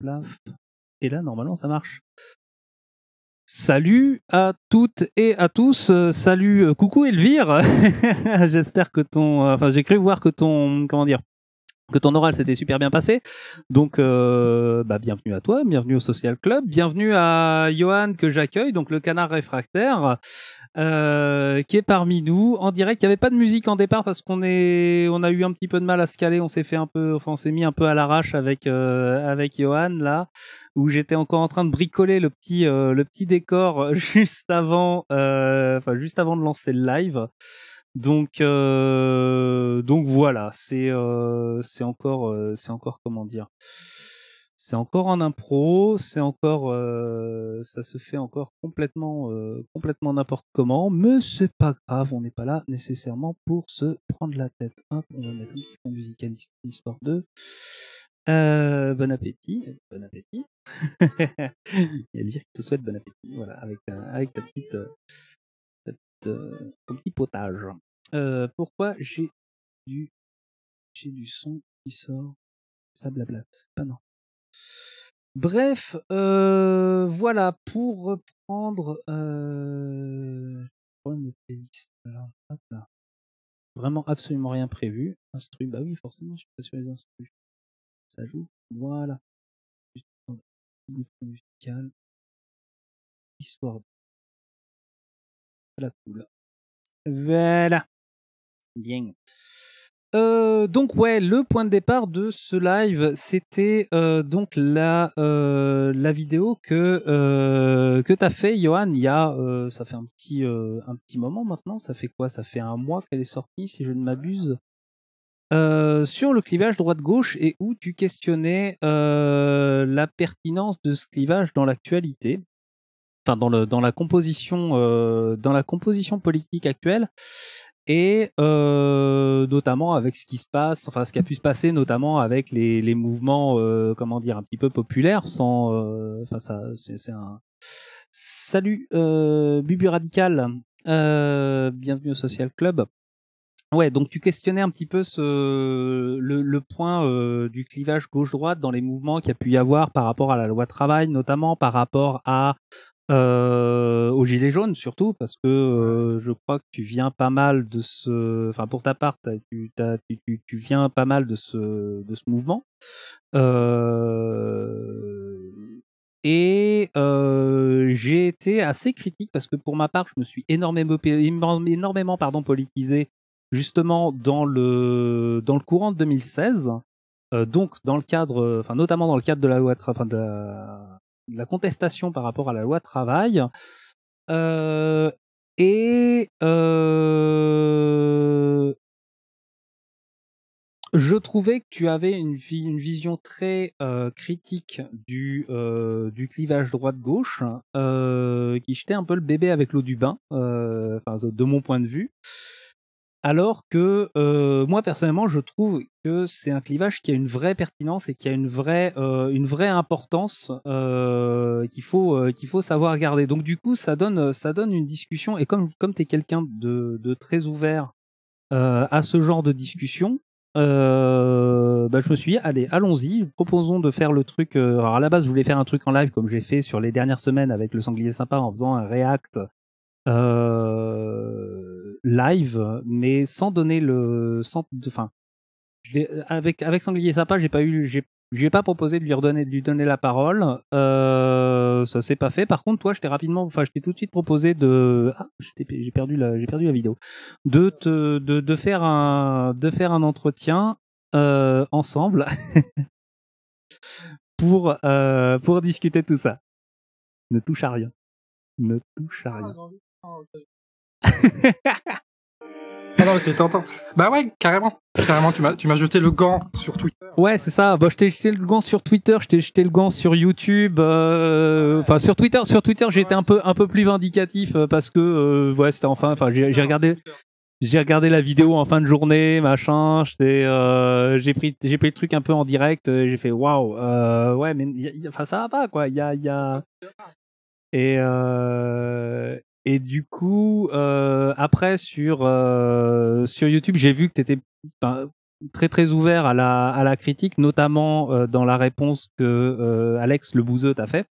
plaf. Et là, normalement, ça marche. Salut à toutes et à tous. Salut, coucou Elvire. J'espère que ton... Enfin, j'ai cru voir que ton... Comment dire ? Que ton oral s'était super bien passé. Donc, bienvenue à toi, bienvenue au Social Club, bienvenue à Yohann que j'accueille, donc le Canard Réfractaire, qui est parmi nous en direct. Il n'y avait pas de musique en départ parce qu'on a eu un petit peu de mal à se caler. On s'est fait un peu, enfin, on s'est mis un peu à l'arrache avec Yohann là, où j'étais encore en train de bricoler le petit décor juste avant de lancer le live. Donc voilà, c'est encore comment dire, c'est encore en impro, c'est encore ça se fait encore complètement n'importe comment, mais c'est pas grave, on n'est pas là nécessairement pour se prendre la tête. Hop, on va mettre un petit peu musicaliste histoire de bon appétit. Elvire qui te souhaite bon appétit, voilà, avec ton petit potage. Pourquoi j'ai du son qui sort, ça blablate, pas non. Bref, voilà, pour reprendre mes playlists. Alors, hop là. Vraiment absolument rien prévu. Instru, bah oui, forcément, je suis pas sur les instrus. Ça joue, voilà. Juste un petit musical. Histoire. La cool. Voilà. Bien. Donc ouais, le point de départ de ce live, c'était donc la vidéo que t'as fait, Yohann. Il y a ça fait un petit moment maintenant. Ça fait quoi? Ça fait un mois qu'elle est sortie, si je ne m'abuse. Sur le clivage droite-gauche et où tu questionnais la pertinence de ce clivage dans l'actualité. Enfin, dans la composition politique actuelle et notamment avec ce qui se passe, enfin ce qui a pu se passer notamment avec les mouvements comment dire un petit peu populaires sans enfin ça c'est un salut Bubu Radical, bienvenue au Social Club. Ouais, donc tu questionnais un petit peu le point du clivage gauche-droite dans les mouvements qu'il y a pu y avoir par rapport à la loi travail, notamment par rapport à aux Gilets jaunes surtout, parce que je crois que tu viens pas mal de ce, enfin pour ta part, tu viens pas mal de ce mouvement. Et j'ai été assez critique parce que pour ma part, je me suis énormément politisé justement dans le courant de 2016, donc dans le cadre, enfin notamment dans le cadre de la loi travail, la contestation par rapport à la loi travail, je trouvais que tu avais une vision très critique du clivage droite-gauche, qui jetait un peu le bébé avec l'eau du bain, de mon point de vue. Alors que moi personnellement, je trouve que c'est un clivage qui a une vraie pertinence et qui a une vraie importance qu'il faut savoir garder. Donc du coup, ça donne une discussion. Et comme t'es quelqu'un de très ouvert à ce genre de discussion, je me suis dit, allez, allons-y. Proposons de faire le truc. Alors à la base, je voulais faire un truc en live comme j'ai fait sur les dernières semaines avec le Sanglier Sympa en faisant un react. Live, mais sans donner le, enfin, avec Sanglier Sympa, j'ai pas proposé de lui donner la parole, ça s'est pas fait. Par contre, toi, je t'ai tout de suite proposé j'ai perdu la vidéo, de faire un entretien ensemble pour discuter de tout ça. Ne touche à rien. Ah non, mais c'est tentant. Bah ouais, carrément, tu m'as jeté le gant sur Twitter. Ouais, c'est ça. Bah, je t'ai jeté le gant sur Twitter, je t'ai jeté le gant sur YouTube. Enfin, sur Twitter, j'étais un peu plus vindicatif parce que c'était j'ai regardé la vidéo en fin de journée, machin. J'ai pris le truc un peu en direct. J'ai fait waouh, ouais, mais ça va pas quoi. Il y a Et du coup, après sur YouTube, j'ai vu que t'étais, très très ouvert à la critique, notamment dans la réponse que Alex Le Bouzeux t'a fait.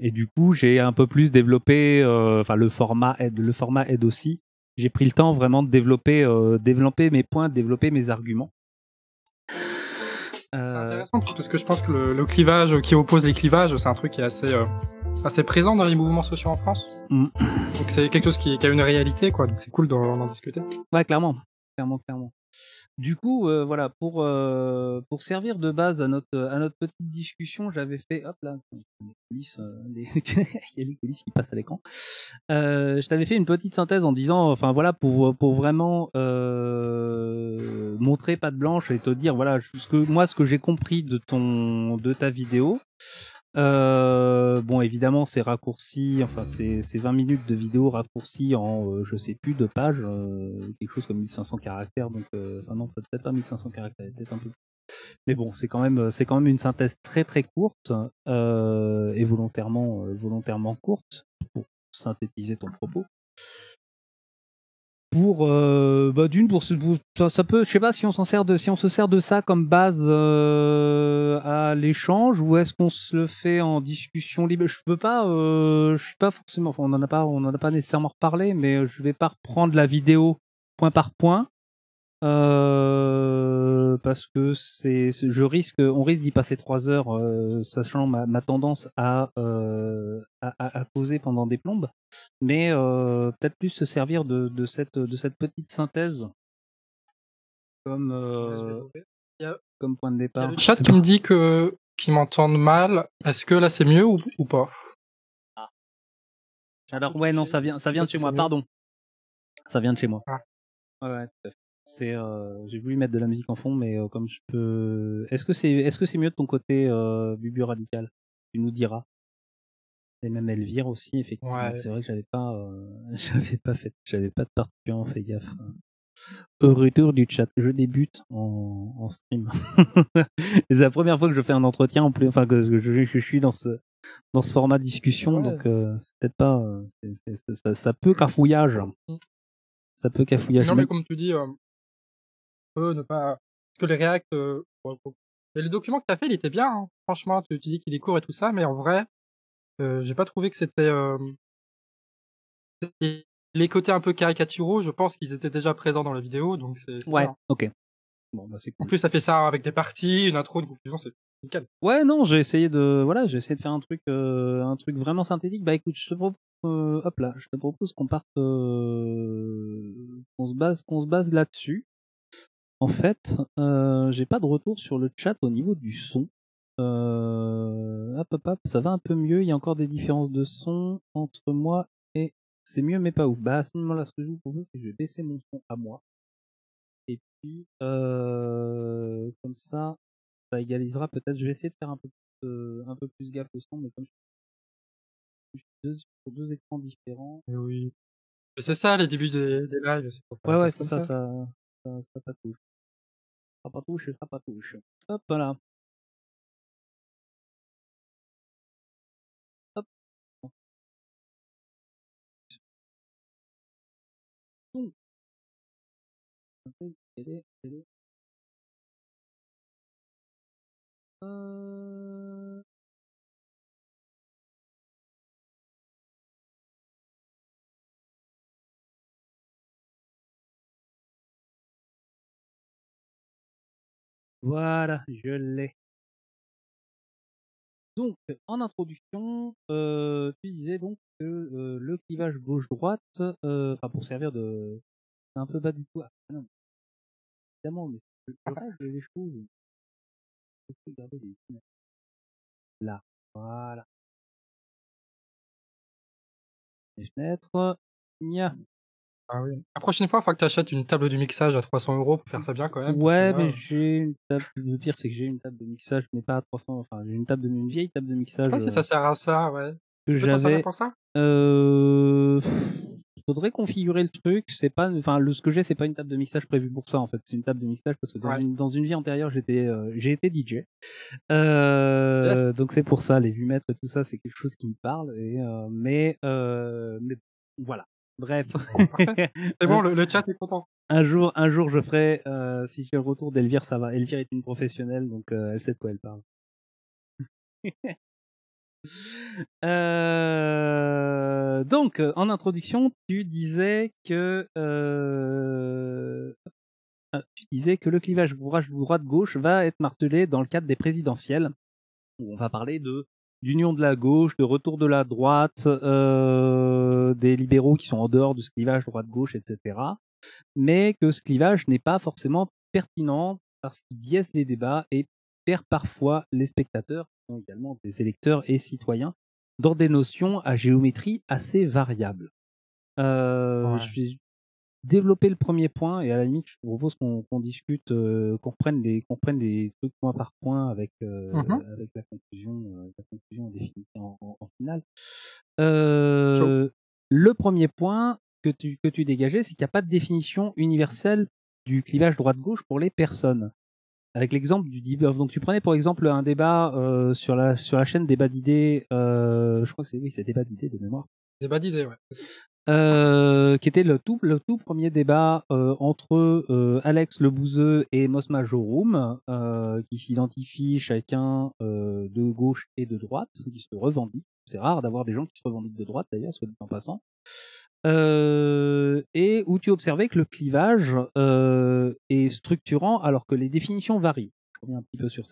Et du coup, j'ai un peu plus développé, enfin le format aide aussi. J'ai pris le temps vraiment de développer, développer mes points, développer mes arguments. C'est intéressant parce que je pense que le clivage qui oppose les clivages, c'est un truc qui est assez, assez présent dans les mouvements sociaux en France. Mmh. Donc c'est quelque chose qui a une réalité, quoi. Donc c'est cool d'en discuter. Ouais, clairement, clairement, clairement. Du coup, voilà, pour servir de base à notre petite discussion, j'avais fait, hop là, les il y a les coulisses qui passent à l'écran. Je t'avais fait une petite synthèse en disant, enfin voilà, pour vraiment montrer patte blanche et te dire, voilà, ce que, moi ce que j'ai compris de ton de ta vidéo. Bon, évidemment, c'est raccourci, enfin c'est 20 minutes de vidéo raccourci en je sais plus 2 pages, quelque chose comme 1500 caractères, donc enfin non, peut-être pas 1500 caractères, peut-être un peu plus. Mais bon, c'est quand même une synthèse très très courte et volontairement volontairement courte pour synthétiser ton propos. Pour bah d'une pour, ce, pour ça, ça peut, je sais pas si on s'en sert de si on se sert de ça comme base à l'échange, ou est-ce qu'on se le fait en discussion libre. Je peux pas je suis pas forcément, enfin, on en a pas nécessairement reparlé, mais je vais pas reprendre la vidéo point par point parce que c'est on risque d'y passer 3 heures, sachant ma tendance à poser pendant des plombes, mais peut-être plus se servir de cette petite synthèse comme comme point de départ. Il y a le chat qui me dit que qu'ils m'entendent mal. Est-ce que là c'est mieux ou pas? Ah. Alors ouais, non, ça vient de chez moi. Pardon. Ça vient de chez moi. Ah. Ouais, tout à fait. C'est, j'ai voulu mettre de la musique en fond, mais comme je peux. Est-ce que c'est mieux de ton côté, Bubu Radical? Tu nous diras. Et même Elvire aussi, effectivement. Ouais. C'est vrai que j'avais pas particulièrement fait gaffe. Au retour du chat, je débute en stream. C'est la première fois que je fais un entretien en plus, enfin que je suis dans ce format de discussion, ouais. Donc c'est peut-être pas, ça peut cafouillage. Ça peut cafouillage. Non mais comme tu dis. Ne pas... Parce que les réacts... Mais le document que tu as fait, il était bien. Hein. Franchement, tu dis qu'il est court et tout ça, mais en vrai, j'ai pas trouvé que c'était... Les côtés un peu caricaturaux, je pense qu'ils étaient déjà présents dans la vidéo, donc c'est... Ouais, bien. Ok. Bon, bah, c'est cool. En plus, ça fait ça avec des parties, une intro, une conclusion, c'est nickel. Ouais, non, j'ai essayé de faire un truc vraiment synthétique. Bah écoute, je te propose... hop là, je te propose qu'on parte... qu'on se base là-dessus. En fait, j'ai pas de retour sur le chat au niveau du son. Hop, ça va un peu mieux. Il y a encore des différences de son entre moi et c'est mieux, mais pas ouf. Bah à ce moment-là, ce que je vous propose, c'est que je vais baisser mon son à moi. Et puis comme ça, ça égalisera peut-être. Je vais essayer de faire un peu plus gaffe au son, mais comme je suis sur 2 écrans différents. Et oui. C'est ça les débuts des lives. C'est pour ouais, c'est ça. Ça patouche. Ça patouche. Hop, voilà. Hop. Voilà, je l'ai. Donc, en introduction, tu disais donc que le clivage gauche-droite, enfin pour servir de... C'est un peu bas du tout. Ah, non. Évidemment, mais le reste des choses... Je peux garder les... Là, voilà. Les fenêtres, nia. Ah oui. La prochaine fois, il faudra que tu achètes une table de mixage à 300 € pour faire ça bien quand même. Ouais, mais j'ai une table. Le pire, c'est que j'ai une table de mixage, mais pas à 300. Enfin, j'ai une vieille table de mixage. Ah, si ça sert à ça, ouais. Que j'avais. Pour ça faudrait configurer le truc. C'est pas. Enfin, ce que j'ai, c'est pas une table de mixage prévue pour ça en fait. C'est une table de mixage parce que dans, ouais. dans une vie antérieure, j'ai été DJ. Là, donc c'est pour ça les vues mètres et tout ça, c'est quelque chose qui me parle. Et mais voilà. Bref. C'est bon, le chat est content. Un jour, je ferai, si j'ai le retour d'Elvire, ça va. Elvire est une professionnelle, donc elle sait de quoi elle parle. Donc, en introduction, tu disais que le clivage droite-gauche va être martelé dans le cadre des présidentielles, où on va parler d'union de la gauche, de retour de la droite, des libéraux qui sont en dehors de ce clivage droite-gauche, etc. Mais que ce clivage n'est pas forcément pertinent parce qu'il biaise les débats et perd parfois les spectateurs, qui sont également des électeurs et citoyens, dans des notions à géométrie assez variable. Ouais. Je vais développer le premier point et à la limite, je te propose qu'on discute, qu'on reprenne les trucs point par point avec la conclusion définie en finale. Le premier point que tu dégageais, c'est qu'il n'y a pas de définition universelle du clivage droite-gauche pour les personnes. Avec l'exemple du débat, donc tu prenais pour exemple un débat sur la chaîne Débat d'idées, je crois que c'est Débat d'idées de mémoire. Débat d'idées, ouais. Qui était le tout premier débat entre Alex Le Bouzeux et Mosma, qui s'identifient chacun de gauche et de droite, qui se revendiquent. C'est rare d'avoir des gens qui se revendiquent de droite d'ailleurs, soit dit en passant. Et où tu observais que le clivage est structurant alors que les définitions varient. Je reviens un petit peu sur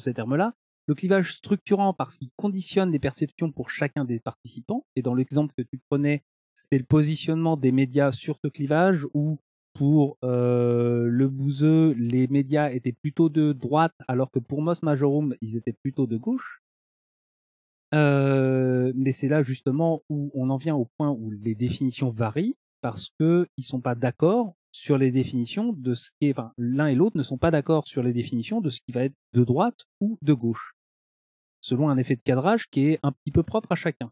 ces termes-là. Le clivage structurant parce qu'il conditionne les perceptions pour chacun des participants. Et dans l'exemple que tu prenais, c'était le positionnement des médias sur ce clivage où pour le Bouzeux, les médias étaient plutôt de droite alors que pour Mosma, ils étaient plutôt de gauche. Mais c'est là justement où on en vient au point où les définitions varient parce que ils sont pas d'accord sur les définitions de ce qui est, enfin, l'un et l'autre ne sont pas d'accord sur les définitions de ce qui va être de droite ou de gauche, selon un effet de cadrage qui est un petit peu propre à chacun.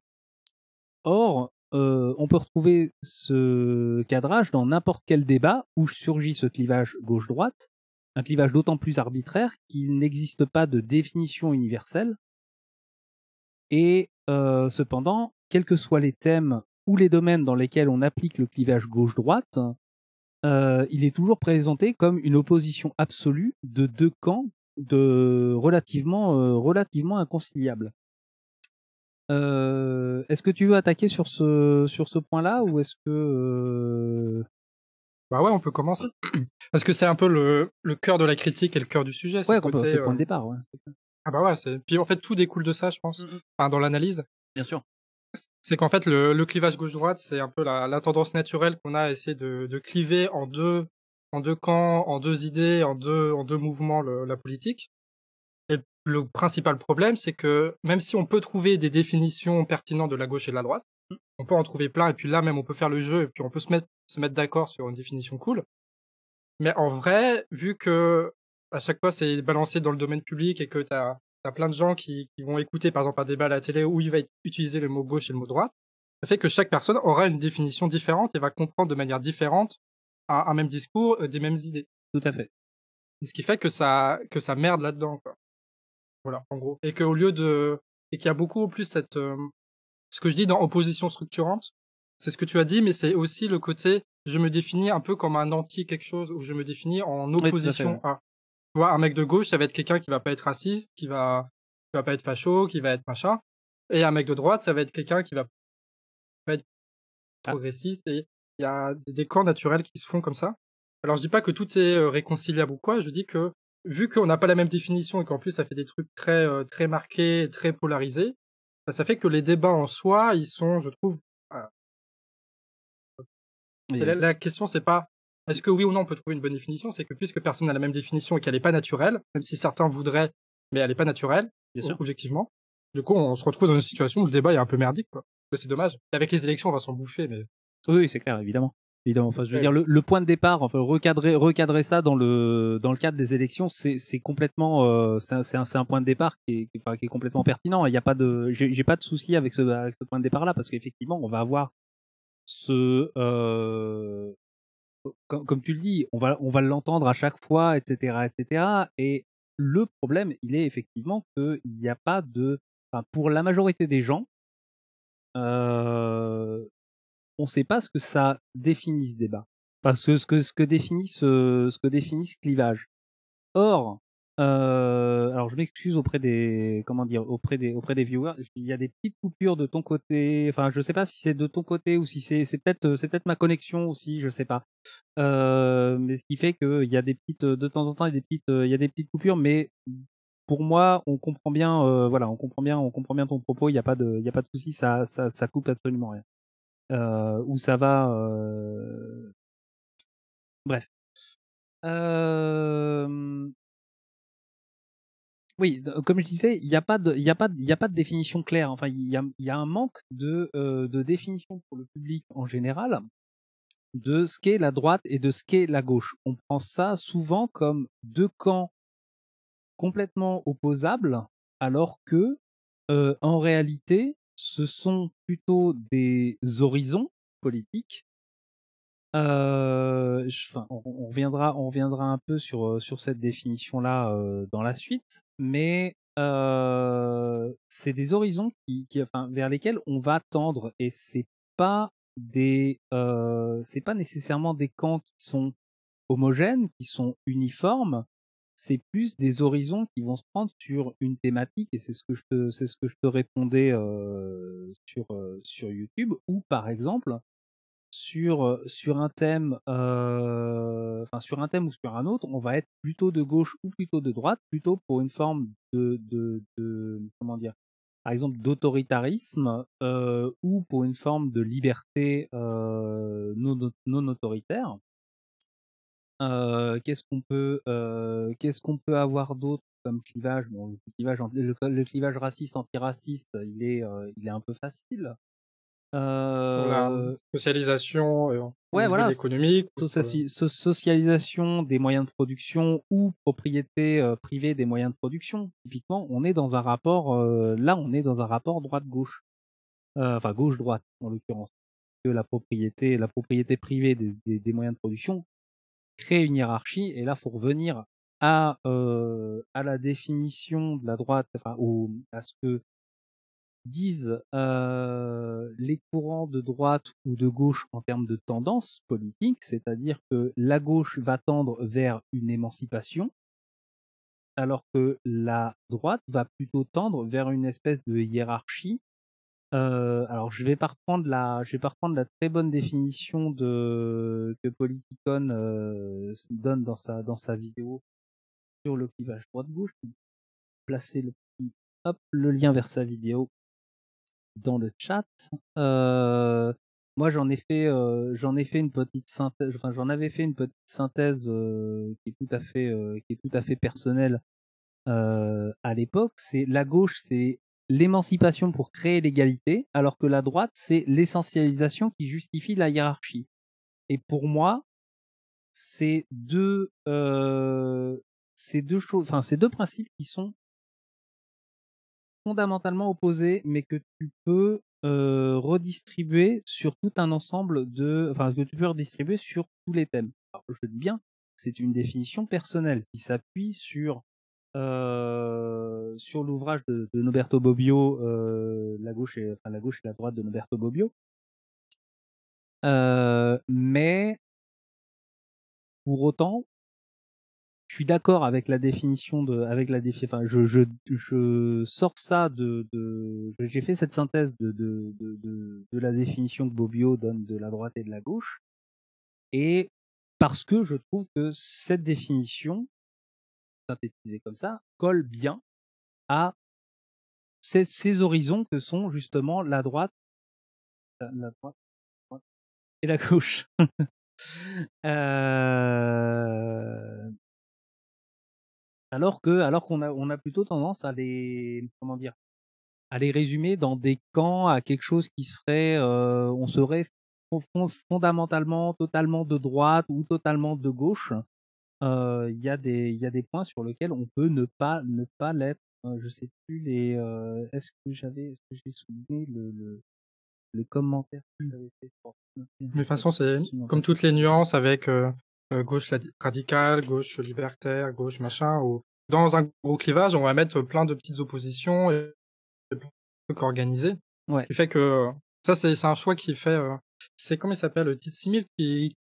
Or, on peut retrouver ce cadrage dans n'importe quel débat où surgit ce clivage gauche-droite, un clivage d'autant plus arbitraire qu'il n'existe pas de définition universelle. Et cependant, quels que soient les thèmes ou les domaines dans lesquels on applique le clivage gauche-droite, il est toujours présenté comme une opposition absolue de deux camps relativement inconciliables. Est-ce que tu veux attaquer sur ce point-là ou est-ce que... Bah ouais, on peut commencer. Parce que c'est un peu le cœur de la critique et le cœur du sujet. Ouais, c'est le point de départ, ouais. Ah bah ouais, puis en fait tout découle de ça, je pense, enfin, dans l'analyse. Bien sûr. C'est qu'en fait le clivage gauche-droite, c'est un peu la tendance naturelle qu'on a à essayer de cliver en deux camps, en deux idées, en deux mouvements la politique. Et le principal problème, c'est que même si on peut trouver des définitions pertinentes de la gauche et de la droite, on peut en trouver plein, et puis là même on peut faire le jeu, et puis on peut se mettre d'accord sur une définition cool. Mais en vrai, vu que à chaque fois, c'est balancé dans le domaine public et que t'as plein de gens qui vont écouter, par exemple, un débat à la télé où il va utiliser le mot gauche et le mot droite. Ça fait que chaque personne aura une définition différente et va comprendre de manière différente un même discours, des mêmes idées. Tout à fait. Et ce qui fait que ça merde là-dedans, quoi. Voilà, en gros. Et qu'au lieu de, et qu'il y a beaucoup plus cette, ce que je dis dans opposition structurante, c'est ce que tu as dit, mais c'est aussi le côté, je me définis un peu comme un anti quelque chose, ou je me définis en opposition à. Ouais, un mec de gauche, ça va être quelqu'un qui va pas être raciste, qui va pas être facho, qui va être machin. Et un mec de droite, ça va être quelqu'un qui va pas être progressiste. Et il y a des camps naturels qui se font comme ça. Alors je dis pas que tout est réconciliable ou quoi, je dis que vu qu'on n'a pas la même définition et qu'en plus ça fait des trucs très très marqués, très polarisés, ça fait que les débats en soi, ils sont, je trouve... La question, c'est pas... Est-ce que oui ou non on peut trouver une bonne définition? C'est que puisque personne n'a la même définition et qu'elle n'est pas naturelle, même si certains voudraient, mais elle n'est pas naturelle, bien sûr, objectivement, du coup on se retrouve dans une situation où le débat est un peu merdique, quoi. C'est dommage. Et avec les élections on va s'en bouffer, mais... Oui, c'est clair, évidemment. Enfin, je veux dire, le point de départ, enfin, recadrer ça dans le cadre des élections, c'est complètement, c'est un point de départ qui est complètement pertinent. Il n'y a pas de, j'ai pas de souci avec ce point de départ-là, parce qu'effectivement on va avoir comme tu le dis, on va l'entendre à chaque fois, etc., etc. Et le problème, il est effectivement qu'il n'y a pas de... Enfin, pour la majorité des gens, on ne sait pas ce que ça définit ce débat, parce que ce que définit ce clivage. Or, alors je m'excuse auprès des, comment dire, auprès des viewers, il y a des petites coupures de ton côté. Enfin, je sais pas si c'est de ton côté ou si c'est peut-être ma connexion aussi, je sais pas. Mais ce qui fait que il y a des petites, de temps en temps, il y a des petites coupures, mais pour moi, on comprend bien, voilà, on comprend bien ton propos. Il y a pas de souci, ça coupe absolument rien. Où ça va. Bref. Oui, comme je disais, il n'y a pas de définition claire. Enfin, il y a un manque de définition pour le public en général de ce qu'est la droite et de ce qu'est la gauche. On prend ça souvent comme deux camps complètement opposables, alors que en réalité, ce sont plutôt des horizons politiques. On reviendra un peu sur cette définition-là dans la suite, mais c'est des horizons qui vers lesquels on va tendre, et c'est pas nécessairement des camps qui sont homogènes, qui sont uniformes. C'est plus des horizons qui vont se prendre sur une thématique, et c'est ce que je te répondais sur YouTube, ou par exemple sur un thème, ou sur un autre, on va être plutôt de gauche ou plutôt de droite, plutôt pour une forme de comment dire, par exemple d'autoritarisme, ou pour une forme de liberté non autoritaire. Qu'est-ce qu'on peut avoir d'autre comme clivage? Bon, le clivage raciste antiraciste, il est un peu facile. La socialisation, ouais, voilà, économique, socialisation des moyens de production ou propriété privée des moyens de production. Typiquement, on est dans un rapport, droite-gauche, enfin gauche-droite en l'occurrence. Que la propriété privée des moyens de production crée une hiérarchie, et là, faut revenir à la définition de la droite, enfin à ce que disent les courants de droite ou de gauche en termes de tendance politique, c'est-à-dire que la gauche va tendre vers une émancipation, alors que la droite va plutôt tendre vers une espèce de hiérarchie. Alors je vais pas reprendre la très bonne définition que Politicon donne dans sa vidéo sur le clivage droite-gauche. Placez le lien vers sa vidéo dans le chat. Moi j'en avais fait une petite synthèse, qui est tout à fait personnelle à l'époque. C'est la gauche, c'est l'émancipation pour créer l'égalité, alors que la droite, c'est l'essentialisation qui justifie la hiérarchie. Et pour moi, ces deux principes qui sont fondamentalement opposés, mais que tu peux redistribuer sur tout un ensemble sur tous les thèmes. Alors, je dis bien, c'est une définition personnelle qui s'appuie sur l'ouvrage de Norberto Bobbio, la gauche et la droite de Norberto Bobbio. Mais pour autant, je suis d'accord avec la définition j'ai fait cette synthèse de la définition que Bobbio donne de la droite et de la gauche, et parce que je trouve que cette définition synthétisée comme ça colle bien à ces horizons que sont justement la droite et la gauche. Alors qu'on a plutôt tendance à les résumer dans des camps, à quelque chose qui serait, on serait fondamentalement, totalement de droite ou totalement de gauche. Il y a des points sur lesquels on peut ne pas l'être. Je sais plus les. Est-ce que j'ai souligné le commentaire que j'avais fait pour... De toute façon, c'est comme toutes les nuances avec. Gauche radicale, gauche libertaire, gauche machin, ou dans un gros clivage, on va mettre plein de petites oppositions et plein de trucs organisés. Ouais. Qui fait que ça, c'est un choix qui est fait c'est comment il s'appelle, le Tzitzimitl, qui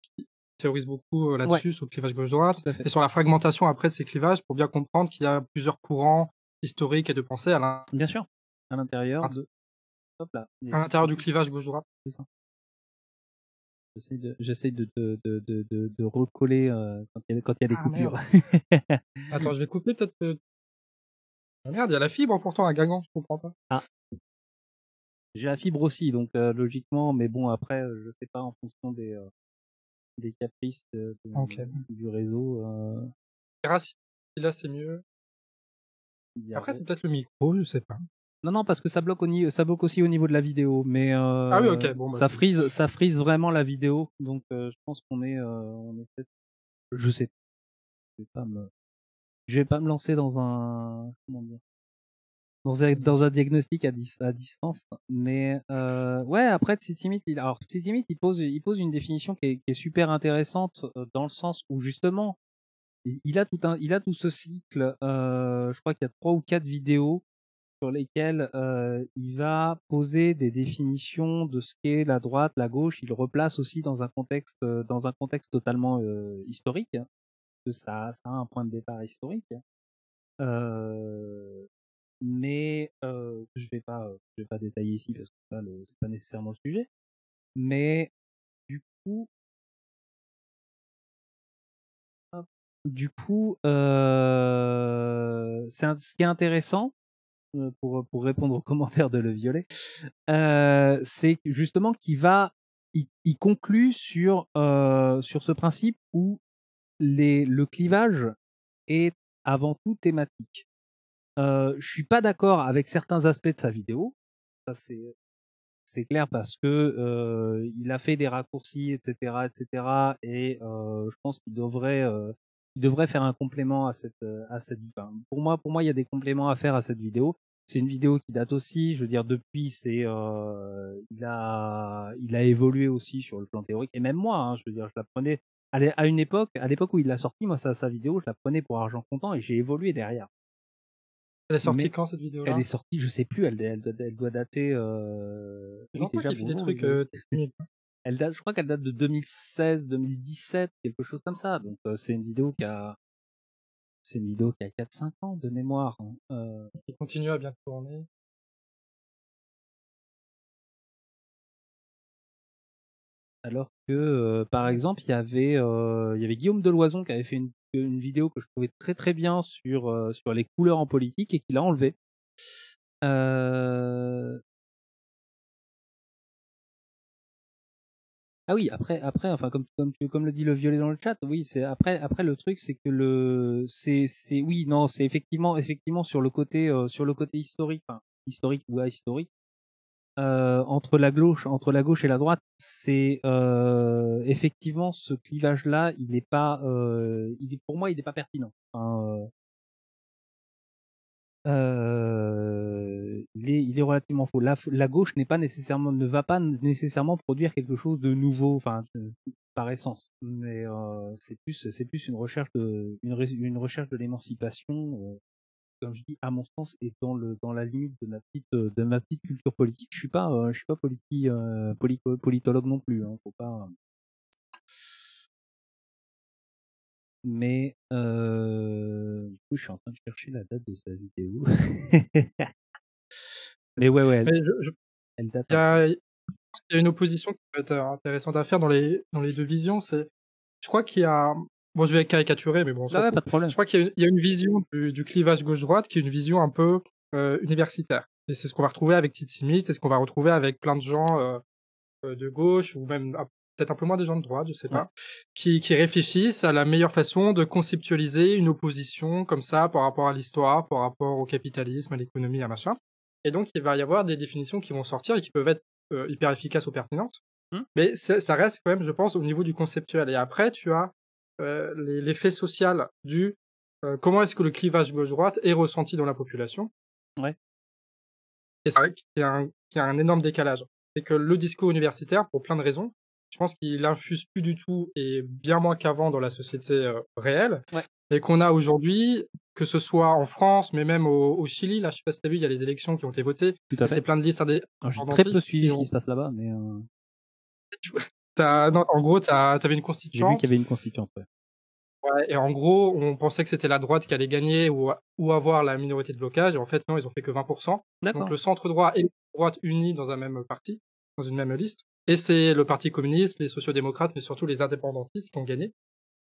théorise beaucoup là-dessus, sur le clivage gauche-droite, et sur la fragmentation après de ces clivages, pour bien comprendre qu'il y a plusieurs courants historiques et de pensée à l'intérieur. Bien sûr, à l'intérieur de... Hop là. À l'intérieur du clivage gauche-droite, c'est ça. J'essaie de recoller quand il y a des coupures. Attends, je vais couper peut-être. Ah merde, il y a la fibre pourtant à Guingamp, je comprends pas. Ah. J'ai la fibre aussi, donc logiquement, mais bon, après, je sais pas en fonction des caprices du réseau. Grâce, là, c'est mieux. Après, c'est peut-être le micro, je sais pas. Non, parce que ça bloque aussi au niveau de la vidéo, mais ah oui, okay. Bon, bah, ça frise vraiment la vidéo, donc je pense qu'on est peut-être, je sais pas, je vais pas me lancer dans un, comment dire, dans un diagnostic à distance, mais ouais, après Tzitzimitl, il pose une définition qui est super intéressante, dans le sens où justement il a tout ce cycle, je crois qu'il y a 3 ou 4 vidéos sur lesquels il va poser des définitions de ce qu'est la droite, la gauche. Il replace aussi dans un contexte totalement historique, que ça a un point de départ historique. Mais je vais pas détailler ici parce que c'est pas nécessairement le sujet. Mais du coup. Ce qui est intéressant. Pour répondre aux commentaires de Le Violet, c'est justement qu'il conclut sur ce principe où le clivage est avant tout thématique. Je suis pas d'accord avec certains aspects de sa vidéo, ça c'est clair, parce que il a fait des raccourcis, etc. Et je pense qu'il devrait faire un complément à cette enfin, pour moi il y a des compléments à faire à cette vidéo. C'est une vidéo qui date aussi, je veux dire, depuis c'est il a évolué aussi sur le plan théorique, et même moi, je veux dire, je la prenais à une époque, à l'époque où il l'a sorti, moi sa vidéo, je la prenais pour argent comptant, et j'ai évolué derrière. Elle est sortie quand, cette vidéo là? Elle est sortie, je sais plus, elle doit dater déjà des trucs je crois qu'elle date de 2016, 2017, quelque chose comme ça. Donc c'est une vidéo qui a 4-5 ans de mémoire. Qui continue à bien tourner. Alors que par exemple, il y avait Guillaume Deloison qui avait fait une vidéo que je trouvais très très bien sur les couleurs en politique, et qui l'a enlevée. Ah oui, après, enfin, comme le dit Le Violet dans le chat, oui, c'est après le truc, c'est que c'est effectivement sur le côté historique, enfin, historique ou ahistorique, entre la gauche et la droite, c'est effectivement ce clivage-là, pour moi il n'est pas pertinent. Enfin, il est relativement faux. La gauche ne va pas nécessairement produire quelque chose de nouveau, enfin, par essence. Mais c'est plus une recherche de l'émancipation, comme je dis, à mon sens, et dans la limite de ma petite culture politique. Je suis pas politologue non plus. Faut pas. Mais du coup, je suis en train de chercher la date de sa vidéo. Mais ouais, elle date. Il y a une opposition qui peut être intéressante à faire dans les deux visions. Je crois qu'il y a, bon, je vais caricaturer, mais bon, pas de problème. Je crois qu'il y a une vision du clivage gauche-droite qui est une vision un peu universitaire. Et c'est ce qu'on va retrouver avec Tzitzimitl, c'est ce qu'on va retrouver avec plein de gens de gauche, ou même peut-être un peu moins des gens de droite, je sais pas, qui réfléchissent à la meilleure façon de conceptualiser une opposition comme ça par rapport à l'histoire, par rapport au capitalisme, à l'économie, à machin. Et donc, il va y avoir des définitions qui vont sortir et qui peuvent être hyper efficaces ou pertinentes. Mais ça reste quand même, je pense, au niveau du conceptuel. Et après, tu as l'effet social du comment est-ce que le clivage gauche-droite est ressenti dans la population. Ouais. Et c'est vrai qu'il y a un énorme décalage. C'est que le discours universitaire, pour plein de raisons, je pense qu'il infuse plus du tout, et bien moins qu'avant, dans la société réelle. Ouais. Et qu'on a aujourd'hui, que ce soit en France, mais même au Chili, là, je sais pas si t'as vu, il y a les élections qui ont été votées. Tout à fait. C'est plein de listes indépendantistes. J'ai très peu suivi ce qui se passe là-bas, mais Non, en gros, t'avais une constituante. J'ai vu qu'il y avait une constituante, ouais. Ouais, et en gros, on pensait que c'était la droite qui allait gagner ou avoir la minorité de blocage. Et en fait, non, ils ont fait que 20%. Donc le centre droit et la droite unis dans un même parti, dans une même liste. Et c'est le Parti communiste, les sociodémocrates, mais surtout les indépendantistes qui ont gagné.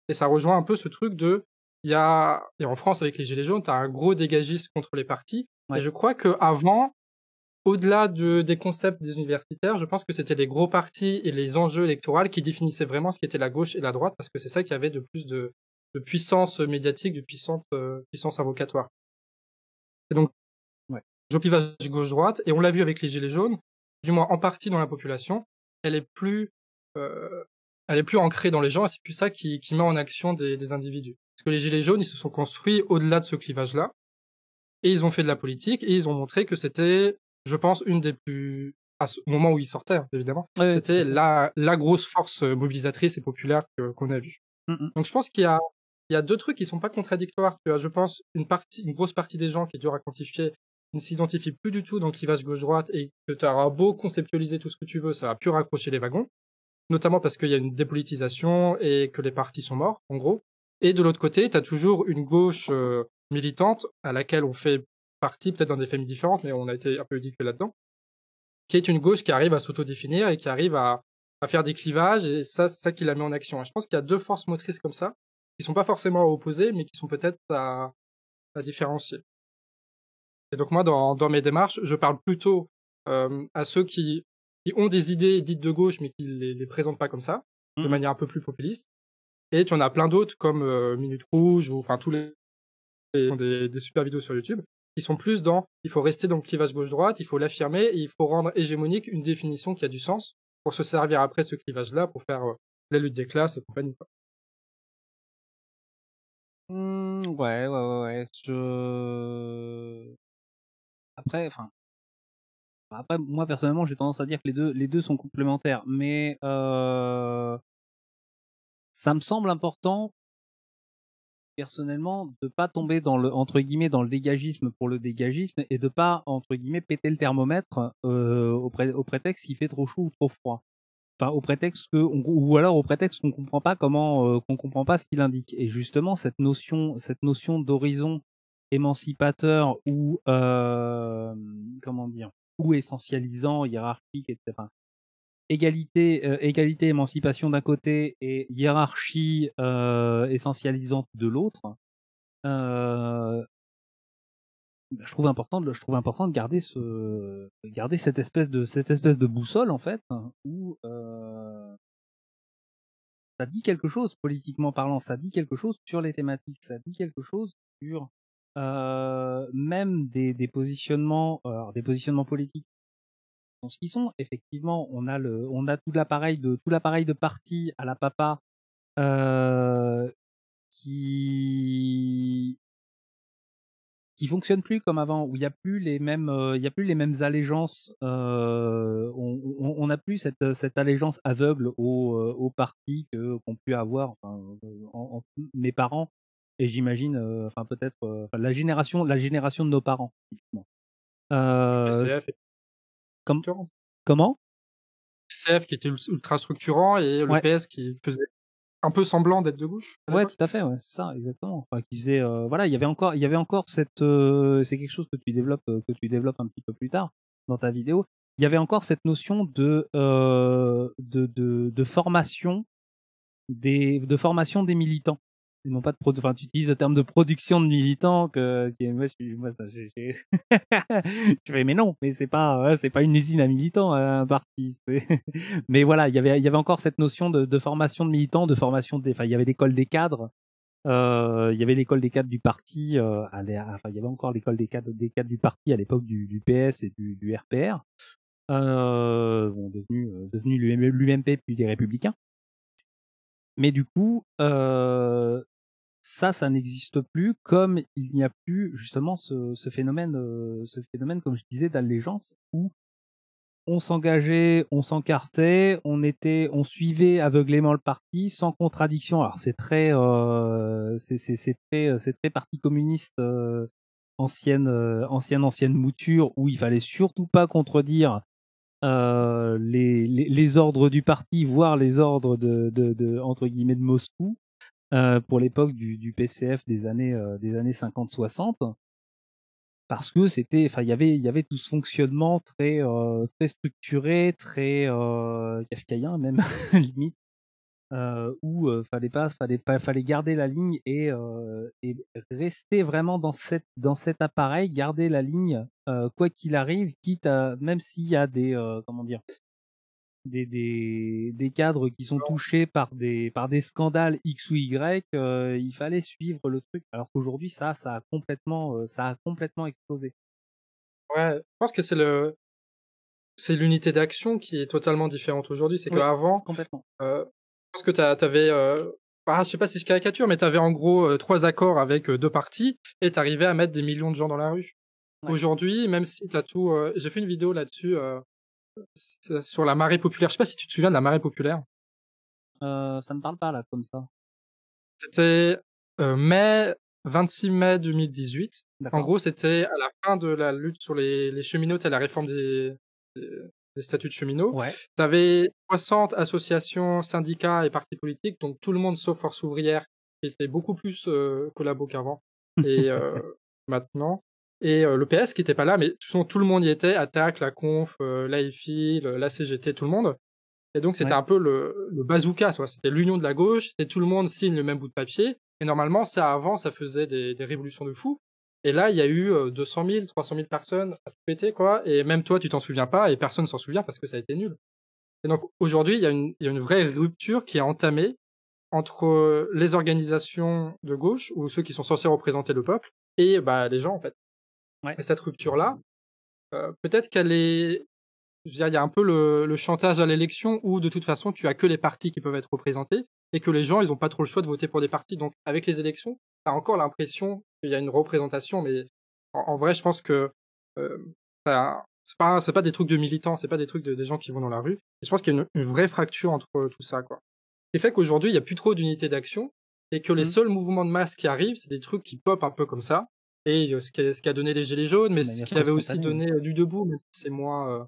Et ça rejoint un peu ce truc de, et en France avec les Gilets jaunes, t'as un gros dégagisme contre les partis. Ouais. Et je crois qu'avant, au-delà des concepts des universitaires, je pense que c'était les gros partis et les enjeux électoraux qui définissaient vraiment ce qu'était la gauche et la droite, parce que c'est ça qui avait de plus de puissance médiatique, de puissance invocatoire. Et donc, le clivage gauche-droite, et on l'a vu avec les Gilets jaunes, du moins en partie dans la population, elle est plus ancrée dans les gens, et c'est plus ça qui met en action des individus. Parce que les Gilets jaunes, ils se sont construits au-delà de ce clivage-là, et ils ont fait de la politique, et ils ont montré que c'était... Je pense une des plus... À ce moment où ils sortaient, évidemment, c'était la grosse force mobilisatrice et populaire qu'on a vue. Donc je pense qu'il y a deux trucs qui ne sont pas contradictoires. Tu as, je pense, une grosse partie des gens qui est dure à quantifier, qui ne s'identifient plus du tout dans le clivage gauche-droite, et que tu auras beau conceptualiser tout ce que tu veux, ça ne va plus raccrocher les wagons, notamment parce qu'il y a une dépolitisation et que les partis sont morts, en gros. Et de l'autre côté, tu as toujours une gauche militante à laquelle on fait... partie, peut-être dans des familles différentes, mais on a été un peu ridicule là-dedans, qui est une gauche qui arrive à s'autodéfinir et qui arrive à faire des clivages, et ça, c'est ça qui la met en action. Et je pense qu'il y a deux forces motrices comme ça, qui ne sont pas forcément opposées, mais qui sont peut-être à différencier. Et donc moi, dans mes démarches, je parle plutôt à ceux qui ont des idées dites de gauche, mais qui ne les présentent pas comme ça, de manière un peu plus populiste. Et tu en as plein d'autres, comme Minute Rouge, ou enfin tous des super vidéos sur YouTube, qui sont plus dans, il faut rester dans le clivage gauche-droite, il faut l'affirmer, et il faut rendre hégémonique une définition qui a du sens pour se servir après ce clivage-là, pour faire la lutte des classes et compagnie. Ouais. Après, moi, personnellement, j'ai tendance à dire que les deux sont complémentaires, mais ça me semble important personnellement, de pas tomber dans le, entre guillemets, dans le dégagisme pour le dégagisme, et de pas, entre guillemets, péter le thermomètre au prétexte qu'il fait trop chaud ou trop froid. Enfin, au prétexte ou alors au prétexte qu'on comprend pas qu'on comprend pas ce qu'il indique. Et justement, cette notion d'horizon émancipateur ou essentialisant, hiérarchique, etc. Égalité, émancipation d'un côté et hiérarchie essentialisante de l'autre. Je trouve important de garder cette espèce de boussole en fait, où ça dit quelque chose politiquement parlant, ça dit quelque chose sur les thématiques, ça dit quelque chose sur même des positionnements politiques. Ce qu'ils sont. Effectivement, on a tout l'appareil de parti à la papa qui fonctionne plus comme avant, où il y a plus les mêmes allégeances, on n'a plus cette allégeance aveugle au parti qu'on peut avoir, mes parents et j'imagine la génération de nos parents typiquement. Comment SF qui était ultra structurant et le PS qui faisait un peu semblant d'être de gauche. Ouais, tout à fait, ouais, c'est ça, exactement. Enfin, qui faisait, il y avait encore cette, c'est quelque chose que tu développes un petit peu plus tard dans ta vidéo. Il y avait encore cette notion de formation des militants. Ils n'ont pas de tu utilises le terme de production de militants que moi, je fais, mais non, mais c'est pas une usine à militants, un parti. Mais voilà, il y avait encore cette notion de formation de militants, il y avait l'école des cadres, il y avait l'école des cadres du parti, il y avait encore l'école des cadres du parti à l'époque du PS et du RPR, devenu l'UMP puis des Républicains. Mais du coup, ça n'existe plus, comme il n'y a plus justement ce phénomène, comme je disais, d'allégeance, où on s'engageait, on s'encartait, on suivait aveuglément le parti, sans contradiction. Alors c'est très parti communiste, ancienne mouture, où il fallait surtout pas contredire les ordres du parti, voire les ordres de entre guillemets de Moscou, pour l'époque du PCF des années 50-60, parce que c'était, enfin, il y avait tout ce fonctionnement très structuré, très kafkaïen même limite, où fallait garder la ligne et rester vraiment dans cet appareil, garder la ligne quoi qu'il arrive, quitte à, même s'il y a des des cadres qui sont touchés par des scandales X ou Y, il fallait suivre le truc, alors qu'aujourd'hui ça a complètement explosé. Ouais, je pense que c'est l'unité d'action qui est totalement différente aujourd'hui, c'est qu'avant complètement. Je pense que t'avais, je sais pas si je caricature, mais t'avais en gros 3 accords avec 2 partis et t'arrivais à mettre des millions de gens dans la rue. Ouais. Aujourd'hui, même si t'as tout, j'ai fait une vidéo là-dessus sur la Marée Populaire. Je sais pas si tu te souviens de la Marée Populaire. Ça me parle pas là comme ça. C'était 26 mai 2018. D'accord. En gros, c'était à la fin de la lutte sur les cheminots, à la réforme des statuts de cheminots. Ouais. Tu avais 60 associations, syndicats et partis politiques, donc tout le monde sauf Force ouvrière, qui était beaucoup plus collabo qu'avant et maintenant. Et le PS qui n'était pas là, mais tout le monde y était, ATTAC, la Conf, l'AFI, la CGT, tout le monde. Et donc c'était un peu le bazooka, soit. C'était l'union de la gauche, et tout le monde signe le même bout de papier. Et normalement, ça avant, ça faisait des révolutions de fous. Et là, il y a eu 200 000, 300 000 personnes à tout péter, quoi. Et même toi, tu t'en souviens pas et personne s'en souvient parce que ça a été nul. Et donc, aujourd'hui, il y a une vraie rupture qui est entamée entre les organisations de gauche ou ceux qui sont censés représenter le peuple et les gens, en fait. Ouais. Et cette rupture-là, peut-être qu'elle est... Je veux dire, il y a un peu le chantage à l'élection où, de toute façon, tu as que les partis qui peuvent être représentés et que les gens, ils n'ont pas trop le choix de voter pour des partis. Donc, avec les élections, t'as encore l'impression qu'il y a une représentation, mais en vrai, je pense que c'est pas des trucs de militants, c'est pas des trucs des gens qui vont dans la rue. Et je pense qu'il y a une vraie fracture entre tout ça, quoi. Ce qui fait qu'aujourd'hui, il n'y a plus trop d'unité d'action et que les seuls mouvements de masse qui arrivent, c'est des trucs qui popent un peu comme ça. Et ce qui a donné les Gilets jaunes, mais ce qui avait aussi donné Nuit Debout, même si c'est moins...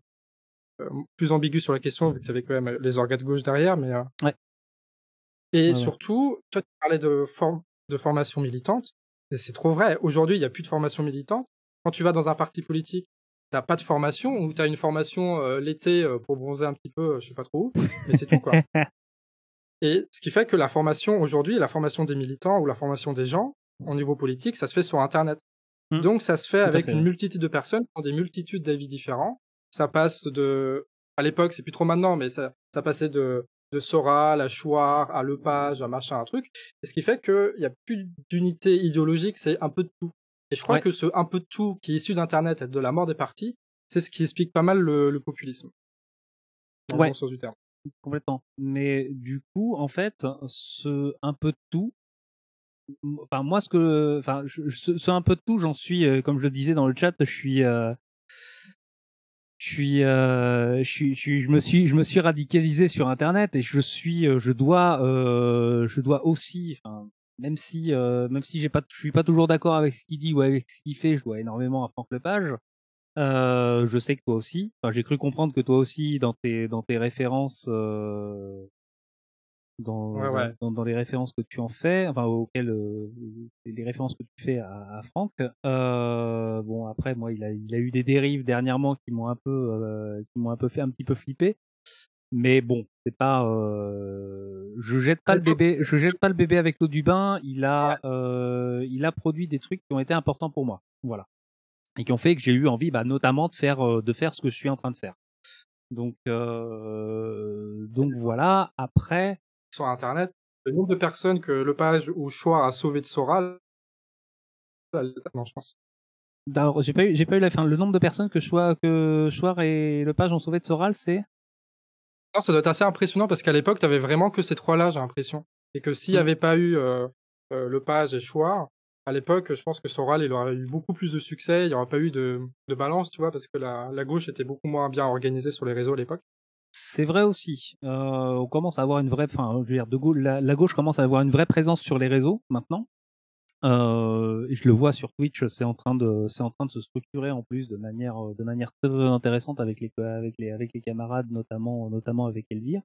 plus ambigu sur la question, vu que tu avais quand même les orgas de gauche derrière, mais... Ouais. Et surtout, toi, tu parlais de formation militante, et c'est trop vrai. Aujourd'hui, il n'y a plus de formation militante. Quand tu vas dans un parti politique, t'as pas de formation, ou t'as une formation l'été pour bronzer un petit peu, je sais pas trop où, mais c'est tout, quoi. Et ce qui fait que la formation aujourd'hui, la formation des militants ou la formation des gens, au niveau politique, ça se fait sur Internet. Donc, ça se fait avec une multitude de personnes qui ont des multitudes d'avis différents. Ça passe de... À l'époque, c'est plus trop maintenant, mais ça passait de Soral à Chouard, à Lepage, à machin, un truc. Et ce qui fait qu'il n'y a plus d'unité idéologique, c'est un peu de tout. Et je crois que ce un peu de tout qui est issu d'Internet et de la mort des partis, c'est ce qui explique pas mal le populisme. Dans le bon sens du terme. Complètement. Mais du coup, en fait, ce un peu de tout, enfin, moi, ce un peu de tout, j'en suis, comme je le disais dans le chat, je me suis radicalisé sur Internet et je dois aussi, enfin, même si je suis pas toujours d'accord avec ce qu'il dit ou avec ce qu'il fait, je dois énormément à Franck Lepage. Je sais que toi aussi, enfin, j'ai cru comprendre que toi aussi dans tes références, dans les références que tu en fais, enfin auxquelles les références que tu fais à Franck, bon après moi il a eu des dérives dernièrement qui m'ont un peu fait un petit peu flipper, mais bon c'est pas je jette pas le bébé avec l'eau du bain. Il a produit des trucs qui ont été importants pour moi, voilà, et qui ont fait que j'ai eu envie notamment de faire ce que je suis en train de faire, donc voilà. Après, sur Internet, le nombre de personnes que Lepage ou Chouard a sauvé de Soral, non, je pense. Alors, j'ai pas eu la fin. Le nombre de personnes que Chouard et Lepage ont sauvé de Soral, c'est... Non, ça doit être assez impressionnant parce qu'à l'époque, t'avais vraiment que ces trois-là, j'ai l'impression. Et que s'il n'y avait pas eu Lepage et Chouard, à l'époque, je pense que Soral, il aurait eu beaucoup plus de succès, il n'y aurait pas eu de balance, tu vois, parce que la gauche était beaucoup moins bien organisée sur les réseaux à l'époque. C'est vrai aussi. On commence à avoir une vraie, enfin, je veux dire, la gauche commence à avoir une vraie présence sur les réseaux maintenant. Je le vois sur Twitch, c'est en train de se structurer en plus de manière très, très intéressante avec les camarades, notamment avec Elvire.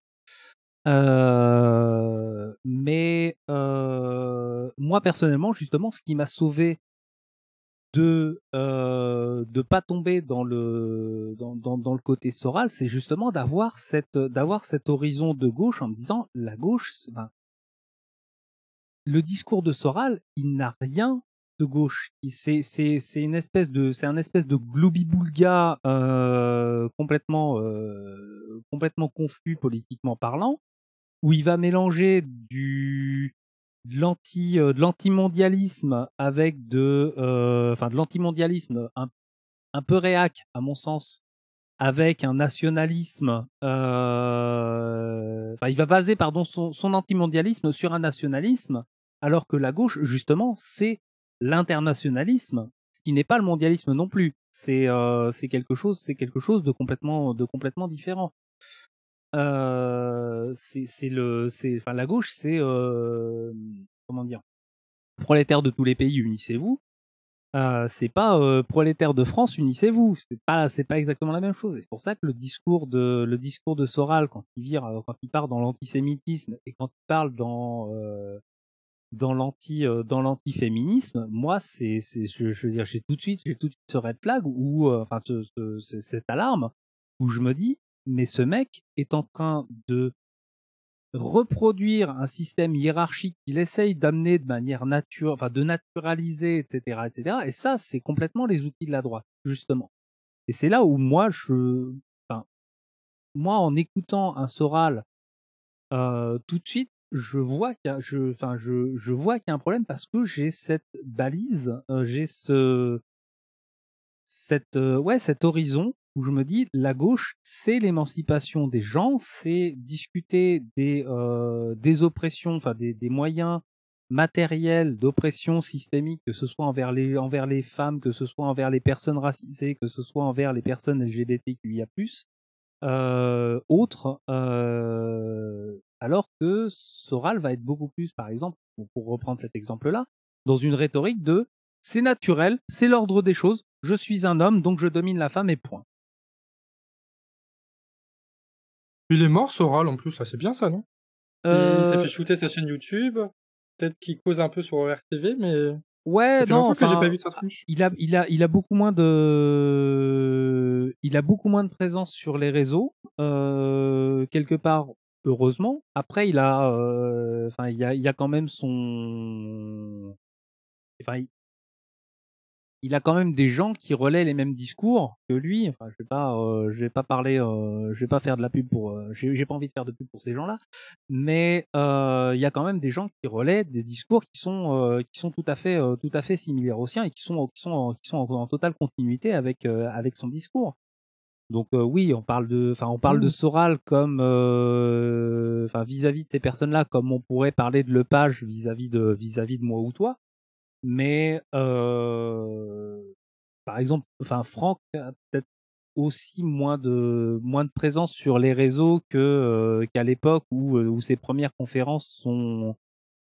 Mais moi personnellement, justement, ce qui m'a sauvé de pas tomber dans le côté Soral, c'est justement d'avoir cet horizon de gauche en me disant la gauche, ben, le discours de Soral, il n'a rien de gauche. C'est un espèce de globi-boulga complètement confus politiquement parlant, où il va mélanger de l'antimondialisme avec de l'antimondialisme un peu réac à mon sens, avec un nationalisme. Il va baser son antimondialisme sur un nationalisme, alors que la gauche justement c'est l'internationalisme, ce qui n'est pas le mondialisme non plus. C'est quelque chose de complètement différent. La gauche c'est prolétaires de tous les pays, unissez-vous. C'est pas prolétaires de France, unissez-vous. C'est pas exactement la même chose. Et c'est pour ça que le discours de Soral, quand il part dans l'antisémitisme et quand il parle dans l'antiféminisme, moi je veux dire j'ai tout de suite ce red flag ou cette alarme où je me dis mais ce mec est en train de reproduire un système hiérarchique qu'il essaye d'amener de manière de naturaliser, etc., etc. Et ça, c'est complètement les outils de la droite, justement. Et c'est là où moi, en écoutant un Soral tout de suite, je vois qu'il y a un problème parce que j'ai cette balise, cet horizon. Où je me dis, la gauche, c'est l'émancipation des gens, c'est discuter des oppressions, des moyens matériels d'oppression systémique, que ce soit envers les femmes, que ce soit envers les personnes racisées, que ce soit envers les personnes LGBTQIA+, alors que Soral va être beaucoup plus, par exemple, pour reprendre cet exemple-là, dans une rhétorique de « c'est naturel, c'est l'ordre des choses, je suis un homme, donc je domine la femme et point ». Il est mort, Soral, en plus, là, c'est bien ça, non? Il s'est fait shooter sa chaîne YouTube, peut-être qu'il cause un peu sur RTV, mais... Ouais, non, que j'ai pas vu sa tronche. Il a beaucoup moins de présence sur les réseaux, quelque part, heureusement. Après, il a quand même son... Il a quand même des gens qui relaient les mêmes discours que lui. J'ai pas envie de faire de pub pour ces gens-là. Mais il y a quand même des gens qui relaient des discours qui sont tout à fait similaires aux siens et qui sont en totale continuité avec son discours. Donc oui, on parle de Soral comme vis-à-vis de ces personnes-là, comme on pourrait parler de Lepage vis-à-vis de moi ou toi. Mais par exemple, Franck a peut-être aussi moins de présence sur les réseaux qu'à l'époque où ses premières conférences sont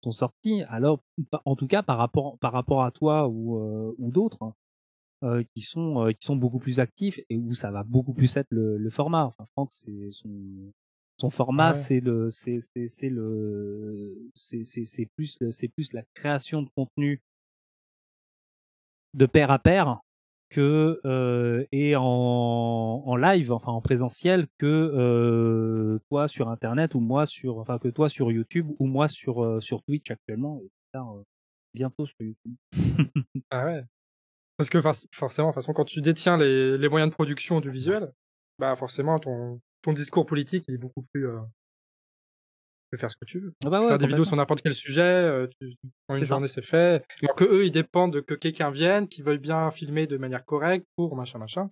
sorties. Alors, en tout cas par rapport à toi ou d'autres qui sont beaucoup plus actifs et où ça va beaucoup plus être le format. Franck, c'est son format, ouais. c'est plus la création de contenu de pair à pair que et en live, en présentiel, que toi sur internet ou moi que toi sur YouTube ou moi sur Twitch actuellement et bientôt sur YouTube. Ah ouais, parce que forcément, de toute façon, quand tu détiens les moyens de production du visuel, bah forcément ton discours politique il est beaucoup plus tu peux faire ce que tu veux. Ah bah ouais, tu peux faire des vidéos sur n'importe quel sujet, en une journée c'est fait. Alors que eux, ils dépendent que quelqu'un vienne, qu'ils veuillent bien filmer de manière correcte pour machin machin.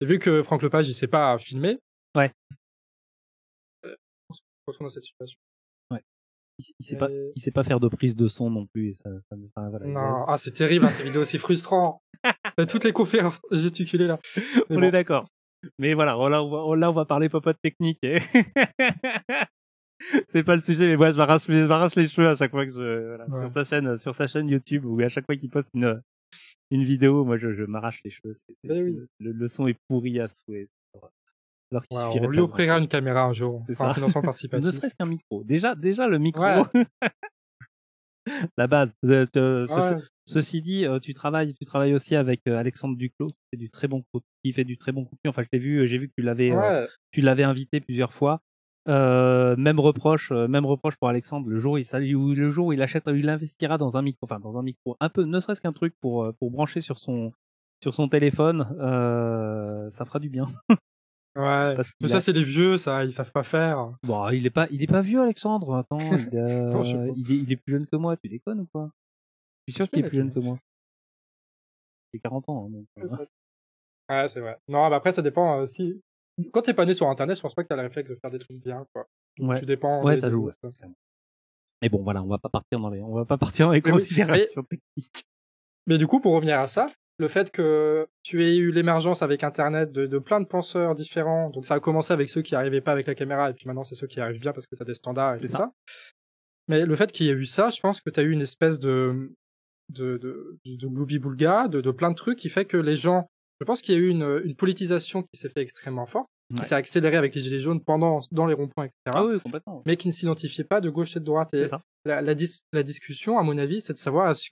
Et vu que Franck Lepage il sait pas filmer, ouais. On se retrouve dans cette situation. Ouais. Il sait pas faire de prise de son non plus. Voilà. Non, ah c'est terrible, hein, ces vidéos, c'est frustrant. Toutes les conférences gesticulées là. Mais on est d'accord. Mais voilà, là on va parler pas de technique. C'est pas le sujet, mais moi je m'arrache les cheveux à chaque fois que je sur sa chaîne YouTube, où à chaque fois qu'il poste une vidéo, moi je m'arrache les cheveux. Le son est pourri à souhait. Alors qu'il suffirait, on lui offrira une caméra un jour. C'est ça. Financement participatif. Ne serait-ce qu'un micro. Déjà le micro. Ouais. La base. Ceci dit, tu travailles aussi avec Alexandre Duclos, qui fait du très bon contenu. Enfin, je l'ai vu, j'ai vu que tu l'avais invité plusieurs fois. Même reproche pour Alexandre. Le jour où il investira dans un micro, un peu, ne serait-ce qu'un truc pour brancher sur son téléphone, ça fera du bien. Ouais. Mais ça, c'est des vieux, ça, ils savent pas faire. Bon, il est pas vieux, Alexandre. Attends, non, il est plus jeune que moi. Tu déconnes ou quoi? Je suis sûr qu'il est plus jeune que moi. Il est 40 ans. Hein, donc, ouais, c'est vrai. Non, bah après, ça dépend aussi. Quand t'es pas né sur Internet, je pense pas que t'as le réflexe de faire des trucs bien, quoi. Ouais. Tu dépends. Ouais, ça joue. Ouais. Mais bon, voilà, on va pas partir dans les considérations techniques. Mais du coup, pour revenir à ça, le fait que tu aies eu l'émergence avec Internet de plein de penseurs différents, donc ça a commencé avec ceux qui arrivaient pas avec la caméra, et puis maintenant c'est ceux qui arrivent bien parce que t'as des standards et tout ça. Mais le fait qu'il y ait eu ça, je pense que t'as eu une espèce de gloubi-boulga, de plein de trucs qui fait que les gens, je pense qu'il y a eu une politisation qui s'est fait extrêmement forte, qui s'est accélérée avec les Gilets jaunes dans les ronds-points, etc. Ah oui, complètement. Mais qui ne s'identifiait pas de gauche et de droite. Et la discussion, à mon avis, c'est de savoir est-ce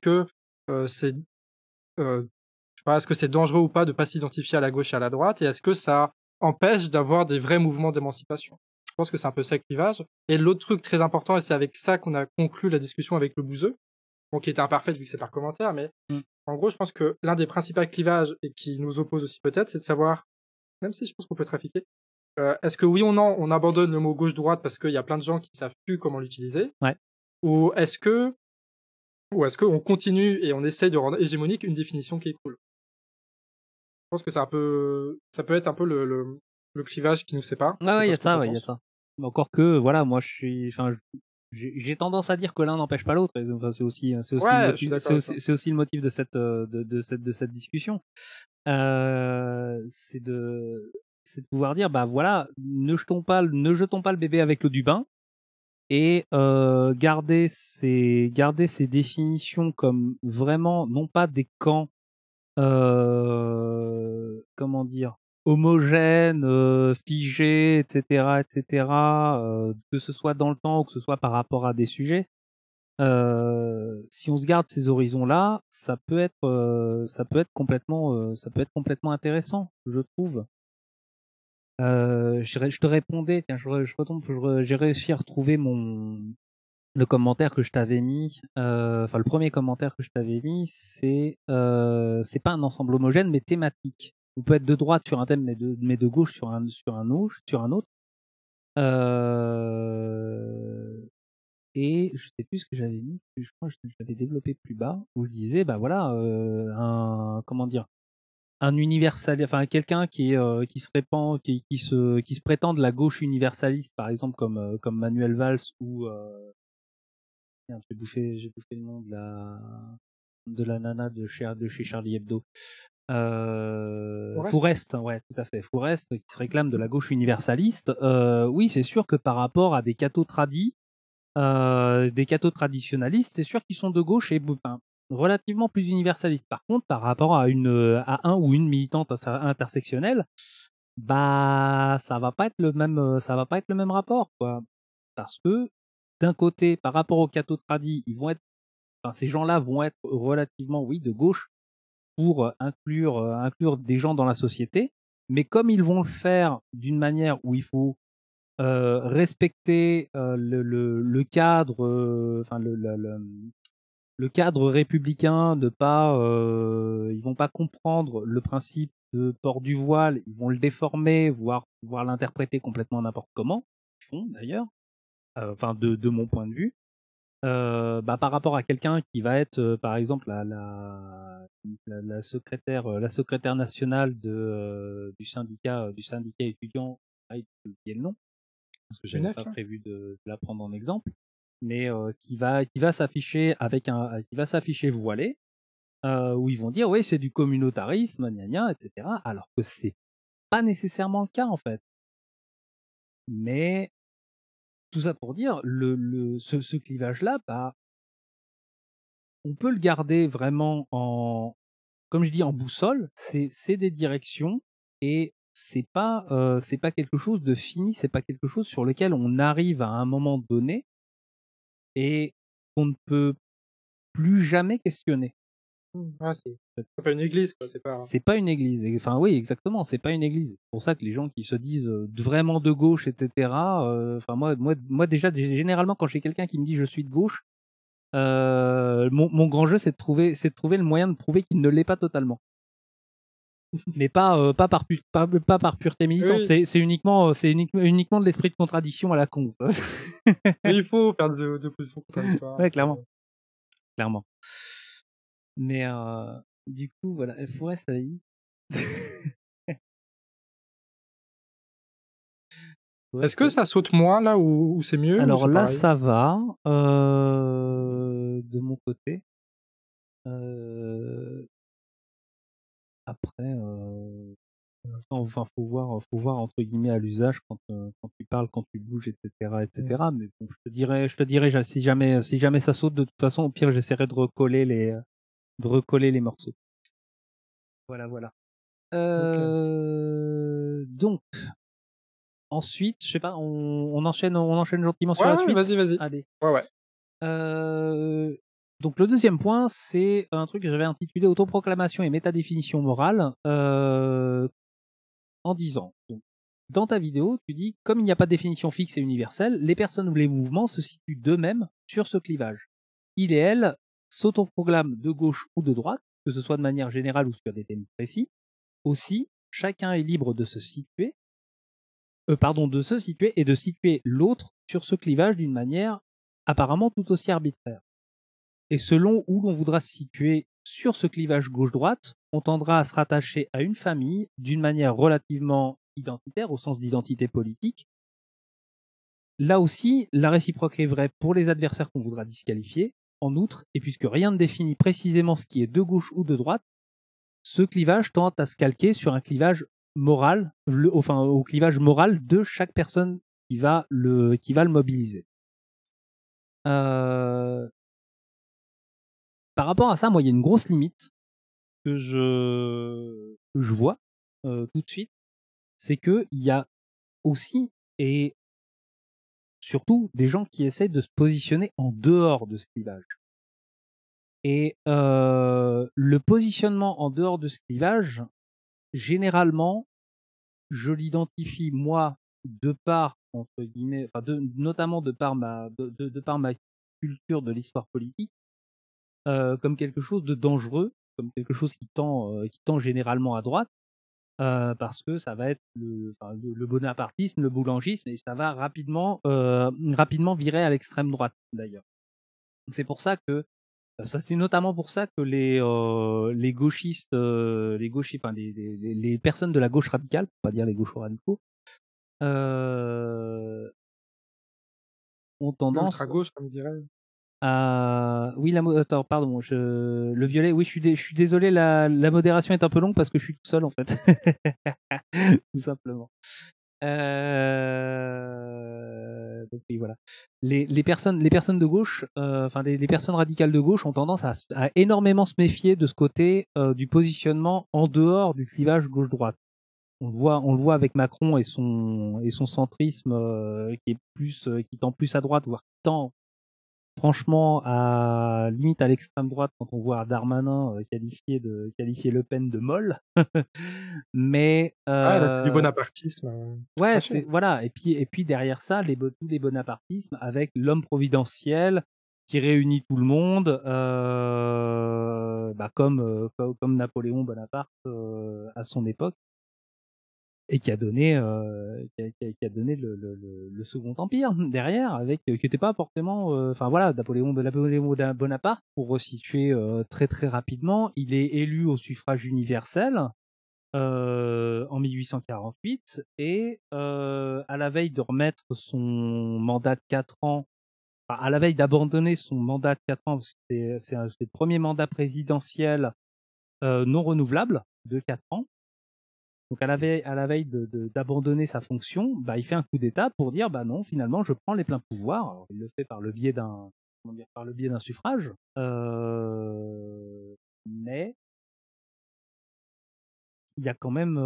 que c'est dangereux ou pas de pas s'identifier à la gauche et à la droite, et est-ce que ça empêche d'avoir des vrais mouvements d'émancipation. Je pense que c'est un peu ça le clivage. Et l'autre truc très important, et c'est avec ça qu'on a conclu la discussion avec le Bouzeux, bon, qui était imparfaite vu que c'est par commentaire, mais en gros, je pense que l'un des principaux clivages, et qui nous oppose aussi peut-être, c'est de savoir, même si je pense qu'on peut trafiquer, est-ce que oui ou non, on abandonne le mot gauche-droite parce qu'il y a plein de gens qui ne savent plus comment l'utiliser, ou est-ce que on continue et on essaye de rendre hégémonique une définition qui est cool. Je pense que c'est un peu, ça peut être un peu le clivage qui nous sépare. Ah ouais, il y a ça. Mais encore que, voilà, moi j'ai tendance à dire que l'un n'empêche pas l'autre. Enfin, c'est aussi le motif de cette discussion. C'est de pouvoir dire, bah voilà, ne jetons pas le bébé avec l'eau du bain, et garder ces définitions comme vraiment non pas des camps homogène, figé, etc., que ce soit dans le temps ou que ce soit par rapport à des sujets. Si on se garde ces horizons-là, ça peut être complètement intéressant, je trouve. Je te répondais, tiens, j'ai réussi à retrouver le commentaire que je t'avais mis, le premier commentaire que je t'avais mis, c'est pas un ensemble homogène, mais thématique. On peut être de droite sur un thème, mais de gauche sur un autre. Et je sais plus ce que j'avais mis. Je crois que je l'avais développé plus bas, où je disais, bah voilà, un universal, enfin quelqu'un qui se prétend de la gauche universaliste, par exemple comme Manuel Valls ou j'ai bouffé le nom de la nana de chez Charlie Hebdo. Fourest, ouais, tout à fait. Fourest, qui se réclame de la gauche universaliste. Oui, c'est sûr que par rapport à des cathos tradis, des cathos traditionalistes, c'est sûr qu'ils sont de gauche et relativement plus universalistes. Par contre, par rapport à un ou une militante intersectionnelle, bah ça va pas être le même rapport, quoi. Parce que d'un côté, par rapport aux cathos tradis, ces gens-là vont être relativement de gauche, pour inclure des gens dans la société, mais comme ils vont le faire d'une manière où il faut respecter le cadre, le cadre républicain, ils vont pas comprendre le principe de port du voile, ils vont le déformer, voire l'interpréter complètement n'importe comment, ils font d'ailleurs, de mon point de vue. Par rapport à quelqu'un qui va être par exemple la secrétaire nationale du syndicat étudiant, j'ai oublié le nom parce que j'avais pas prévu de la prendre en exemple, mais qui va s'afficher voilée, où ils vont dire oui, c'est du communautarisme, gna gna, etc., alors que c'est pas nécessairement le cas en fait. Mais Tout ça pour dire, ce clivage-là, bah, on peut le garder vraiment en, comme je dis, en boussole. C'est des directions et c'est pas quelque chose de fini, c'est pas quelque chose sur lequel on arrive à un moment donné et qu'on ne peut plus jamais questionner. Ah, c'est pas une église, quoi. C'est pas une église. Enfin, oui, exactement. C'est pas une église. C'est pour ça que les gens qui se disent vraiment de gauche, etc. Enfin, moi, déjà, généralement, quand j'ai quelqu'un qui me dit je suis de gauche, mon grand jeu, c'est de trouver le moyen de prouver qu'il ne l'est pas totalement. Mais pas par pureté militante. Oui. C'est uniquement de l'esprit de contradiction à la con. Mais il faut faire de positions contradictoires. Ouais, clairement. Mais du coup, voilà, Fourest a dit. Est-ce que ça saute moins là où c'est mieux? Alors là, ça va. De mon côté. Après, enfin, faut voir entre guillemets à l'usage quand tu parles, quand tu bouges, etc. Mais bon, je te dirai, si jamais ça saute, de toute façon, au pire, j'essaierai de recoller les morceaux. Voilà. Okay. Donc, ensuite, je sais pas, on enchaîne gentiment sur la suite. Vas-y. Allez. Ouais. Donc, le deuxième point, c'est un truc que j'avais intitulé Autoproclamation et métadéfinition morale, en disant, donc, dans ta vidéo, tu dis, comme il n'y a pas de définition fixe et universelle, les personnes ou les mouvements se situent d'eux-mêmes sur ce clivage. Il et elle s'autoproclament de gauche ou de droite, que ce soit de manière générale ou sur des thèmes précis. Aussi, chacun est libre de se situer et de situer l'autre sur ce clivage d'une manière apparemment tout aussi arbitraire. Et selon où l'on voudra se situer sur ce clivage gauche-droite, on tendra à se rattacher à une famille d'une manière relativement identitaire, au sens d'identité politique. Là aussi, la réciproque est vraie pour les adversaires qu'on voudra disqualifier. En outre, et puisque rien ne définit précisément ce qui est de gauche ou de droite, ce clivage tend à se calquer sur un clivage moral, au clivage moral de chaque personne qui va le mobiliser. Par rapport à ça, moi, il y a une grosse limite que je vois tout de suite, c'est qu'il y a aussi et surtout des gens qui essayent de se positionner en dehors de ce clivage. Et le positionnement en dehors de ce clivage, généralement, je l'identifie moi de par, entre guillemets, enfin notamment de par ma culture de l'histoire politique, comme quelque chose de dangereux, comme quelque chose qui tend généralement à droite, parce que ça va être le bonapartisme, le boulangisme, et ça va rapidement virer à l'extrême droite d'ailleurs. C'est pour ça que c'est notamment pour ça que les gauchistes, les personnes de la gauche radicale, pour pas dire les gauchos radicaux, ont tendance. L'ultra-gauche, comme dirait. Oui, le violet. Oui, je suis désolé. La modération est un peu longue parce que je suis tout seul en fait, tout simplement. Donc oui, voilà. Les personnes de gauche, enfin les personnes radicales de gauche ont tendance à énormément se méfier de ce côté du positionnement en dehors du clivage gauche-droite. On le voit avec Macron et son centrisme qui tend plus à droite, voire qui tend franchement, à limite à l'extrême droite, quand on voit Darmanin qualifier Le Pen de molle, mais du bonapartisme. Ouais, c'est voilà. Et puis derrière ça, tous les bonapartismes avec l'homme providentiel qui réunit tout le monde, comme Napoléon Bonaparte à son époque, et qui a donné le Second Empire derrière, avec qui n'était pas forcément, Napoléon Bonaparte, pour resituer très très rapidement, il est élu au suffrage universel en 1848 et à la veille de remettre son mandat de 4 ans, enfin, à la veille d'abandonner son mandat de 4 ans, parce que c'est le premier mandat présidentiel non renouvelable de 4 ans. Donc à la veille d'abandonner sa fonction, bah, il fait un coup d'État pour dire bah non, finalement je prends les pleins pouvoirs. Alors, il le fait par le biais d'un suffrage, mais il y a quand même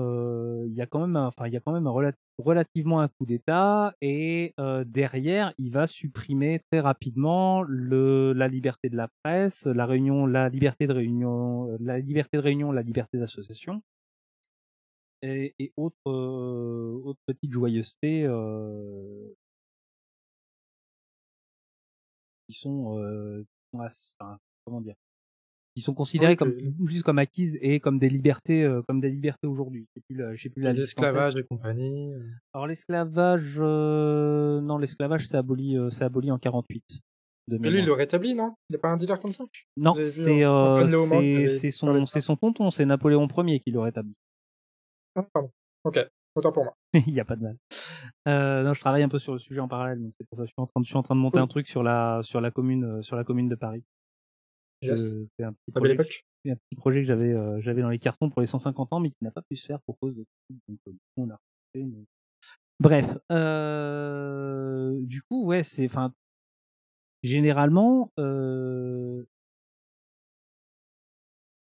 relativement un coup d'État, et derrière il va supprimer très rapidement la liberté de la presse, la liberté d'association. Et autre petite joyeuseté qui sont considérées comme acquises et comme des libertés aujourd'hui. L'esclavage et compagnie. Alors l'esclavage, non, l'esclavage c'est aboli en 48. Mais lui, il le rétablit, non? Il n'y a pas un dealer comme ça? Non, c'est son tonton, c'est Napoléon Ier qui le rétablit. Pardon. Ok, autant pour moi. Il n'y a pas de mal. Non, je travaille un peu sur le sujet en parallèle, donc c'est pour ça que je suis en train de monter un truc sur la commune de Paris. Yes. C'est un petit projet que j'avais dans les cartons pour les 150 ans, mais qui n'a pas pu se faire pour cause de. Donc, on a refusé, mais... Bref, du coup, ouais, c'est, enfin, généralement.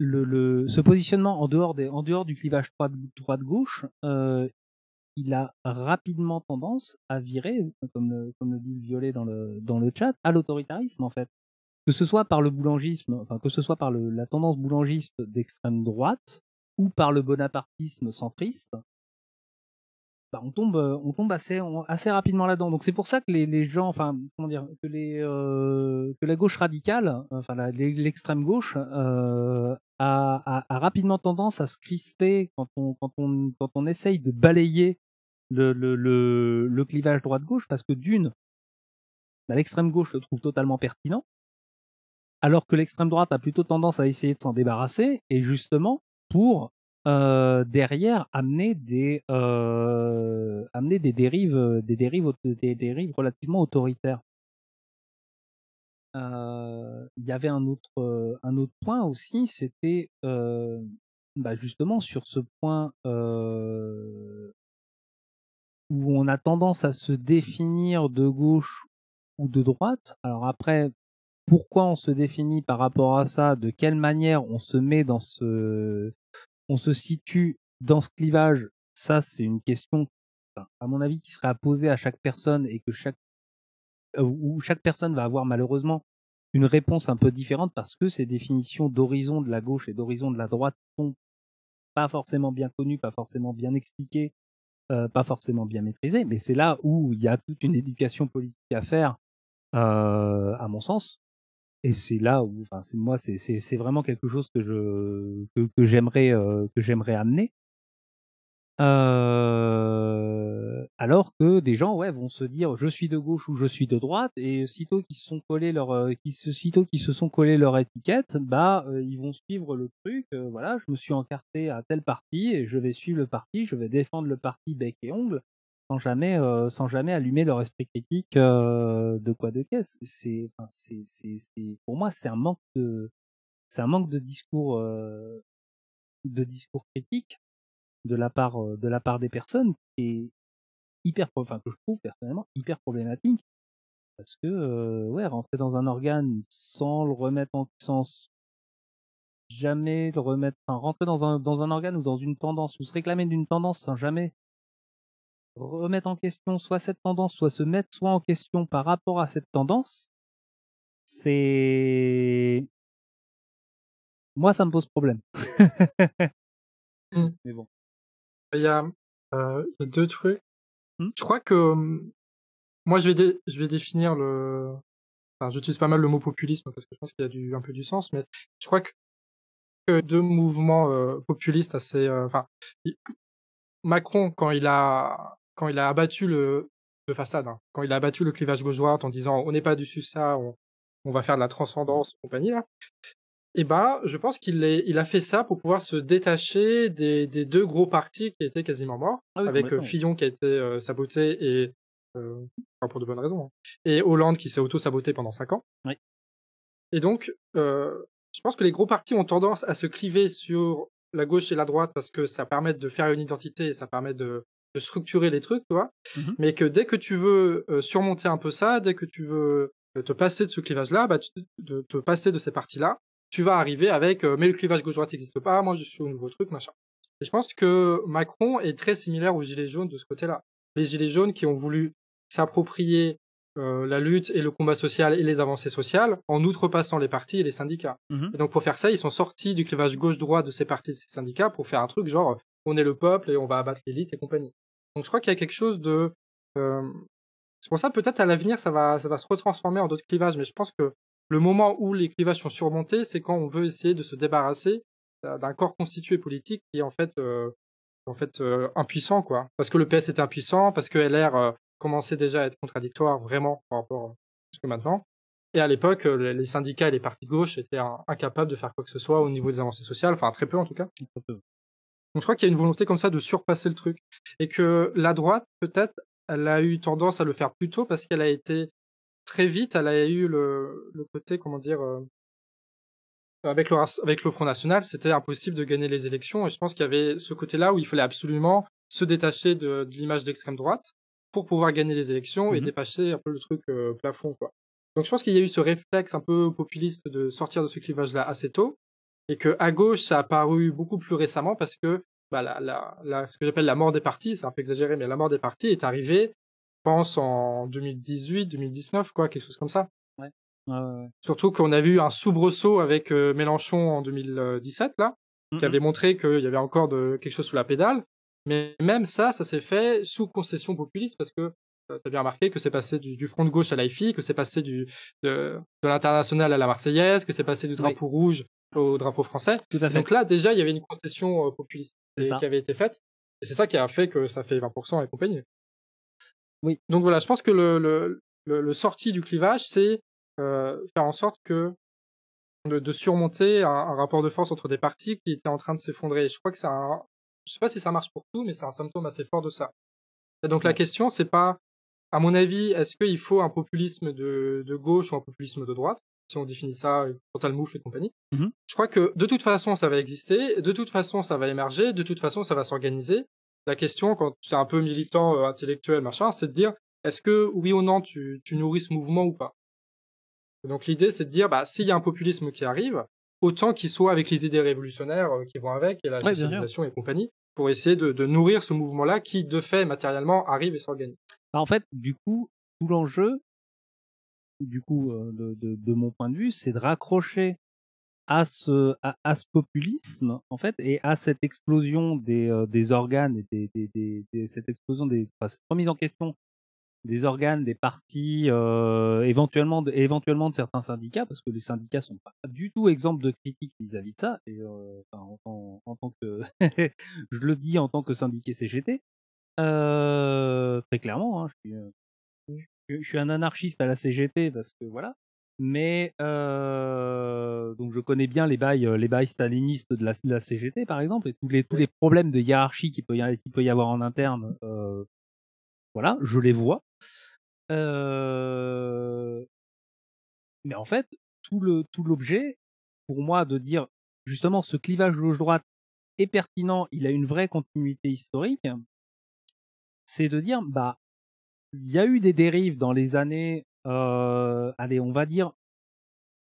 Ce positionnement en dehors du clivage droite-gauche, il a rapidement tendance à virer, comme le dit le Violet dans le chat, à l'autoritarisme en fait. Que ce soit par le boulangisme, enfin que ce soit par la tendance boulangiste d'extrême droite ou par le bonapartisme centriste, bah on tombe assez rapidement là-dedans. Donc c'est pour ça que les gens, enfin comment dire, que la gauche radicale, enfin l'extrême gauche a rapidement tendance à se crisper quand on essaye de balayer le clivage droite-gauche, parce que d'une, bah, l'extrême gauche le trouve totalement pertinent, alors que l'extrême droite a plutôt tendance à essayer de s'en débarrasser, et justement pour derrière amener des dérives relativement autoritaires. Il y avait un autre point aussi, c'était bah justement sur ce point où on a tendance à se définir de gauche ou de droite. Alors après, pourquoi on se définit par rapport à ça, de quelle manière on se met dans ce... On se situe dans ce clivage, ça c'est une question, à mon avis, qui serait à poser à chaque personne, et que chaque personne va avoir malheureusement une réponse un peu différente, parce que ces définitions d'horizon de la gauche et d'horizon de la droite sont pas forcément bien connues, pas forcément bien expliquées, pas forcément bien maîtrisées. Mais c'est là où il y a toute une éducation politique à faire, à mon sens. Et c'est là où, enfin, c'est vraiment quelque chose que j'aimerais amener. Alors que des gens, ouais, vont se dire je suis de gauche ou je suis de droite, et sitôt qu'ils se sont collés leur étiquette, bah ils vont suivre le truc. Voilà, je me suis encarté à tel parti et je vais suivre le parti, je vais défendre le parti bec et ongle, sans jamais allumer leur esprit critique de quoi de caisse. Pour moi, c'est un manque de discours critique de la part des personnes, et que je trouve personnellement hyper problématique, parce que rentrer dans un organe sans le remettre en puissance, jamais le remettre, enfin rentrer dans un organe ou dans une tendance, ou se réclamer d'une tendance sans jamais remettre en question soit cette tendance, soit se mettre soit en question par rapport à cette tendance, c'est... Moi, ça me pose problème. Mais bon. Il y a deux trucs. Je crois que... moi, je vais définir le... Enfin, j'utilise pas mal le mot populisme, parce que je pense qu'il y a un peu du sens, mais je crois que deux mouvements populistes assez... Macron, quand il a abattu le façade, hein, quand il a abattu le clivage gauche-droite en disant on n'est pas dessus ça, on va faire de la transcendance, compagnie là, et ben je pense qu'il a fait ça pour pouvoir se détacher des deux gros partis qui étaient quasiment morts, Fillon qui a été saboté, et enfin, pour de bonnes raisons, hein, et Hollande qui s'est auto-saboté pendant 5 ans. Oui. Et donc je pense que les gros partis ont tendance à se cliver sur la gauche et la droite parce que ça permet de faire une identité et ça permet de structurer les trucs, tu vois. Mm-hmm. Mais que dès que tu veux surmonter un peu ça, dès que tu veux te passer de ce clivage-là, bah, de te passer de ces parties-là, tu vas arriver avec mais le clivage gauche-droite n'existe pas, moi je suis au nouveau truc, machin. Et je pense que Macron est très similaire aux Gilets jaunes de ce côté-là. Les Gilets jaunes qui ont voulu s'approprier la lutte et le combat social et les avancées sociales en outrepassant les partis et les syndicats. Mmh. Et donc pour faire ça, ils sont sortis du clivage gauche-droit de ces partis et de ces syndicats pour faire un truc genre on est le peuple et on va abattre l'élite et compagnie. Donc je crois qu'il y a quelque chose de... C'est pour ça peut-être à l'avenir ça va se retransformer en d'autres clivages, mais je pense que le moment où les clivages sont surmontés, c'est quand on veut essayer de se débarrasser d'un corps constitué politique qui est en fait impuissant, quoi. Parce que le PS était impuissant, parce que LR... commençait déjà à être contradictoire vraiment par rapport à ce que maintenant. Et à l'époque, les syndicats et les partis de gauche étaient incapables de faire quoi que ce soit au niveau des avancées sociales, enfin très peu en tout cas. Donc je crois qu'il y a une volonté comme ça de surpasser le truc. Et que la droite, peut-être, elle a eu tendance à le faire plus tôt parce qu'elle a été très vite, elle a eu le côté, comment dire, avec le Front National, c'était impossible de gagner les élections. Et je pense qu'il y avait ce côté-là où il fallait absolument se détacher de l'image d'extrême droite pour pouvoir gagner les élections et dépasser un peu le truc plafond, quoi. Donc je pense qu'il y a eu ce réflexe un peu populiste de sortir de ce clivage-là assez tôt, et que à gauche, ça a apparu beaucoup plus récemment parce que bah, ce que j'appelle la mort des partis, c'est un peu exagéré, mais la mort des partis est arrivée, je pense, en 2018, 2019, quoi, quelque chose comme ça. Ouais. Surtout qu'on a vu un soubresaut avec Mélenchon en 2017, là, qui avait montré qu'il y avait encore quelque chose sous la pédale. Mais même ça s'est fait sous concession populiste parce que t'as bien remarqué que c'est passé du front de gauche à l'AFI, que c'est passé de l'international à la Marseillaise, que c'est passé du drapeau rouge au drapeau français. Tout à fait. Donc là, déjà, il y avait une concession populiste qui avait été faite. Et c'est ça qui a fait que ça fait 20% et compagnie. Oui. Donc voilà, je pense que le sorti du clivage, c'est faire en sorte que de surmonter un rapport de force entre des partis qui étaient en train de s'effondrer. Je crois que c'est je sais pas si ça marche pour tout, mais c'est un symptôme assez fort de ça. Et donc la question, c'est pas, à mon avis, est-ce qu'il faut un populisme de gauche ou un populisme de droite, si on définit ça, total mouf et compagnie. Mm-hmm. Je crois que de toute façon, ça va exister, de toute façon, ça va émerger, de toute façon, ça va s'organiser. La question, quand tu es un peu militant, intellectuel, machin, c'est de dire, est-ce que, oui ou non, tu nourris ce mouvement ou pas? Et donc l'idée, c'est de dire, bah, s'il y a un populisme qui arrive, autant qu'ils soient avec les idées révolutionnaires qui vont avec, et la socialisation et compagnie, pour essayer de nourrir ce mouvement-là qui, de fait, matériellement, arrive et s'organise. Bah en fait, du coup, tout l'enjeu, de mon point de vue, c'est de raccrocher à ce populisme, en fait, et à cette explosion des organes, et cette explosion cette remise en question des organes, des partis, éventuellement de certains syndicats, parce que les syndicats sont pas du tout exempts de critiques vis-à-vis de ça. Et en tant que, je le dis en tant que syndiqué CGT, très clairement, hein, je suis un anarchiste à la CGT parce que voilà. Mais donc je connais bien les bails stalinistes de la CGT par exemple et tous les problèmes de hiérarchie qu'il peut y avoir en interne. Voilà, je les vois. Mais en fait, tout l'objet, pour moi, de dire justement ce clivage gauche-droite est pertinent, il a une vraie continuité historique, c'est de dire, bah, il y a eu des dérives dans les années, allez, on va dire,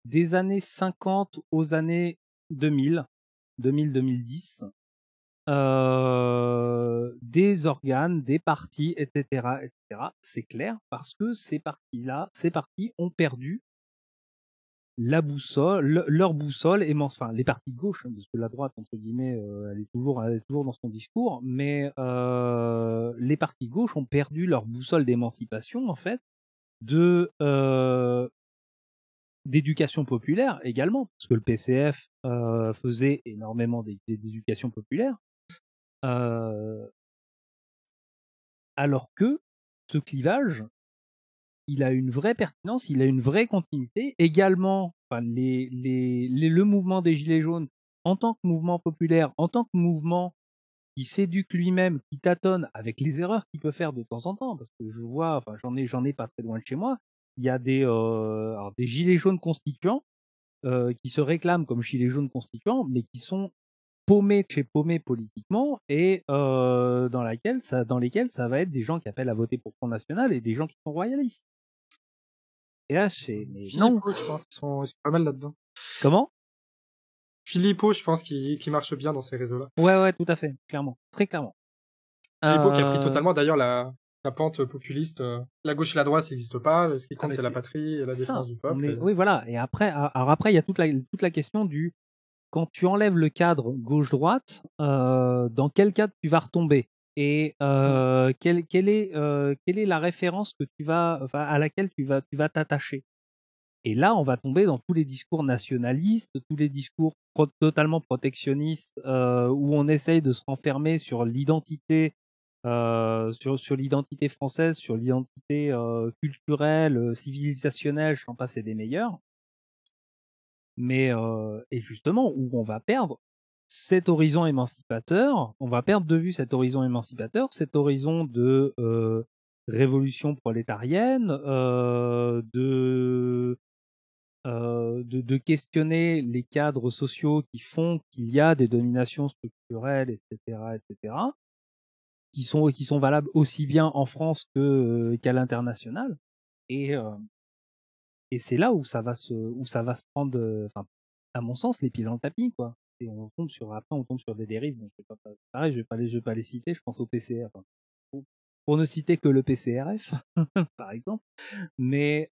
des années 50 aux années 2000-2010. Des organes, des partis, etc., etc. C'est clair parce que ces partis ont perdu la boussole, leur boussole immense. Enfin, les partis de gauche, hein, parce que la droite entre guillemets, elle est toujours dans son discours, mais les partis de gauche ont perdu leur boussole d'émancipation en fait, d'éducation populaire également, parce que le PCF faisait énormément d'éducation populaire. Alors que ce clivage, il a une vraie pertinence, il a une vraie continuité. Également, enfin, le mouvement des Gilets jaunes, en tant que mouvement populaire, en tant que mouvement qui s'éduque lui-même, qui tâtonne avec les erreurs qu'il peut faire de temps en temps, parce que je vois, enfin, j'en ai pas très loin de chez moi, il y a des Gilets jaunes constituants qui se réclament comme Gilets jaunes constituants, mais qui sont paumés de chez paumés politiquement et dans lesquels ça va être des gens qui appellent à voter pour Front National et des gens qui sont royalistes. Et là, c'est... Non, je crois. Ils sont pas mal là-dedans. Comment ? Philippot, je pense, qui marche bien dans ces réseaux-là. Ouais, tout à fait, clairement, très clairement. Philippot qui a pris totalement, d'ailleurs, la pente populiste. La gauche et la droite, ça n'existe pas. Ce qui compte, c'est la patrie et la défense du peuple. Mais... Oui, voilà. Et après, il y a toute la question du... Quand tu enlèves le cadre gauche-droite, dans quel cadre tu vas retomber ? Et quelle est la référence que à laquelle tu vas t'attacher ? Et là, on va tomber dans tous les discours nationalistes, tous les discours totalement protectionnistes, où on essaye de se renfermer sur l'identité, sur l'identité française, sur l'identité culturelle, civilisationnelle, je n'en passe et des meilleurs. Mais et justement, où on va perdre cet horizon émancipateur, on va perdre de vue cet horizon émancipateur, cet horizon de révolution prolétarienne, de questionner les cadres sociaux qui font qu'il y a des dominations structurelles, etc., qui sont valables aussi bien en France qu'à l'international. Et c'est là où ça va se prendre, à mon sens, les pieds dans le tapis, quoi. Et on tombe sur des dérives. Donc c'est pas pareil, je vais pas les citer. Je pense au PCR, pour ne citer que le PCRF, par exemple. Mais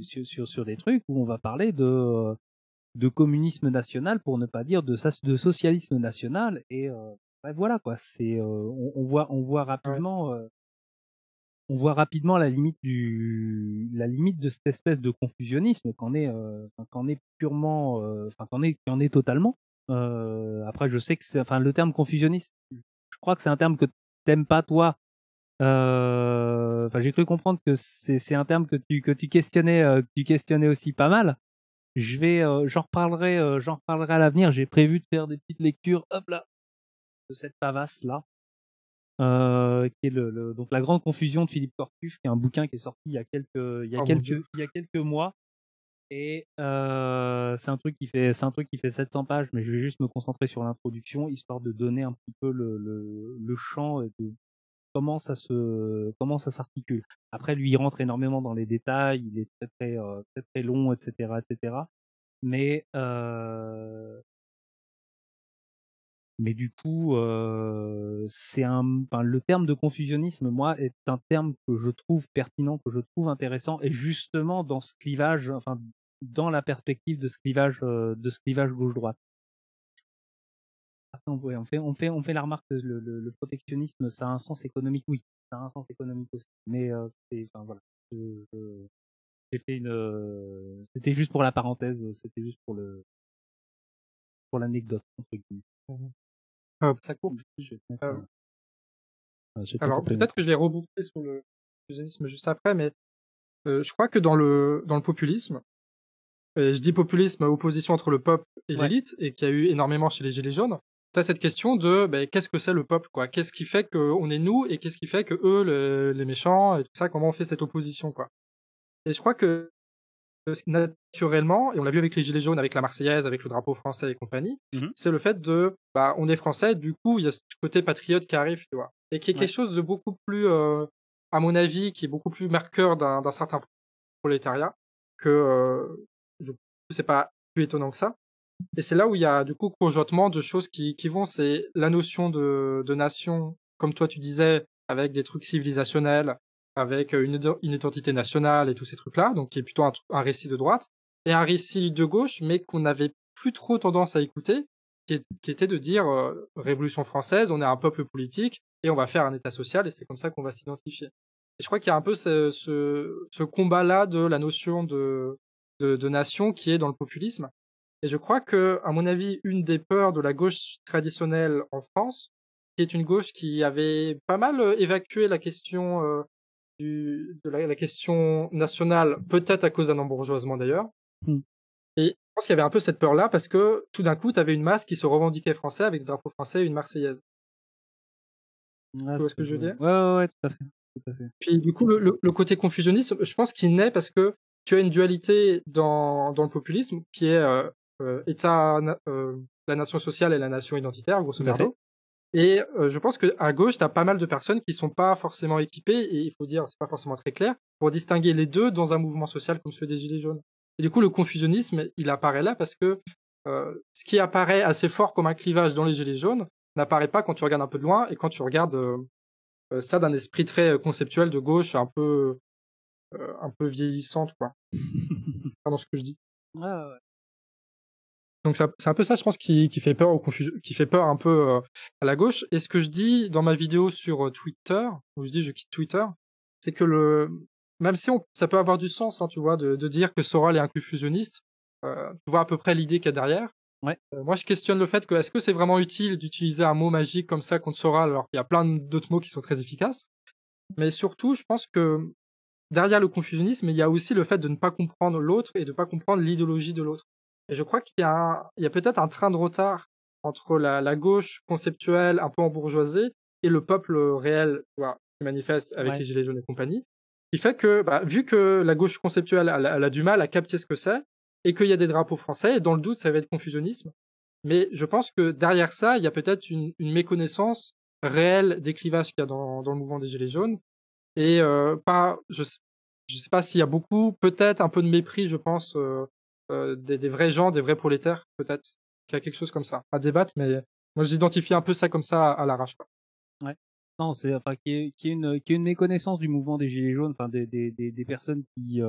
sur des trucs où on va parler de communisme national, pour ne pas dire de socialisme national. Et voilà, quoi. C'est on voit rapidement. On voit rapidement la limite de cette espèce de confusionnisme qu'en est totalement. Après, je sais que le terme confusionnisme, je crois que c'est un terme que t'aimes pas, toi. J'ai cru comprendre que c'est un terme que tu questionnais aussi pas mal. J'en reparlerai à l'avenir. J'ai prévu de faire des petites lectures, hop là, de cette pavasse là. Qui est donc La Grande Confusion de Philippe Cortuf, qui est un bouquin qui est sorti il y a quelques mois, et c'est un truc qui fait 700 pages, mais je vais juste me concentrer sur l'introduction, histoire de donner un petit peu le champ et de comment ça s'articule. Après, lui, il rentre énormément dans les détails, il est très, très long, etc. Mais du coup, le terme de confusionnisme, moi, est un terme que je trouve pertinent, que je trouve intéressant, et justement dans ce clivage, dans la perspective de ce clivage gauche-droite. Après, on fait la remarque que le protectionnisme, ça a un sens économique, oui, ça a un sens économique aussi. Mais voilà. J'ai fait une. C'était juste pour la parenthèse, c'était juste pour l'anecdote, entre guillemets. Ça court. Alors peut-être que je vais reboucler sur le populisme juste après, mais je crois que dans le populisme, je dis populisme, opposition entre le peuple et l'élite, et qu'il y a eu énormément chez les Gilets jaunes, t'as cette question de qu'est-ce que c'est le peuple, quoi, qu'est-ce qui fait qu'on est nous et qu'est-ce qui fait que eux, les méchants et tout ça, comment on fait cette opposition, quoi. Et je crois que naturellement, et on l'a vu avec les Gilets jaunes, avec la Marseillaise, avec le drapeau français et compagnie, c'est le fait de, on est français, du coup, il y a ce côté patriote qui arrive, tu vois, et qui est quelque chose de beaucoup plus, à mon avis, qui est beaucoup plus marqueur d'un certain prolétariat, que, du coup, c'est pas plus étonnant que ça. Et c'est là où il y a, du coup, conjointement de choses qui vont, c'est la notion de nation, comme toi tu disais, avec des trucs civilisationnels, avec une identité nationale et tous ces trucs-là, donc qui est plutôt un récit de droite, et un récit de gauche, mais qu'on n'avait plus trop tendance à écouter, qui était de dire Révolution française, on est un peuple politique, et on va faire un état social, et c'est comme ça qu'on va s'identifier. Et je crois qu'il y a un peu ce combat-là de la notion de nation qui est dans le populisme, et je crois que, à mon avis, une des peurs de la gauche traditionnelle en France, qui est une gauche qui avait pas mal évacué la question... de la question nationale, peut-être à cause d'un embourgeoisement d'ailleurs. Et je pense qu'il y avait un peu cette peur-là, parce que tout d'un coup, tu avais une masse qui se revendiquait français avec le drapeau français et une Marseillaise. Tu vois ce que je veux dire ? Ouais, tout à fait. Puis du coup, le côté confusionniste, je pense qu'il naît parce que tu as une dualité dans le populisme qui est État, la nation sociale et la nation identitaire, grosso modo. Et je pense qu'à gauche, tu as pas mal de personnes qui sont pas forcément équipées, et il faut dire, c'est pas forcément très clair, pour distinguer les deux dans un mouvement social comme celui des Gilets jaunes. Et du coup, le confusionnisme, il apparaît là parce que ce qui apparaît assez fort comme un clivage dans les Gilets jaunes n'apparaît pas quand tu regardes un peu de loin et quand tu regardes ça d'un esprit très conceptuel de gauche, un peu vieillissante, quoi. Pardon ce que je dis. Ah ouais. Donc c'est un peu ça, je pense, qui fait peur, qui fait peur un peu à la gauche. Et ce que je dis dans ma vidéo sur Twitter, où je dis je quitte Twitter, c'est que même si ça peut avoir du sens, hein, tu vois, de dire que Soral est un confusionniste, tu vois à peu près l'idée qu'il y a derrière. Ouais. Moi, je questionne le fait que est-ce que c'est vraiment utile d'utiliser un mot magique comme ça contre Soral, alors qu'il y a plein d'autres mots qui sont très efficaces. Mais surtout, je pense que derrière le confusionnisme, il y a aussi le fait de ne pas comprendre l'autre et de ne pas comprendre l'idéologie de l'autre. Et je crois qu'il y a, peut-être un train de retard entre la gauche conceptuelle, un peu embourgeoisée, et le peuple réel, voilà, qui manifeste avec les Gilets jaunes et compagnie, qui fait que, vu que la gauche conceptuelle elle a du mal à capter ce que c'est, et qu'il y a des drapeaux français, et dans le doute, ça va être confusionnisme. Mais je pense que derrière ça, il y a peut-être une méconnaissance réelle des clivages qu'il y a dans le mouvement des Gilets jaunes, et je sais pas s'il y a beaucoup, peut-être un peu de mépris, je pense, des vrais gens, des vrais prolétaires, peut-être, qu'il y a quelque chose comme ça à débattre, mais moi j'identifie un peu ça comme ça à l'arrache. Ouais. Non, c'est enfin qu'il y ait une méconnaissance du mouvement des Gilets jaunes, enfin des personnes qui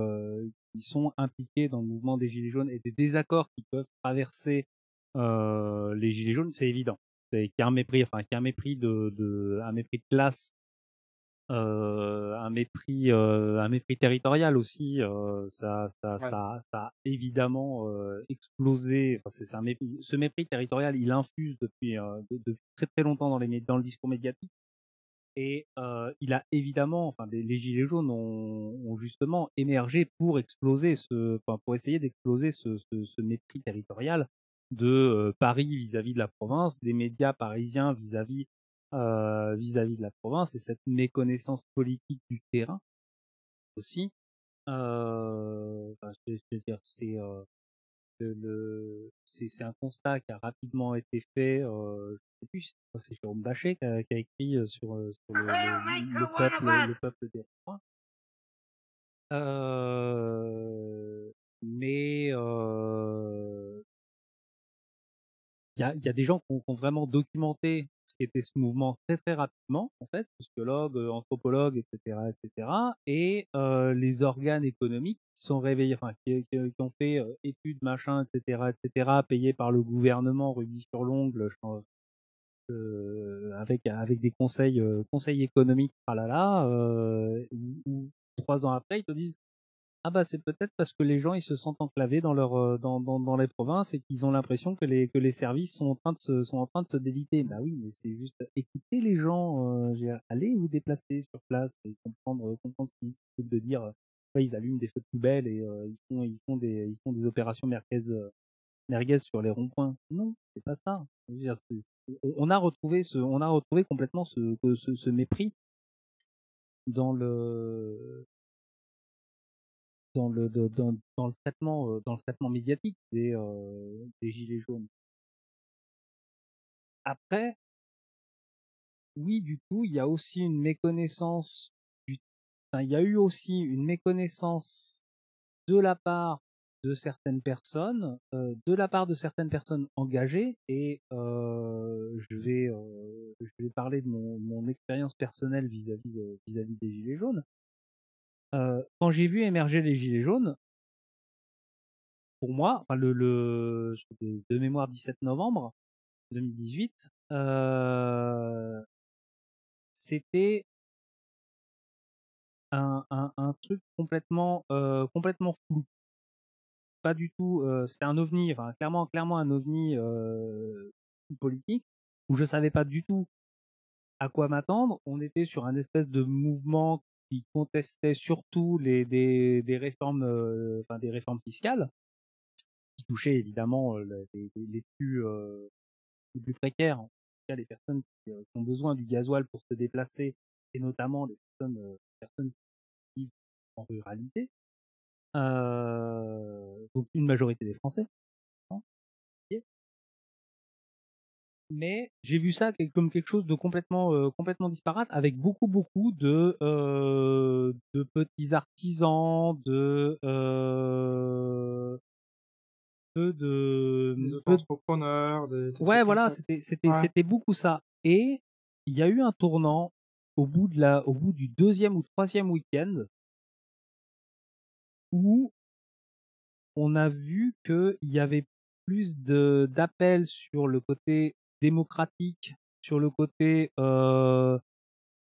sont impliquées dans le mouvement des Gilets jaunes et des désaccords qui peuvent traverser les Gilets jaunes, c'est évident. C'est qu'il y a un mépris, enfin qu'il y a un mépris un mépris de classe, un mépris territorial aussi, ça a évidemment explosé. Enfin, c'est un mépris, ce mépris territorial, il infuse depuis très très longtemps dans le discours médiatique. Et il a évidemment, enfin, les Gilets jaunes ont justement émergé pour exploser pour essayer d'exploser ce mépris territorial de Paris vis-à-vis de la province, des médias parisiens vis-à-vis de la province, et cette méconnaissance politique du terrain aussi. Je veux dire, c'est un constat qui a rapidement été fait. C'est Jérôme Bachet qui a écrit sur le peuple des Rois. Mais il y a des gens qui ont vraiment documenté ce qu'était ce mouvement très très rapidement, en fait, sociologues, anthropologues, etc., etc., et les organes économiques qui sont réveillés, enfin qui ont fait études, machin, etc., etc., payés par le gouvernement, rubis sur l'ongle, avec des conseils économiques, où 3 ans après ils te disent c'est peut-être parce que les gens ils se sentent enclavés dans dans les provinces et qu'ils ont l'impression que les services sont en train de se déliter. Bah oui, mais c'est juste écouter les gens, aller vous déplacer sur place et comprendre ce qu'ils veulent de dire. Enfin, ils allument des feux de poubelle et ils font des opérations merguez sur les ronds-points. Non, c'est pas ça. On a retrouvé complètement ce mépris dans le traitement médiatique des Gilets jaunes. Après, oui, du coup, il y a aussi une méconnaissance de la part de certaines personnes, engagées, et je vais parler de mon expérience personnelle vis-à-vis des Gilets jaunes. Quand j'ai vu émerger les Gilets jaunes, pour moi, de mémoire 17 novembre 2018, c'était un truc complètement flou. Pas du tout, c'était un ovni, enfin, clairement un ovni politique, où je savais pas du tout à quoi m'attendre. On était sur un espèce de mouvement qui contestait surtout des réformes, des réformes fiscales, qui touchaient évidemment les plus précaires, en tout cas les personnes qui ont besoin du gasoil pour se déplacer, et notamment les personnes qui vivent en ruralité, donc une majorité des Français. mais j'ai vu ça comme quelque chose de complètement disparate, avec beaucoup de petits artisans, de des entrepreneurs, ouais, voilà, c'était beaucoup ça. Et il y a eu un tournant au bout du deuxième ou troisième week-end où on a vu qu'il y avait plus d'appels sur le côté démocratique, sur le côté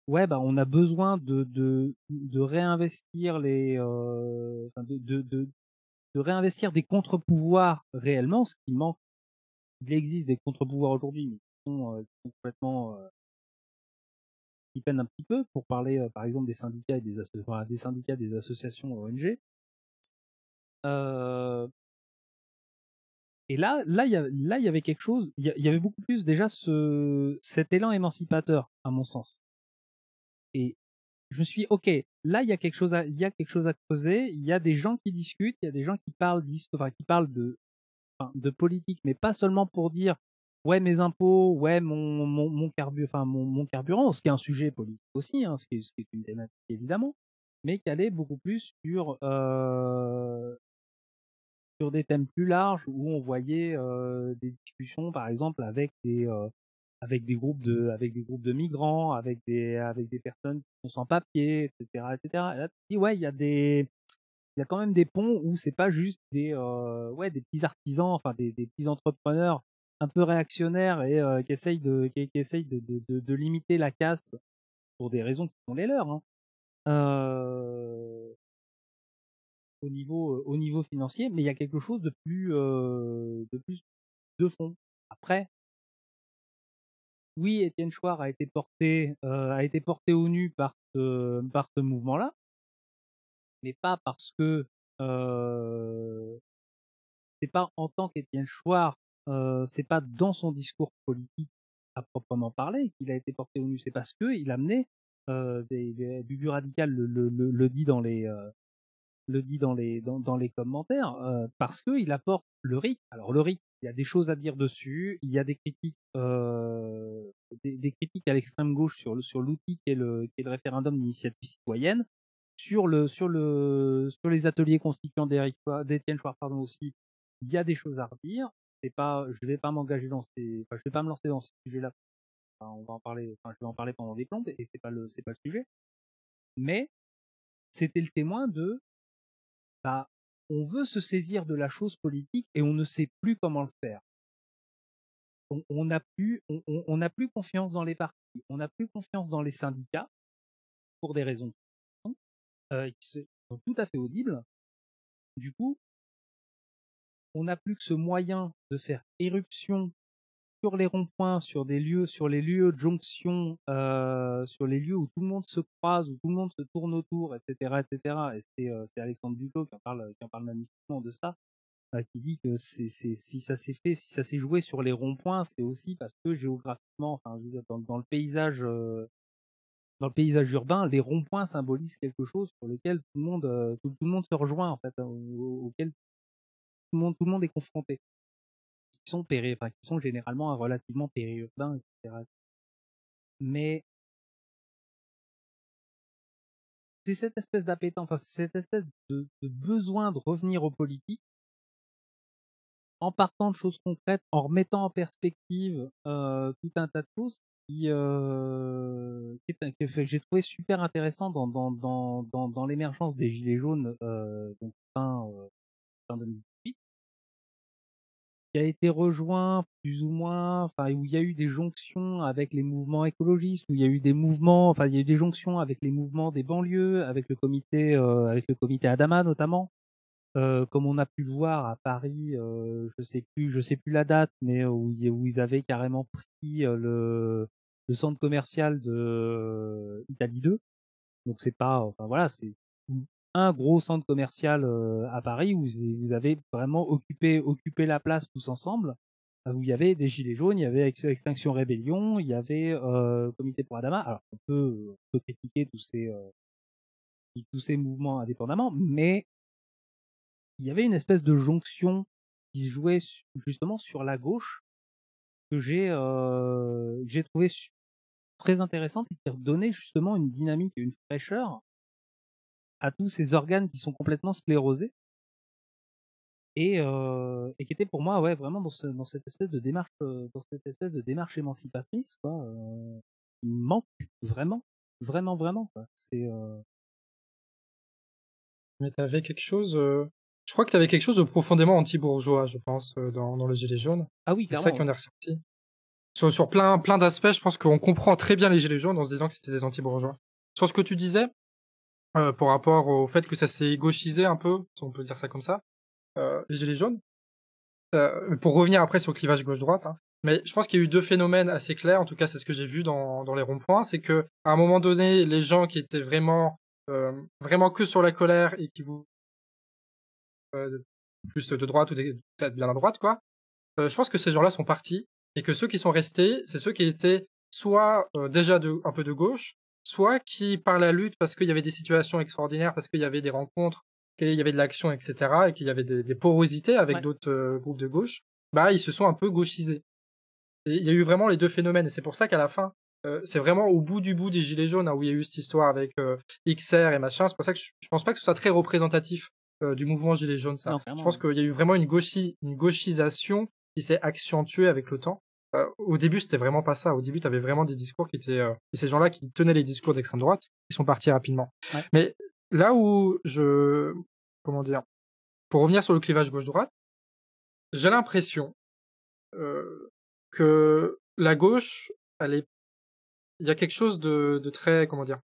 ouais, bah on a besoin de réinvestir les de réinvestir des contre-pouvoirs réellement, ce qui manque. Il existe des contre-pouvoirs aujourd'hui, mais qui sont complètement qui peinent un petit peu, pour parler par exemple des syndicats et des syndicats, des associations, ONG. Et là il y avait quelque chose, il y avait beaucoup plus déjà cet élan émancipateur à mon sens. Et je me suis dit, ok, là il y a quelque chose à creuser, il y a des gens qui discutent, il y a des gens qui parlent de politique, mais pas seulement pour dire ouais mes impôts, ouais mon carburant, ce qui est un sujet politique aussi, hein, ce qui est une thématique évidemment, mais qui allait beaucoup plus sur des thèmes plus larges, où on voyait des discussions par exemple avec des groupes de migrants, avec des personnes qui sont sans papier, etc. Et là, tu te dis, ouais, il y a quand même des ponts où c'est pas juste des petits artisans, enfin des petits entrepreneurs un peu réactionnaires et qui essayent de limiter la casse pour des raisons qui sont les leurs, hein. Au niveau financier, mais il y a quelque chose de plus de fond. Après, oui, Étienne Chouard a été porté au nu par ce mouvement-là, mais pas parce que c'est pas en tant qu'Étienne Chouard, c'est pas dans son discours politique à proprement parler qu'il a été porté au nu. C'est parce que il amenait Bubu Radical le dit dans les commentaires, parce que il apporte le RIC. Alors le RIC, il y a des choses à dire dessus, il y a des critiques à l'extrême gauche sur l'outil qui est le référendum d'initiative citoyenne, sur les ateliers constituants d'Étienne Chouard, pardon, aussi il y a des choses à redire. Je vais pas me lancer dans ce sujet là on va en parler, je vais en parler pendant des plombes, et c'est pas le sujet, mais c'était le témoin de on veut se saisir de la chose politique et on ne sait plus comment le faire. On n'a plus confiance dans les partis, on n'a plus confiance dans les syndicats pour des raisons qui sont tout à fait audibles. Du coup, on n'a plus que ce moyen de faire éruption sur les ronds-points, sur les lieux de jonction, sur les lieux où tout le monde se croise, où tout le monde se tourne autour, etc., etc. Et c'est Alexandre Duclos qui en parle magnifiquement de ça, qui dit que si ça s'est joué sur les ronds-points, c'est aussi parce que géographiquement, enfin, dans le paysage urbain, les ronds-points symbolisent quelque chose sur lequel tout le monde se rejoint, en fait, auquel tout le monde est confronté. Qui sont généralement relativement périurbains, etc. Mais c'est cette espèce d'appétence, c'est cette espèce de besoin de revenir aux politiques, en partant de choses concrètes, en remettant en perspective tout un tas de choses que j'ai trouvé super intéressant dans l'émergence des Gilets jaunes fin 2018. Qui a été rejoint plus ou moins, enfin où il y a eu des jonctions avec les mouvements écologistes, où il y a eu des mouvements, enfin il y a eu des jonctions avec les mouvements des banlieues, avec le comité Adama notamment, comme on a pu le voir à Paris, je sais plus la date, mais où ils avaient carrément pris le centre commercial de Italie 2, donc c'est pas, enfin voilà, c'est un gros centre commercial à Paris où vous avez vraiment occupé la place tous ensemble, où il y avait des Gilets jaunes, il y avait Extinction Rébellion, il y avait Comité pour Adama. Alors on peut critiquer tous ces mouvements indépendamment, mais il y avait une espèce de jonction qui se jouait justement sur la gauche, que j'ai trouvé très intéressante et qui redonnait justement une dynamique et une fraîcheur à tous ces organes qui sont complètement sclérosés et qui étaient pour moi vraiment dans cette espèce de démarche émancipatrice quoi, qui manque vraiment quoi. C'est mais t'avais quelque chose je crois que t'avais quelque chose de profondément anti-bourgeois, je pense, dans le Gilet jaune. Ah oui, clairement. C'est ça qu'on a ressorti. Sur plein d'aspects, je pense qu'on comprend très bien les Gilets jaunes en se disant que c'était des anti-bourgeois. Sur ce que tu disais, par rapport au fait que ça s'est gauchisé un peu, si on peut dire ça comme ça, les Gilets jaunes, pour revenir après sur le clivage gauche-droite, hein, mais je pense qu'il y a eu deux phénomènes assez clairs, en tout cas c'est ce que j'ai vu dans les ronds-points, c'est que à un moment donné, les gens qui étaient vraiment que sur la colère et qui vous plus de droite ou peut-être bien à la droite, quoi, je pense que ces gens-là sont partis, et que ceux qui sont restés, c'est ceux qui étaient soit déjà un peu de gauche, soit qui, par la lutte, parce qu'il y avait des situations extraordinaires, parce qu'il y avait des rencontres, qu'il y avait de l'action, etc., et qu'il y avait des porosités avec d'autres groupes de gauche, bah ils se sont un peu gauchisés. Et il y a eu vraiment les deux phénomènes, et c'est pour ça qu'à la fin, c'est vraiment au bout des Gilets jaunes, hein, où il y a eu cette histoire avec XR et machin, c'est pour ça que je pense pas que ce soit très représentatif du mouvement Gilets jaunes, ça. Non, je pense qu'il y a eu vraiment une gauchisation qui s'est accentuée avec le temps. Au début, c'était vraiment pas ça. Au début, t'avais vraiment des discours qui étaient... Et ces gens-là qui tenaient les discours d'extrême droite, ils sont partis rapidement. Ouais. Mais là où je... Comment dire ? Pour revenir sur le clivage gauche-droite, j'ai l'impression que la gauche, elle est... Il y a quelque chose de très... Comment dire ?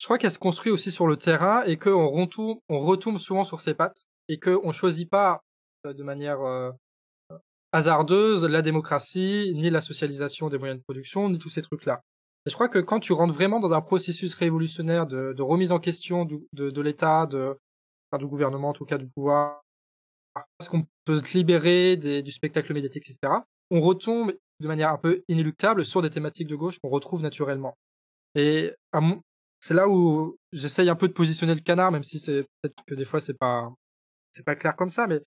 Je crois qu'elle se construit aussi sur le terrain et qu'on retombe souvent sur ses pattes et qu'on choisit pas de manière... hasardeuse, la démocratie, ni la socialisation des moyens de production, ni tous ces trucs-là. Et je crois que quand tu rentres vraiment dans un processus révolutionnaire de remise en question de l'État, enfin, du gouvernement, en tout cas du pouvoir, parce qu'on peut se libérer du spectacle médiatique, etc., on retombe de manière un peu inéluctable sur des thématiques de gauche qu'on retrouve naturellement. Et c'est là où j'essaye un peu de positionner le canard, même si c'est peut-être que des fois c'est pas clair comme ça, mais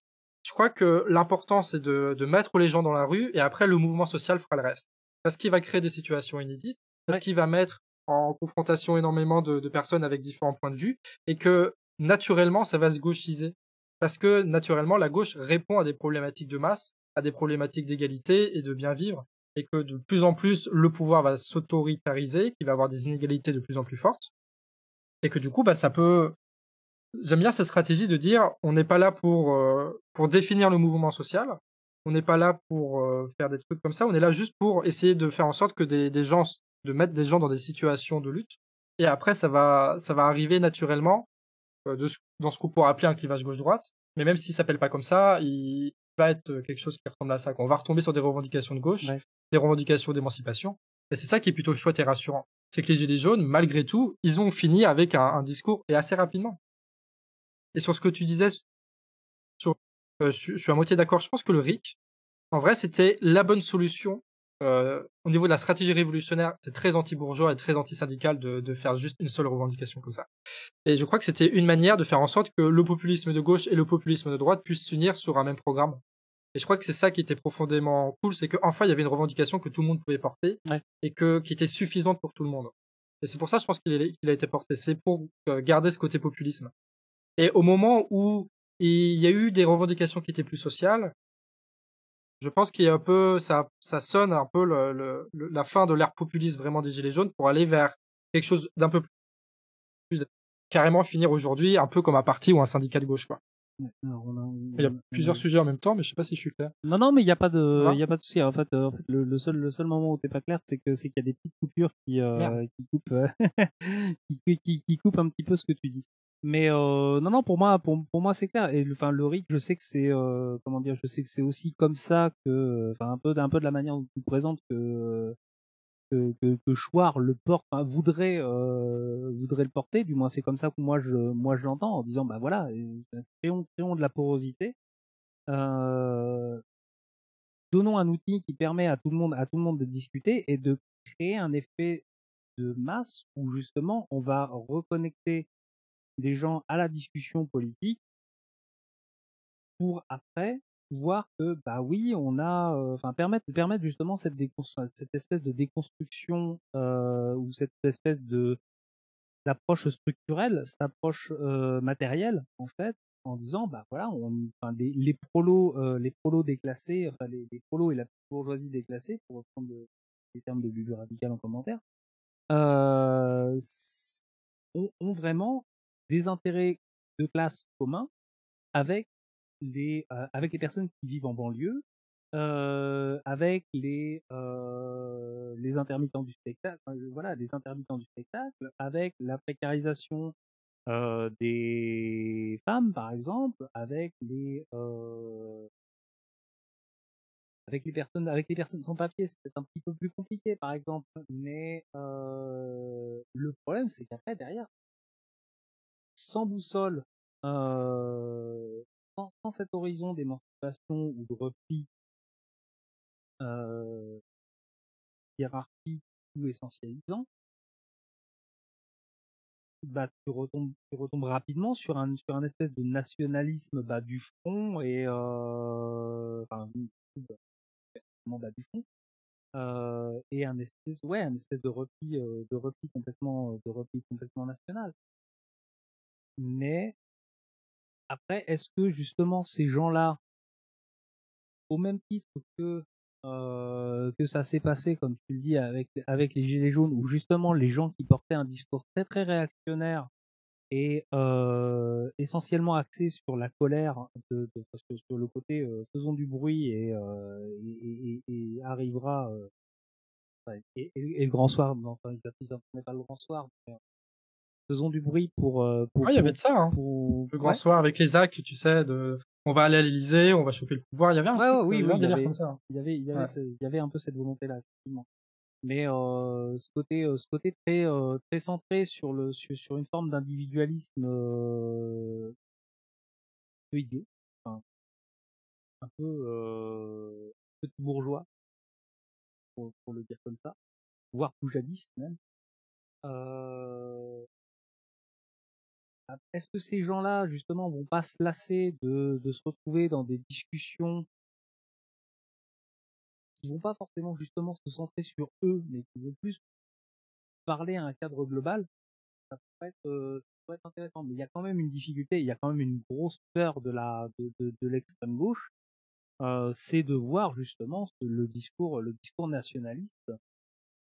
je crois que l'important, c'est de mettre les gens dans la rue, et après, le mouvement social fera le reste. Parce qu'il va créer des situations inédites, parce qu'il va mettre en confrontation énormément de personnes avec différents points de vue, et que, naturellement, ça va se gauchiser. Parce que, naturellement, la gauche répond à des problématiques de masse, à des problématiques d'égalité et de bien vivre, et que, de plus en plus, le pouvoir va s'autoritariser, qu'il va avoir des inégalités de plus en plus fortes, et que, du coup, bah, ça peut... J'aime bien cette stratégie de dire on n'est pas là pour définir le mouvement social, on n'est pas là pour faire des trucs comme ça, on est là juste pour essayer de faire en sorte que de mettre des gens dans des situations de lutte, et après ça va arriver naturellement dans ce qu'on pourrait appeler un clivage gauche-droite, mais même s'il s'appelle pas comme ça, il va être quelque chose qui ressemble à ça. On va retomber sur des revendications de gauche, des revendications d'émancipation, et c'est ça qui est plutôt chouette et rassurant. C'est que les Gilets jaunes, malgré tout, ils ont fini avec un discours, et assez rapidement. Et sur ce que tu disais, je suis à moitié d'accord. Je pense que le RIC, en vrai, c'était la bonne solution. Au niveau de la stratégie révolutionnaire, c'est très anti-bourgeois et très anti-syndical de faire juste une seule revendication comme ça. Et je crois que c'était une manière de faire en sorte que le populisme de gauche et le populisme de droite puissent s'unir sur un même programme. Et je crois que c'est ça qui était profondément cool, c'est qu'enfin, il y avait une revendication que tout le monde pouvait porter et qui était suffisante pour tout le monde. Et c'est pour ça, je pense, qu'il a été porté. C'est pour garder ce côté populisme. Et au moment où il y a eu des revendications qui étaient plus sociales, je pense qu'il y a un peu, ça sonne un peu la fin de l'ère populiste vraiment des Gilets jaunes pour aller vers quelque chose d'un peu plus carrément finir aujourd'hui, un peu comme un parti ou un syndicat de gauche, quoi. Alors, il y a plusieurs sujets en même temps, mais je sais pas si je suis clair. Non, mais il n'y a pas de souci. En fait, le seul moment où t'es pas clair, c'est qu'il y a des petites coupures qui coupent un petit peu ce que tu dis. Mais non, pour moi c'est clair. Et enfin le RIC, je sais que c'est comment dire, je sais que c'est aussi comme ça que, enfin un peu de la manière dont tu le présentes que Chouard le porte, hein, voudrait le porter. Du moins c'est comme ça que moi je l'entends, en disant bah voilà, créons de la porosité, donnons un outil qui permet à tout le monde de discuter et de créer un effet de masse où justement on va reconnecter des gens à la discussion politique pour après voir que bah oui, on a, enfin permettre justement cette espèce de déconstruction ou cette espèce de l'approche structurelle, cette approche matérielle en fait, en disant bah voilà, les prolos, déclassés, enfin les prolos et la bourgeoisie déclassée, pour reprendre les termes de Bubu Radical en commentaire, ont vraiment des intérêts de classe communs avec les personnes qui vivent en banlieue, avec les intermittents du spectacle, avec la précarisation des femmes par exemple, avec les personnes sans papier. C'est peut-être un petit peu plus compliqué par exemple, mais le problème c'est qu'après derrière, sans boussole, sans cet horizon d'émancipation ou de repli hiérarchique ou essentialisant, bah tu retombes rapidement sur un espèce de nationalisme du front et du front et un espèce de repli complètement national. Mais après, est-ce que justement ces gens-là, au même titre que ça s'est passé, comme tu le dis, avec les Gilets jaunes, où justement les gens qui portaient un discours très très réactionnaire et essentiellement axé sur la colère, sur le côté faisons du bruit et arrivera et le grand soir, enfin ils n'attendaient pas le grand soir. Mais, faisons du bruit pour il y avait de ça, le grand soir avec les actes, tu sais, on va aller à l'Élysée, on va choper le pouvoir. Il y avait un peu cette volonté là effectivement, mais ce côté très très centré sur une forme d'individualisme un peu idiot, enfin, un peu petit bourgeois pour le dire comme ça, voire poujadiste même. Est-ce que ces gens-là, justement, vont pas se lasser de se retrouver dans des discussions qui vont pas forcément, justement, se centrer sur eux, mais qui vont plus parler à un cadre global? Ça pourrait être intéressant. Mais il y a quand même une difficulté, il y a quand même une grosse peur de l'extrême gauche, c'est de voir, justement, le discours nationaliste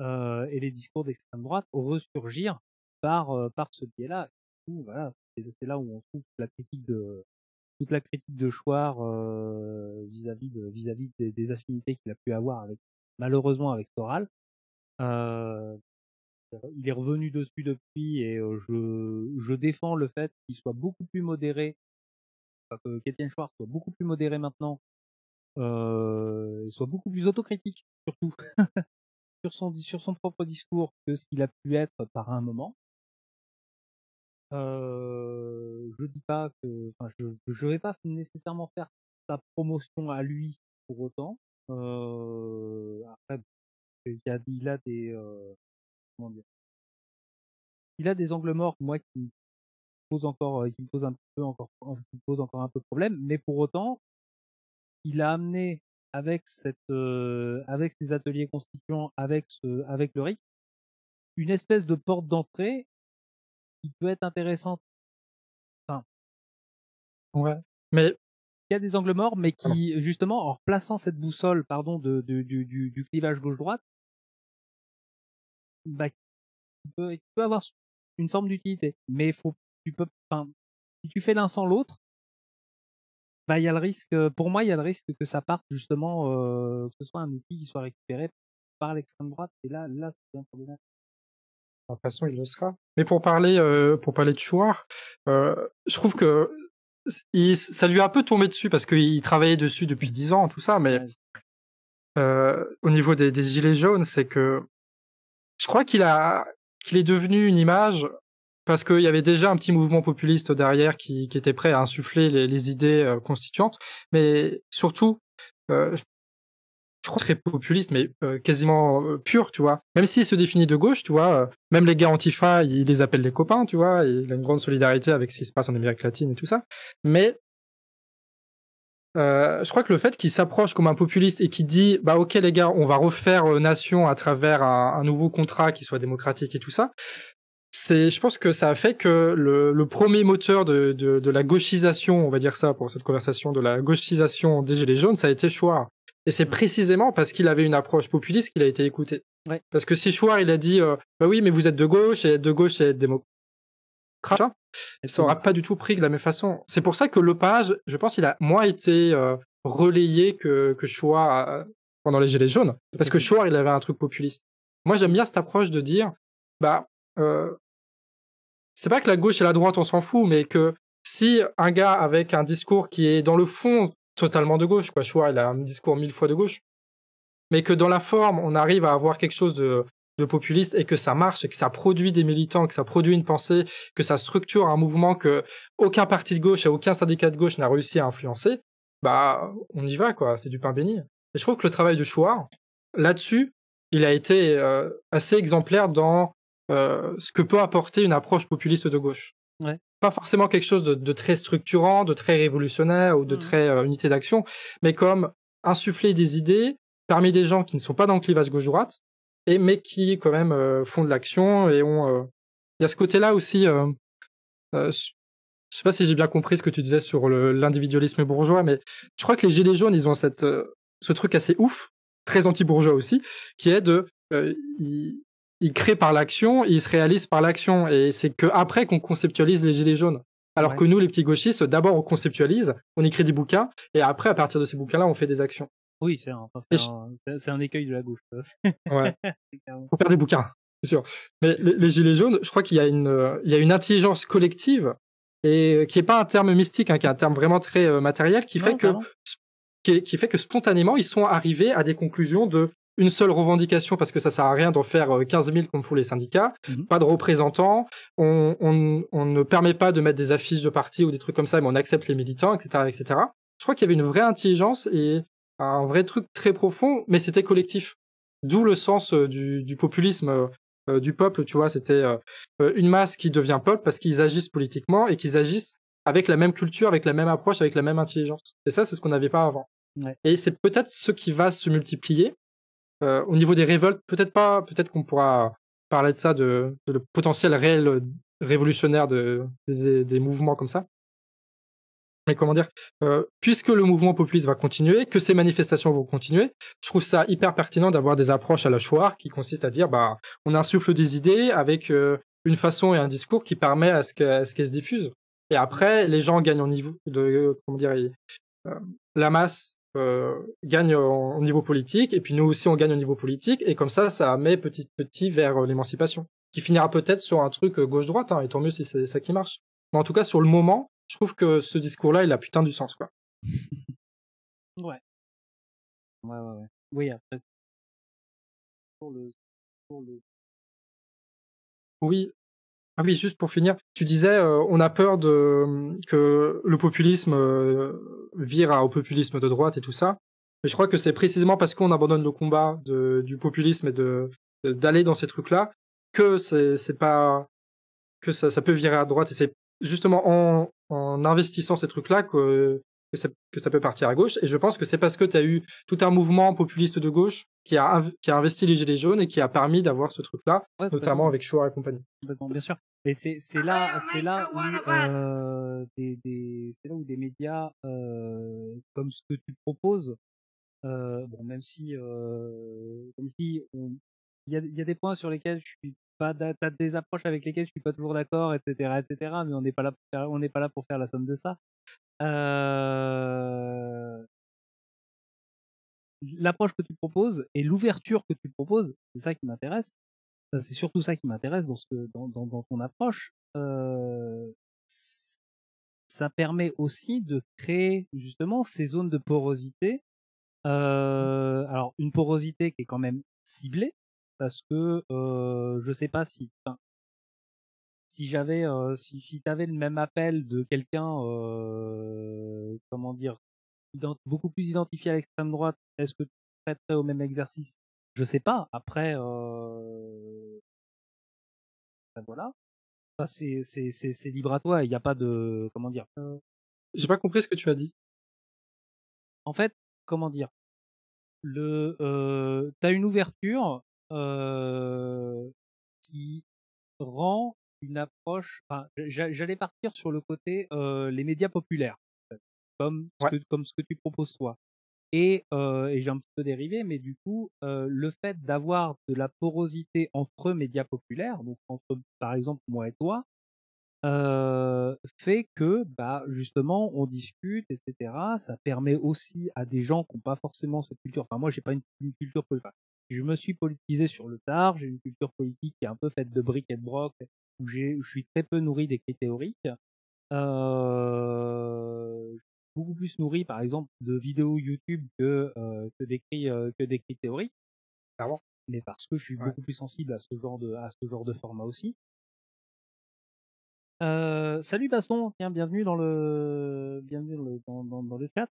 et les discours d'extrême droite ressurgir par ce biais-là. Voilà, c'est là où on trouve toute la critique de Chouard vis-à-vis des affinités qu'il a pu avoir malheureusement avec Soral. Il est revenu dessus depuis, et je défends le fait qu'il soit beaucoup plus modéré, qu'Étienne Chouard soit beaucoup plus modéré maintenant, soit beaucoup plus autocritique surtout sur son propre discours que ce qu'il a pu être par un moment. Je dis pas que, enfin, je vais pas nécessairement faire sa promotion à lui pour autant. Après, il a des angles morts, moi, qui me posent encore un peu de problème, mais pour autant, il a amené avec ses ateliers constituants, avec le RIC, une espèce de porte d'entrée qui peut être intéressante. Enfin, ouais. Mais il y a des angles morts, mais qui justement, en replaçant cette boussole, du clivage gauche-droite, bah, qui peut avoir une forme d'utilité. Mais si tu fais l'un sans l'autre, bah il y a le risque. Pour moi, il y a le risque que ça parte justement, que ce soit un outil qui soit récupéré par l'extrême droite. Et là, c'est bien problématique. De toute façon, il le sera. Mais pour parler de Chouard, je trouve que ça lui a un peu tombé dessus parce qu'il travaillait dessus depuis 10 ans, tout ça. Mais au niveau des Gilets jaunes, c'est que je crois qu'il est devenu une image parce qu'il y avait déjà un petit mouvement populiste derrière qui était prêt à insuffler les idées constituantes. Mais surtout, je crois très populiste, mais quasiment pur, tu vois. Même s'il se définit de gauche, tu vois, même les gars antifa, il les appelle les copains, tu vois, et il a une grande solidarité avec ce qui se passe en Amérique latine et tout ça. Mais Je crois que le fait qu'il s'approche comme un populiste et qu'il dit « bah ok les gars, on va refaire nation à travers un nouveau contrat qui soit démocratique et tout ça », je pense que ça a fait que le premier moteur de la gauchisation, on va dire ça pour cette conversation, de la gauchisation des Gilets jaunes, ça a été Chouard. Et c'est précisément parce qu'il avait une approche populiste qu'il a été écouté. Ouais. Parce que si Chouard, il a dit bah oui, mais vous êtes de gauche, et être de gauche, c'est être démocrate, ça n'aura pas du tout pris de la même façon. C'est pour ça que Lepage, je pense, il a moins été relayé que Chouard pendant les Gilets jaunes. Parce que Chouard, il avait un truc populiste. Moi, j'aime bien cette approche de dire, bah, c'est pas que la gauche et la droite, on s'en fout, mais que si un gars avec un discours qui est dans le fond totalement de gauche, quoi, Chouard, il a un discours 1000 fois de gauche, mais que dans la forme, on arrive à avoir quelque chose de populiste et que ça marche et que ça produit des militants, que ça produit une pensée, que ça structure un mouvement que aucun parti de gauche et aucun syndicat de gauche n'a réussi à influencer, bah on y va, quoi, c'est du pain béni. Et je trouve que le travail de Chouard, là-dessus, il a été assez exemplaire dans ce que peut apporter une approche populiste de gauche. Ouais. Pas forcément quelque chose de très structurant, de très révolutionnaire ou de très unité d'action, mais comme insuffler des idées parmi des gens qui ne sont pas dans le clivage gauche-droite, mais qui quand même font de l'action et ont... Il y a ce côté-là aussi, je sais pas si j'ai bien compris ce que tu disais sur l'individualisme bourgeois, mais je crois que les Gilets jaunes, ils ont ce truc assez ouf, très anti-bourgeois aussi, qui est de... ils créent par l'action, ils se réalisent par l'action, et c'est qu'après qu'on conceptualise les Gilets jaunes. Alors que nous, les petits gauchistes, d'abord on conceptualise, on écrit des bouquins, et après, à partir de ces bouquins-là, on fait des actions. Oui, c'est un écueil de la gauche. Ouais. Faut faire des bouquins, c'est sûr. Mais les Gilets jaunes, je crois qu'il y a une intelligence collective, et qui n'est pas un terme mystique, hein, qui est un terme vraiment très matériel, qui fait que spontanément, ils sont arrivés à des conclusions de une seule revendication, parce que ça sert à rien d'en faire 15 000 comme font les syndicats, pas de représentants, on ne permet pas de mettre des affiches de partis ou des trucs comme ça, mais on accepte les militants, etc. etc. Je crois qu'il y avait une vraie intelligence et un vrai truc très profond, mais c'était collectif. D'où le sens du populisme du peuple, tu vois, c'était une masse qui devient peuple parce qu'ils agissent politiquement et qu'ils agissent avec la même culture, avec la même approche, avec la même intelligence. Et ça, c'est ce qu'on n'avait pas avant. Ouais. Et c'est peut-être ce qui va se multiplier. Au niveau des révoltes, peut-être pas, peut-être qu'on pourra parler de ça, de le potentiel réel révolutionnaire des mouvements comme ça. Mais comment dire, puisque le mouvement populiste va continuer, que ces manifestations vont continuer, je trouve ça hyper pertinent d'avoir des approches à la Chouard qui consistent à dire, bah, on insuffle des idées avec une façon et un discours qui permet à ce qu'elles se diffusent. Et après, les gens gagnent au niveau de, comment dire, la masse gagne au niveau politique, et puis nous aussi on gagne au niveau politique, et comme ça met petit à petit vers l'émancipation, qui finira peut-être sur un truc gauche-droite, hein, et tant mieux si c'est ça qui marche. Mais en tout cas, sur le moment, je trouve que ce discours-là, il a putain du sens, quoi. Ouais. Oui, après... Oui. Ah oui, juste pour finir, tu disais, on a peur que le populisme vire au populisme de droite et tout ça. Mais je crois que c'est précisément parce qu'on abandonne le combat du populisme et d'aller dans ces trucs-là que c'est pas que ça peut virer à droite. Et c'est justement en investissant ces trucs-là que ça peut partir à gauche. Et je pense que c'est parce que tu as eu tout un mouvement populiste de gauche qui a investi les Gilets jaunes et qui a permis d'avoir ce truc-là, ouais, notamment avec Chouard et compagnie. Bien sûr. Et c'est là où des médias comme ce que tu proposes, bon, même si il y a des points sur lesquels je suis pas, t'as des approches avec lesquelles je suis pas toujours d'accord, etc. Mais on n'est pas là pour faire, la somme de ça. L'approche que tu proposes et l'ouverture que tu proposes, c'est ça qui m'intéresse. C'est surtout ça qui m'intéresse dans ton approche. Ça permet aussi de créer justement ces zones de porosité. Alors une porosité qui est quand même ciblée, parce que je sais pas si, si t'avais le même appel de quelqu'un, comment dire, beaucoup plus identifié à l'extrême droite, est-ce que tu traiterais au même exercice? Je sais pas. Après, ben voilà. Enfin, c'est libre à toi. Il n'y a pas de, comment dire. J'ai pas compris ce que tu as dit. en fait, comment dire, t'as une ouverture qui rend une approche. Enfin, j'allais partir sur le côté les médias populaires, comme ce que tu proposes toi. Et j'ai un petit peu dérivé, mais du coup, le fait d'avoir de la porosité entre médias populaires, donc entre, par exemple, moi et toi, fait que, bah, justement, on discute, etc. Ça permet aussi à des gens qui n'ont pas forcément cette culture. Enfin, moi, j'ai pas une culture politique. Enfin, je me suis politisé sur le tard. J'ai une culture politique qui est un peu faite de briques et de brocs, où je suis très peu nourri d'écrits théoriques. Beaucoup plus nourri, par exemple, de vidéos YouTube que d'écrits théoriques. Pardon. Mais parce que je suis beaucoup plus sensible à ce genre de format aussi. Salut Baston, tiens, bienvenue dans le chat.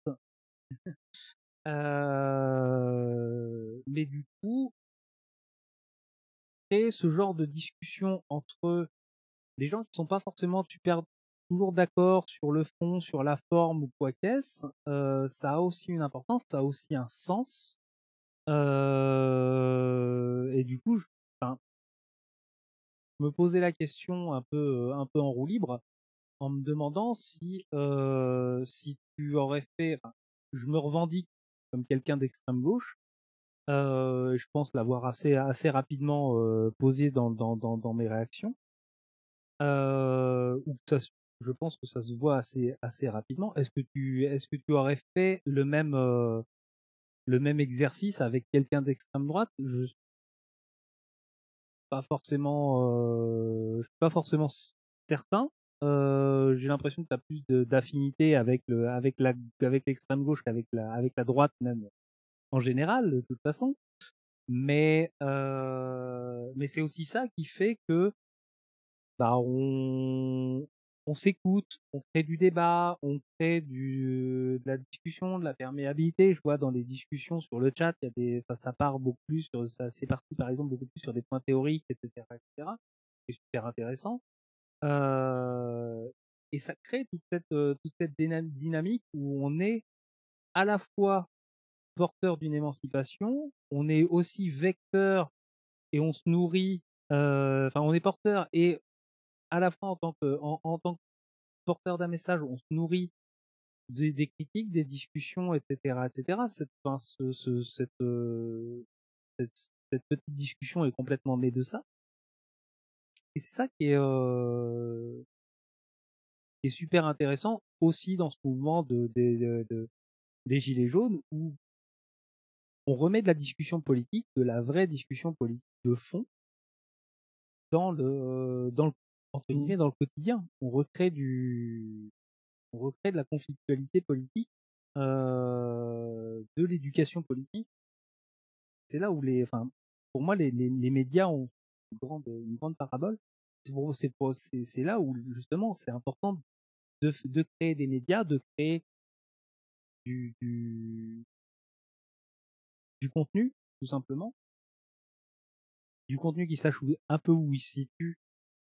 Mais du coup, créer ce genre de discussion entre des gens qui sont pas forcément super toujours d'accord sur le fond, sur la forme ou quoi qu'est-ce, ça a aussi une importance, ça a aussi un sens. Et du coup, je me posais la question un peu en roue libre, en me demandant si tu aurais fait... Enfin, je me revendique comme quelqu'un d'extrême gauche. Je pense l'avoir assez rapidement posé dans mes réactions. Je pense que ça se voit assez rapidement. Est-ce que tu aurais fait le même exercice avec quelqu'un d'extrême droite? Je suis pas forcément certain. J'ai l'impression que tu as plus d'affinité avec l'extrême gauche qu'avec la droite même en général de toute façon. Mais c'est aussi ça qui fait que bah on s'écoute, on crée du débat, on crée de la discussion, de la perméabilité. Je vois dans les discussions sur le chat, ça part beaucoup plus sur, ça s'est parti par exemple beaucoup plus sur des points théoriques, etc., etc. C'est super intéressant. Et ça crée toute cette dynamique où on est à la fois porteur d'une émancipation, on est aussi vecteur et on se nourrit. On est porteur et à la fois en tant que porteur d'un message, on se nourrit des critiques, des discussions, etc., etc. Cette petite discussion est complètement née de ça. Et c'est ça qui est super intéressant aussi dans ce mouvement des Gilets jaunes, où on remet de la discussion politique, de la vraie discussion politique de fond, dans le quotidien. On recrée de la conflictualité politique, de l'éducation politique. C'est là où pour moi les médias ont une grande parabole. C'est là où justement c'est important de créer des médias, de créer du contenu, tout simplement, du contenu qui sache un peu où il se situe.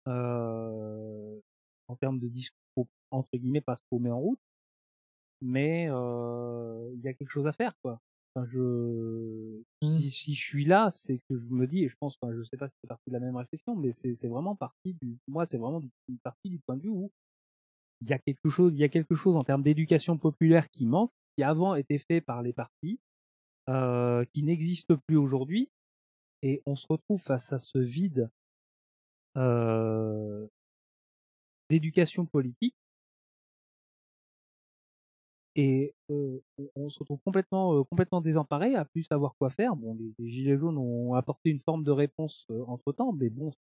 En termes de discours, entre guillemets, pas se paumer en route, mais il y a quelque chose à faire, quoi. Si je suis là, c'est que je me dis, et je pense, je sais pas si c'est partie de la même réflexion, mais c'est vraiment partie du point de vue où il y a quelque chose en termes d'éducation populaire qui manque, qui avant était fait par les partis, qui n'existe plus aujourd'hui, et on se retrouve face à ce vide d'éducation politique, et on se retrouve complètement désemparé, à plus savoir quoi faire. Bon, les Gilets jaunes ont apporté une forme de réponse entre temps, mais bon,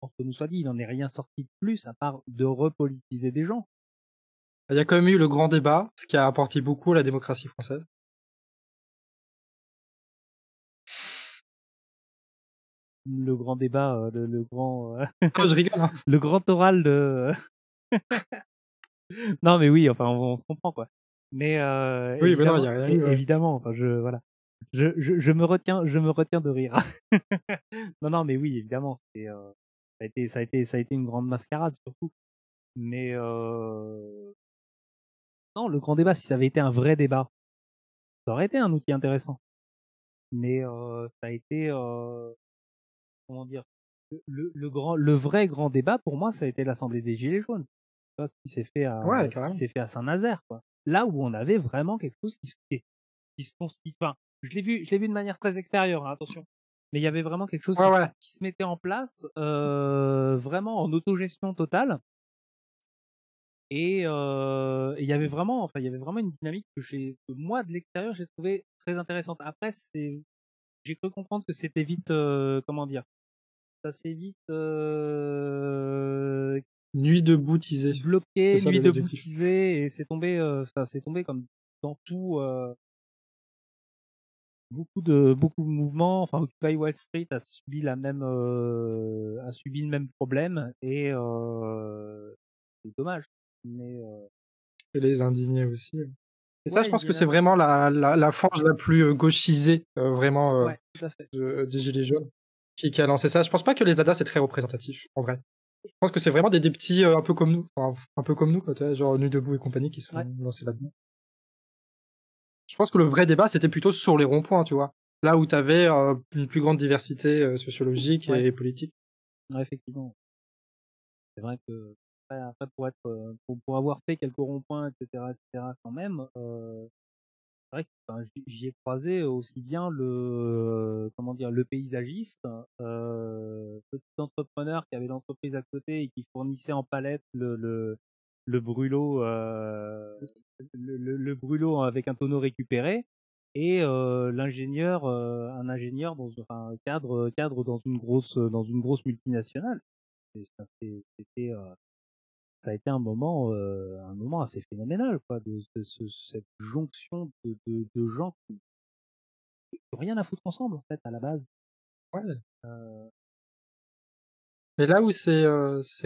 entre nous soit dit, il n'en est rien sorti de plus à part de repolitiser des gens. Il y a quand même eu le grand débat, ce qui a apporté beaucoup à la démocratie française. Le grand débat, le grand oral de... Non, mais oui, enfin, on se comprend, quoi. Mais, oui, évidemment, mais non, y a rien, évidemment, enfin, je me retiens de rire. Non, mais oui, évidemment, ça a été une grande mascarade, surtout. Mais, Non, le grand débat, si ça avait été un vrai débat, ça aurait été un outil intéressant. Mais ça a été, comment dire, le vrai grand débat pour moi, ça a été l'Assemblée des Gilets jaunes. Ce qui s'est fait à, Saint-Nazaire, quoi. Là où on avait vraiment quelque chose qui se constitue. Enfin, je l'ai vu de manière très extérieure, hein, attention. Mais il y avait vraiment quelque chose qui se mettait en place, vraiment en autogestion totale. Et il y avait vraiment une dynamique que moi de l'extérieur j'ai trouvé très intéressante. Après, j'ai cru comprendre que c'était vite, ça s'est vite Nuit Debout teasé, bloqué, Nuit Debout teasé, et c'est tombé, ça s'est tombé comme dans tout, beaucoup de mouvements. Enfin, Occupy Wall Street a subi le même problème, et c'est dommage. Mais et les indignés aussi. Et ça, je pense que c'est vraiment la forge la plus gauchisée, vraiment, des Gilets jaunes, qui a lancé ça. Je pense pas que les ADA, c'est très représentatif, en vrai. Je pense que c'est vraiment des petits, un peu comme nous, quoi, genre Nuit Debout et compagnie, qui se font lancer là-dedans. Je pense que le vrai débat, c'était plutôt sur les ronds-points, tu vois. Là où t'avais une plus grande diversité sociologique et politique. Ouais, effectivement. C'est vrai que... Après, pour avoir fait quelques ronds-points, etc., quand même, c'est vrai que j'y ai croisé aussi bien le paysagiste, petit entrepreneur qui avait l'entreprise à côté et qui fournissait en palette le brûlot avec un tonneau récupéré, et un ingénieur dans un cadre dans une grosse multinationale. Ça a été un moment assez phénoménal, quoi, cette jonction de gens qui n'ont rien à foutre ensemble, en fait, à la base. Ouais. Mais là où c'est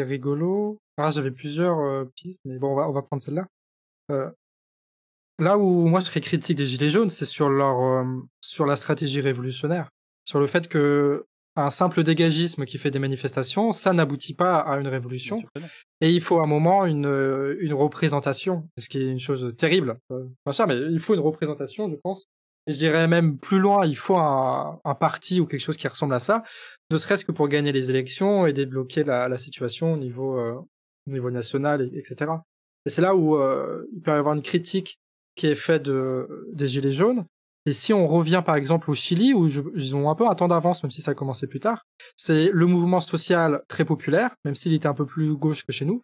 rigolo, j'avais plusieurs pistes, mais bon, on va prendre celle-là. Là où moi je serais critique des Gilets jaunes, c'est sur sur la stratégie révolutionnaire, sur le fait que un simple dégagisme qui fait des manifestations, ça n'aboutit pas à une révolution. Et il faut à un moment une représentation, ce qui est une chose terrible. Mais il faut une représentation, je pense. Et je dirais même plus loin, il faut un parti ou quelque chose qui ressemble à ça, ne serait-ce que pour gagner les élections et débloquer la situation au niveau national, etc. Et c'est là où il peut y avoir une critique qui est faite des Gilets jaunes. Et si on revient par exemple au Chili, où ils ont un peu un temps d'avance, même si ça a commencé plus tard, c'est le mouvement social très populaire, même s'il était un peu plus gauche que chez nous,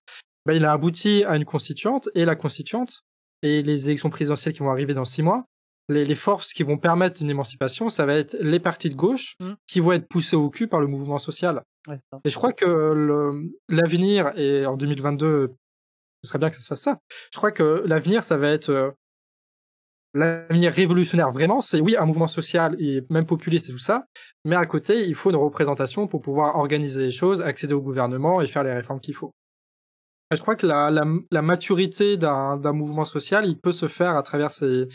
il a abouti à une constituante, et la constituante, et les élections présidentielles qui vont arriver dans 6 mois, les forces qui vont permettre une émancipation, ça va être les partis de gauche qui vont être poussés au cul par le mouvement social. Ouais, c'est ça. Et je crois que l'avenir, et en 2022, ce serait bien que ça se fasse ça, je crois que l'avenir, ça va être... L'avenir révolutionnaire, vraiment, c'est un mouvement social et même populiste et tout ça, mais à côté, il faut une représentation pour pouvoir organiser les choses, accéder au gouvernement et faire les réformes qu'il faut. Et je crois que la maturité d'un mouvement social, il peut se faire à travers ces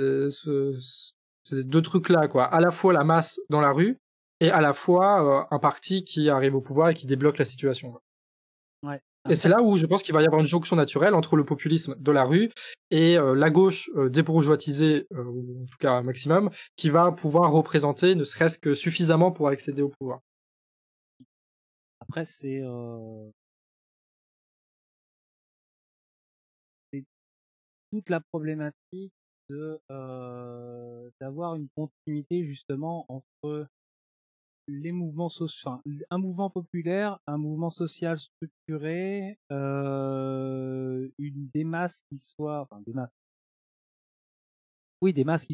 deux trucs-là, quoi. À la fois la masse dans la rue et à la fois un parti qui arrive au pouvoir et qui débloque la situation. Ouais. Et c'est là où je pense qu'il va y avoir une jonction naturelle entre le populisme de la rue et la gauche débourgeoisisée, en tout cas un maximum, qui va pouvoir représenter ne serait-ce que suffisamment pour accéder au pouvoir. Après, c'est toute la problématique d'avoir une continuité justement entre... les mouvements sociaux, un mouvement populaire, un mouvement social structuré, des masses qui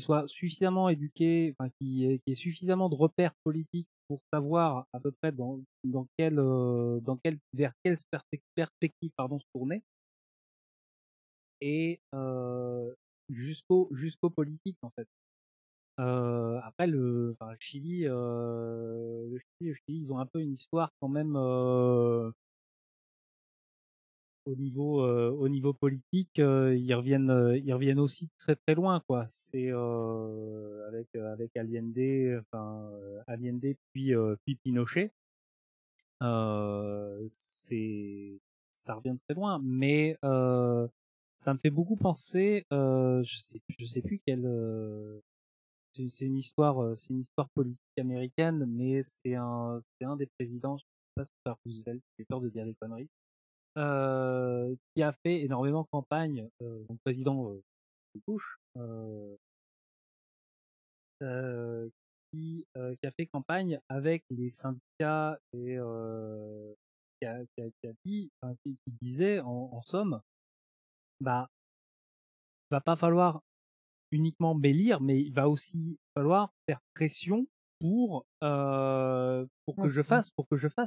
soient suffisamment éduquées, qui aient suffisamment de repères politiques pour savoir à peu près vers quelle perspective, se tourner, et jusqu'au politique, en fait. Après le Chili, ils ont un peu une histoire quand même au niveau politique, ils reviennent aussi très très loin, quoi. C'est avec Allende puis Pinochet, ça revient très loin, mais ça me fait beaucoup penser, je sais plus quelle, c'est une histoire politique américaine, mais c'est un des présidents, je sais pas si c'est Roosevelt, j'ai peur de dire des conneries, qui a fait énormément campagne, donc président Bush, qui a fait campagne avec les syndicats et qui disait en somme, bah, il va pas falloir uniquement bélire, mais il va aussi falloir faire pression pour que je fasse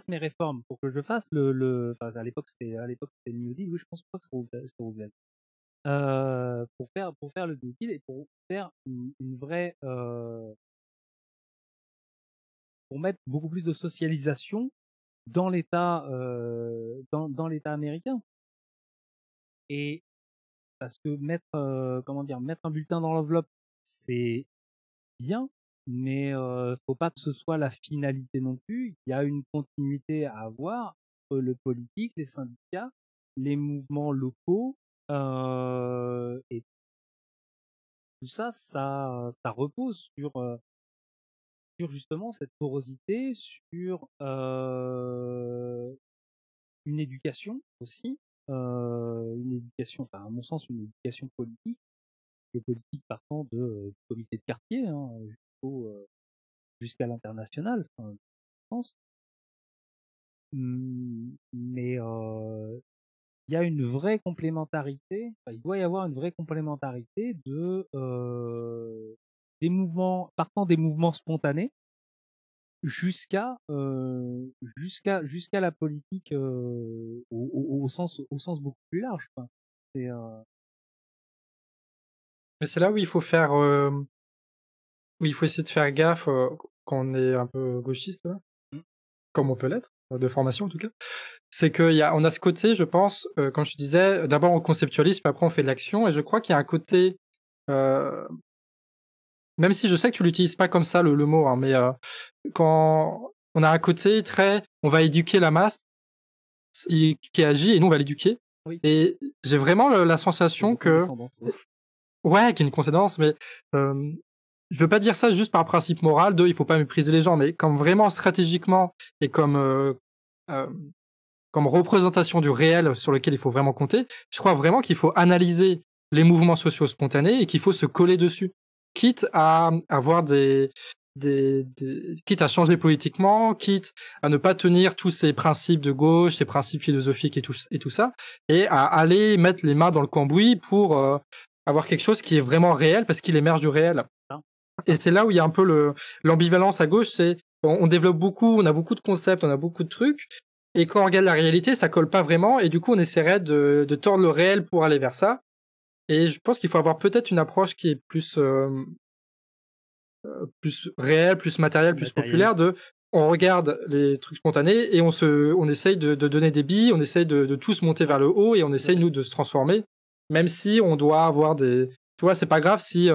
mes réformes, pour que je fasse enfin, à l'époque c'était New Deal, oui, je pense pas que c'est Roosevelt. Pour faire le New Deal et pour faire une vraie pour mettre beaucoup plus de socialisation dans l'État dans l'État américain. Et parce que mettre un bulletin dans l'enveloppe, c'est bien, mais faut pas que ce soit la finalité non plus. Il y a une continuité à avoir entre le politique, les syndicats, les mouvements locaux, et tout ça repose sur justement cette porosité, sur une éducation aussi, à mon sens une éducation politique, et politique partant du comité de quartier jusqu'à l'international, enfin, en France. Mais il y a une vraie complémentarité, enfin, il doit y avoir une vraie complémentarité des mouvements, partant des mouvements spontanés jusqu'à la politique au sens beaucoup plus large. Enfin, mais c'est là où il faut faire où il faut essayer de faire gaffe quand on est un peu gauchiste, comme on peut l'être, de formation en tout cas. C'est qu'on a ce côté, je pense, quand je disais, d'abord on conceptualise, puis après on fait de l'action, et je crois qu'il y a un côté, même si je sais que tu l'utilises pas comme ça le mot, hein, mais quand on a un côté très, on va éduquer la masse qui agit, et nous on va l'éduquer. Oui. Et j'ai vraiment la sensation que... Ouais, qu'il y a une concédance, mais... je veux pas dire ça juste par principe moral de il faut pas mépriser les gens, mais comme vraiment stratégiquement et comme représentation du réel sur lequel il faut vraiment compter, je crois vraiment qu'il faut analyser les mouvements sociaux spontanés et qu'il faut se coller dessus, quitte à avoir quitte à changer politiquement, quitte à ne pas tenir tous ces principes de gauche, ces principes philosophiques et tout ça, et à aller mettre les mains dans le cambouis pour avoir quelque chose qui est vraiment réel parce qu'il émerge du réel. Et c'est là où il y a un peu l'ambivalence à gauche, c'est on développe beaucoup, on a beaucoup de concepts, on a beaucoup de trucs, et quand on regarde la réalité, ça colle pas vraiment, et du coup on essaierait de tordre le réel pour aller vers ça. Et je pense qu'il faut avoir peut-être une approche qui est plus réelle, plus matérielle, plus populaire, on regarde les trucs spontanés et on essaye de donner des billes, on essaye de tous monter vers le haut, et on essaye nous de se transformer, même si on doit avoir des... Tu vois, c'est pas grave si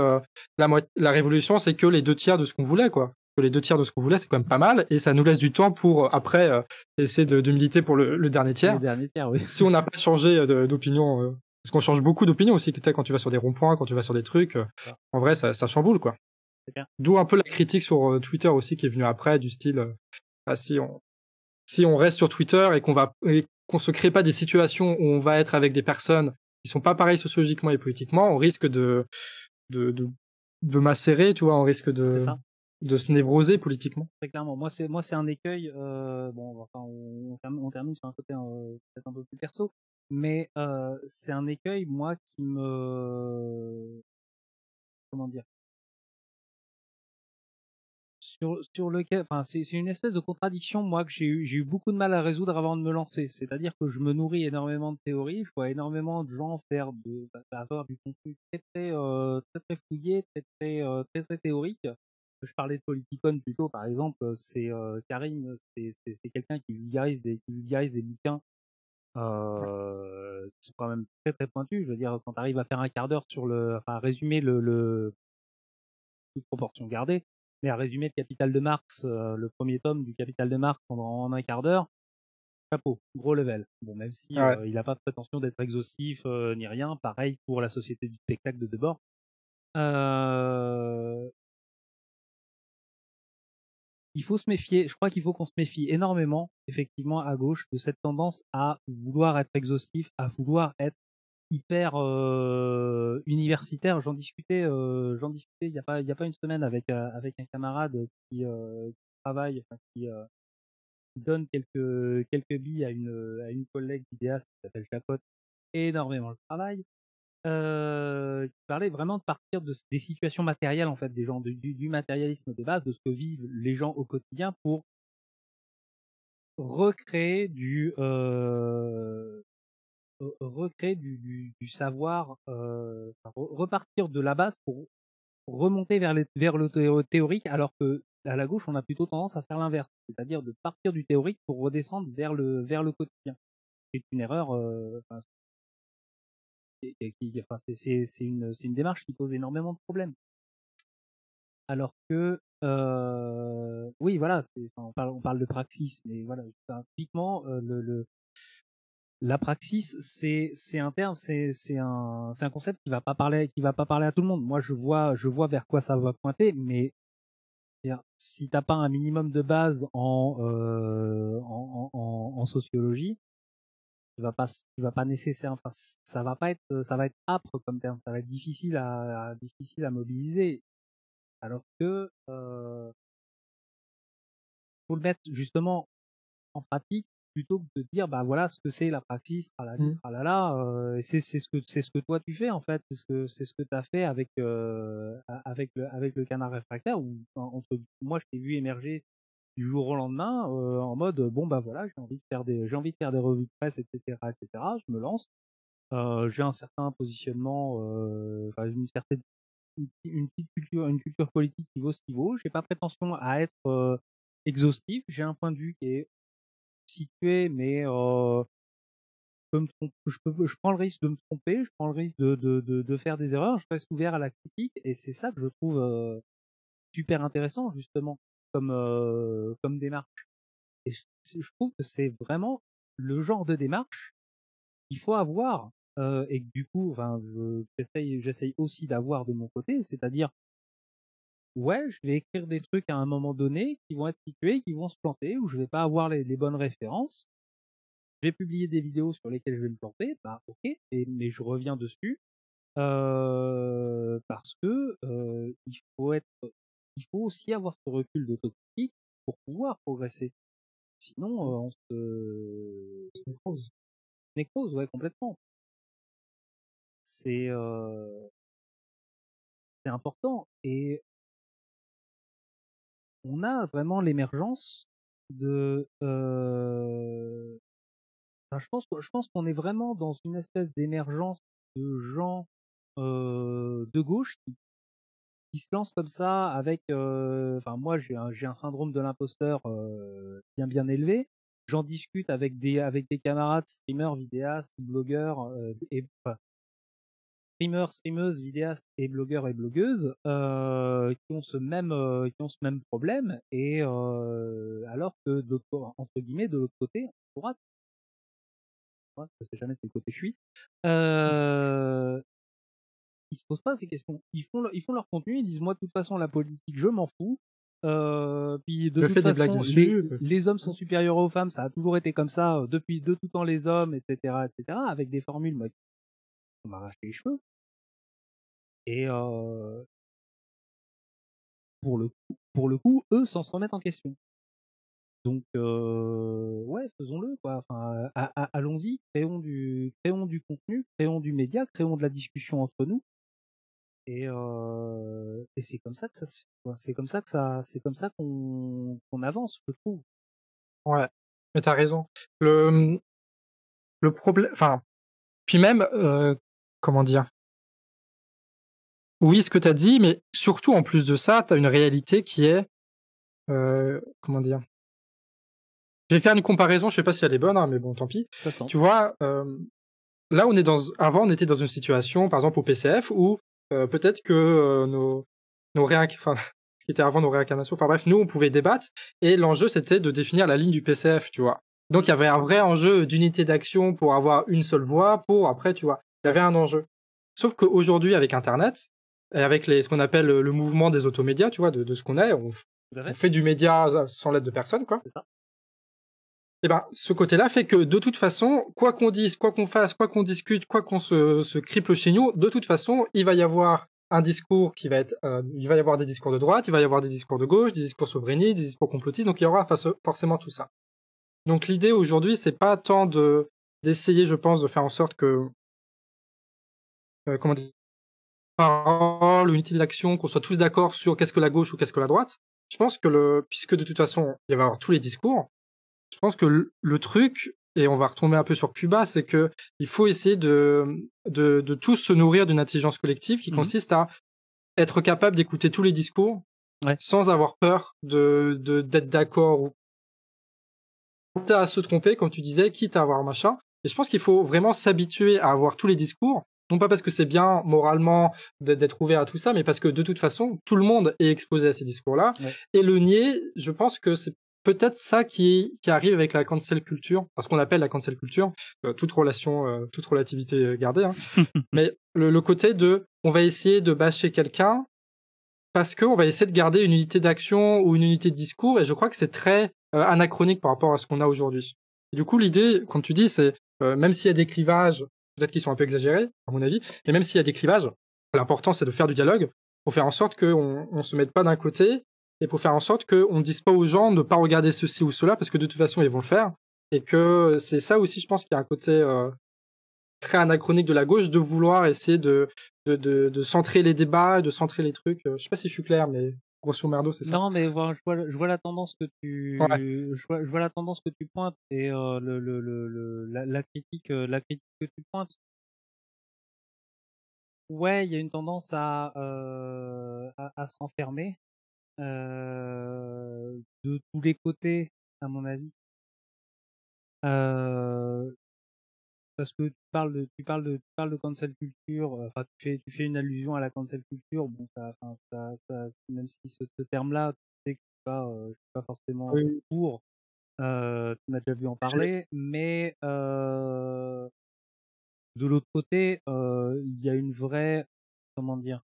la révolution, c'est que les 2 tiers de ce qu'on voulait, quoi. Que les 2 tiers de ce qu'on voulait, c'est quand même pas mal, et ça nous laisse du temps pour, après, essayer de militer pour le dernier tiers. Le dernier tiers, oui. Si on n'a pas changé d'opinion, parce qu'on change beaucoup d'opinion aussi, quand tu vas sur des ronds-points, quand tu vas sur des trucs, en vrai, ça chamboule, quoi. C'est bien. D'où un peu la critique sur Twitter aussi, qui est venue après, du style, si on reste sur Twitter et qu'on se crée pas des situations où on va être avec des personnes qui sont pas pareils sociologiquement et politiquement, on risque de macérer, tu vois, on risque de se névroser politiquement. Très clairement. Moi c'est un écueil. Bon, enfin, on termine sur un côté peut-être un peu plus perso, mais c'est un écueil, moi, qui me... Comment dire ? Sur lequel, enfin, c'est une espèce de contradiction, moi, que j'ai eu beaucoup de mal à résoudre avant de me lancer. C'est-à-dire que je me nourris énormément de théories, je vois énormément de gens avoir du contenu très très fouillé, très très théorique. Je parlais de Politicon plus tôt, par exemple, c'est Karim, c'est quelqu'un qui vulgarise des bouquins qui sont quand même très très pointus. Je veux dire, quand t'arrives à faire un quart d'heure enfin, à résumer toute proportion gardée, mais à résumer le Capital de Marx, le premier tome du Capital de Marx en un quart d'heure, chapeau, gros level. Bon, même si il n'a pas de prétention d'être exhaustif ni rien, pareil pour la Société du spectacle de Debord. Il faut se méfier, je crois qu'il faut qu'on se méfie énormément, effectivement, à gauche, de cette tendance à vouloir être exhaustif, à vouloir être hyper universitaire. J'en discutais il y a pas une semaine avec un camarade qui donne quelques billes à une collègue d'idéaste qui s'appelle Jacotte, énormément de travail, qui parlait vraiment de partir des situations matérielles, en fait, des gens, du matérialisme de base, de ce que vivent les gens au quotidien, pour recréer du savoir, repartir de la base pour remonter vers le théorique, alors que à la gauche, on a plutôt tendance à faire l'inverse, c'est-à-dire de partir du théorique pour redescendre vers le quotidien. C'est une erreur, c'est une démarche qui pose énormément de problèmes. Alors que, oui, voilà, on parle de praxis, mais voilà, typiquement, la praxis, c'est un terme, c'est un concept qui va pas parler à tout le monde. Moi, je vois vers quoi ça va pointer, mais si t'as pas un minimum de base en sociologie, tu vas pas nécessaire, enfin, ça va être âpre comme terme, ça va être difficile à mobiliser. Alors que, faut le mettre justement en pratique, plutôt que de dire, bah voilà ce que c'est la praxis, c'est ce que toi tu fais, en fait, c'est ce que t'as fait avec le Canard Réfractaire, où moi je t'ai vu émerger du jour au lendemain, en mode bon bah voilà, j'ai envie de faire des revues de presse, etc. Je me lance, j'ai un certain positionnement, une petite culture, une culture politique qui vaut ce qu'il vaut, j'ai pas prétention à être exhaustif, j'ai un point de vue qui est situé, mais je prends le risque de me tromper, je prends le risque de faire des erreurs, je reste ouvert à la critique, et c'est ça que je trouve super intéressant, justement, comme démarche. Et je trouve que c'est vraiment le genre de démarche qu'il faut avoir, et que du coup, j'essaye aussi d'avoir de mon côté, c'est-à-dire je vais écrire des trucs à un moment donné qui vont être situés, qui vont se planter, où je vais pas avoir les bonnes références. J'ai publié des vidéos sur lesquelles je vais me planter, bah ok, mais je reviens dessus, parce que il faut aussi avoir ce recul d'autocritique pour pouvoir progresser. Sinon, on se nécrose. Nécrose, ouais, complètement. C'est important, et on a vraiment l'émergence de. Je pense qu'on est vraiment dans une espèce d'émergence de gens de gauche qui se lancent comme ça avec. Moi, j'ai un syndrome de l'imposteur bien élevé. J'en discute avec des camarades streamers, vidéastes, blogueurs streamers, streameuses, vidéastes et blogueurs et blogueuses qui ont ce même problème, et alors que entre guillemets de l'autre côté, droite, je sais jamais de quel côté je suis, ils se posent pas ces questions, ils font leur contenu, ils disent moi de toute façon la politique je m'en fous, puis de toute façon les hommes sont supérieurs aux femmes, ça a toujours été comme ça depuis de tout temps les hommes, etc. avec des formules moi, on m'arrache les cheveux, et pour le coup eux sans se remettre en question, donc faisons-le quoi, allons-y, créons du contenu, créons du média, créons de la discussion entre nous, et c'est comme ça qu'on avance, je trouve. Ouais, mais t'as raison, le problème, enfin, puis même comment dire, oui, ce que tu as dit, mais surtout en plus de ça, tu as une réalité qui est. Comment dire, je vais faire une comparaison, je sais pas si elle est bonne, hein, mais bon, tant pis. Attends. Tu vois, là, avant, on était dans une situation, par exemple, au PCF, où peut-être que ce qui était avant nos réincarnations, enfin bref, nous, on pouvait débattre, et l'enjeu, c'était de définir la ligne du PCF, tu vois. Donc, il y avait un vrai enjeu d'unité d'action pour avoir une seule voix, pour après, tu vois, il y avait un enjeu. Sauf qu'aujourd'hui, avec Internet, et avec ce qu'on appelle le mouvement des automédias, tu vois, de ce qu'on a, on fait du média sans l'aide de personne, quoi. C'est ça. Et ben, ce côté-là fait que, de toute façon, quoi qu'on dise, quoi qu'on fasse, quoi qu'on discute, quoi qu'on se criple chez nous, de toute façon, il va y avoir un discours qui va être... il va y avoir des discours de droite, il va y avoir des discours de gauche, des discours souverainistes, des discours complotistes, donc il y aura forcément tout ça. Donc l'idée aujourd'hui, c'est pas tant d'essayer, je pense, de faire en sorte que... comment dire, parole, unité d'action, qu'on soit tous d'accord sur qu'est-ce que la gauche ou qu'est-ce que la droite. Je pense que puisque de toute façon, il va y avoir tous les discours, je pense que le truc, et on va retomber un peu sur Cuba, c'est que il faut essayer de tous se nourrir d'une intelligence collective qui consiste à être capable d'écouter tous les discours sans avoir peur d'être d'accord ou à se tromper, comme tu disais, quitte à avoir machin. Et je pense qu'il faut vraiment s'habituer à avoir tous les discours, non pas parce que c'est bien moralement d'être ouvert à tout ça, mais parce que de toute façon, tout le monde est exposé à ces discours-là. Ouais. Et le nier, je pense que c'est peut-être ça qui arrive avec la cancel culture, parce qu'on appelle la cancel culture, toute relativité gardée, hein. Mais le côté on va essayer de bâcher quelqu'un parce qu'on va essayer de garder une unité d'action ou une unité de discours, et je crois que c'est très anachronique par rapport à ce qu'on a aujourd'hui. Du coup, l'idée, quand tu dis, c'est même s'il y a des clivages, peut-être qu'ils sont un peu exagérés, à mon avis, et même s'il y a des clivages, l'important, c'est de faire du dialogue pour faire en sorte qu'on ne se mette pas d'un côté, et pour faire en sorte qu'on ne dise pas aux gens de ne pas regarder ceci ou cela, parce que de toute façon, ils vont le faire. Et que c'est ça aussi, je pense, qu'il y a un côté très anachronique de la gauche, de vouloir essayer de centrer les débats, de centrer les trucs. Je ne sais pas si je suis clair, mais grosso merdo, c'est ça. Non, mais je vois la tendance que tu je vois la tendance que tu pointes, et la critique que tu pointes. Ouais, il y a une tendance à se renfermer. De tous les côtés, à mon avis, parce que tu parles de cancel culture, enfin tu fais une allusion à la cancel culture. Bon, ça même si ce terme là, tu sais que je suis pas forcément pour, tu m'as déjà vu en parler, mais de l'autre côté, il y a une vraie, comment dire,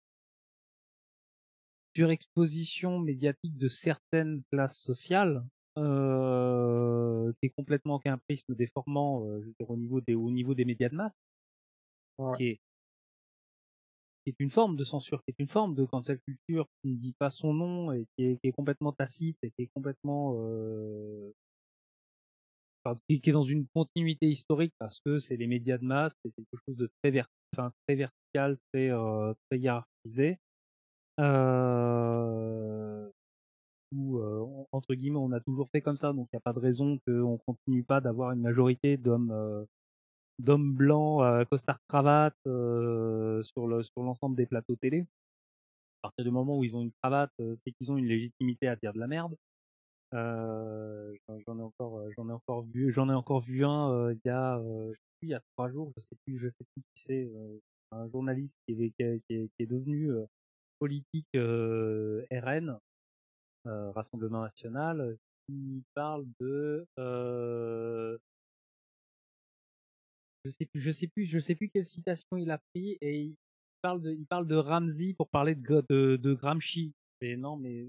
surexposition médiatique de certaines classes sociales, qui est complètement qu'un prisme déformant, je veux dire, au niveau des médias de masse, qui est une forme de censure, qui est une forme de cancel culture, qui ne dit pas son nom, et qui est complètement tacite, et qui est complètement qui est dans une continuité historique, parce que c'est les médias de masse, c'est quelque chose de très vertical, très hiérarchisé. Où, entre guillemets, on a toujours fait comme ça, donc il n'y a pas de raison qu'on ne continue pas d'avoir une majorité d'hommes blancs, costard-cravate, sur l'ensemble des plateaux télé. À partir du moment où ils ont une cravate, c'est qu'ils ont une légitimité à dire de la merde. J'en ai encore vu un il y a 3 jours, je sais plus qui c'est, un journaliste qui est devenu politique RN, Rassemblement National, qui parle de je sais plus quelle citation il a pris, et il parle de Ramzi pour parler de Gramsci. Mais non, mais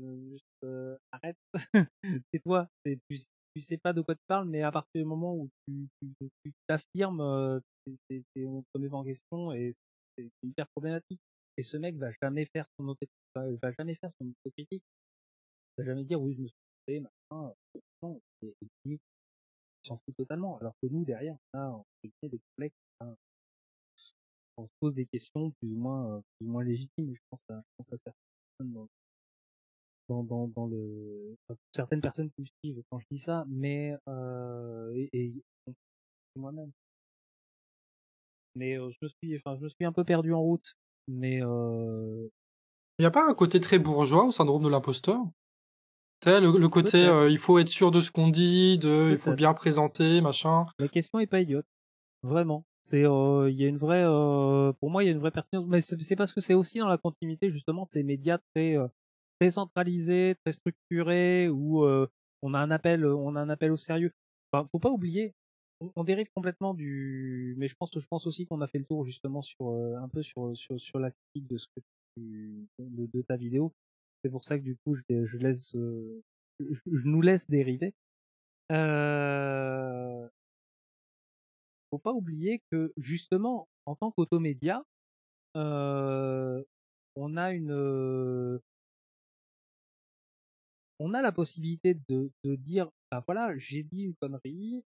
arrête, tais-toi, tu sais pas de quoi tu parles, mais à partir du moment où tu t'affirmes, on te met en question, et c'est hyper problématique. Et ce mec va jamais faire son autocritique, il va jamais dire oui, je me suis trompé, machin, non, et puis il s'en fout totalement. Alors que nous, derrière, on a des complexes, on se pose des questions plus ou moins légitimes. Je pense à certaines personnes qui me suivent quand je dis ça, mais et moi-même. Mais je me suis un peu perdu en route. Mais il n'y a pas un côté très bourgeois au syndrome de l'imposteur? Le côté il faut être sûr de ce qu'on dit, il faut bien présenter, machin. La question est pas idiote, vraiment. C'est il y a une vraie pour moi il y a une vraie pertinence, mais c'est parce que c'est aussi dans la continuité justement de ces médias très centralisés, très structurés, où on a un appel au sérieux. Enfin, faut pas oublier, on dérive complètement du. Mais je pense aussi qu'on a fait le tour justement sur un peu sur la critique de ce que tu, de ta vidéo. C'est pour ça que du coup je nous laisse dériver. Faut pas oublier que justement en tant qu'automédia, on a une on a la possibilité de dire ben voilà, j'ai dit une connerie,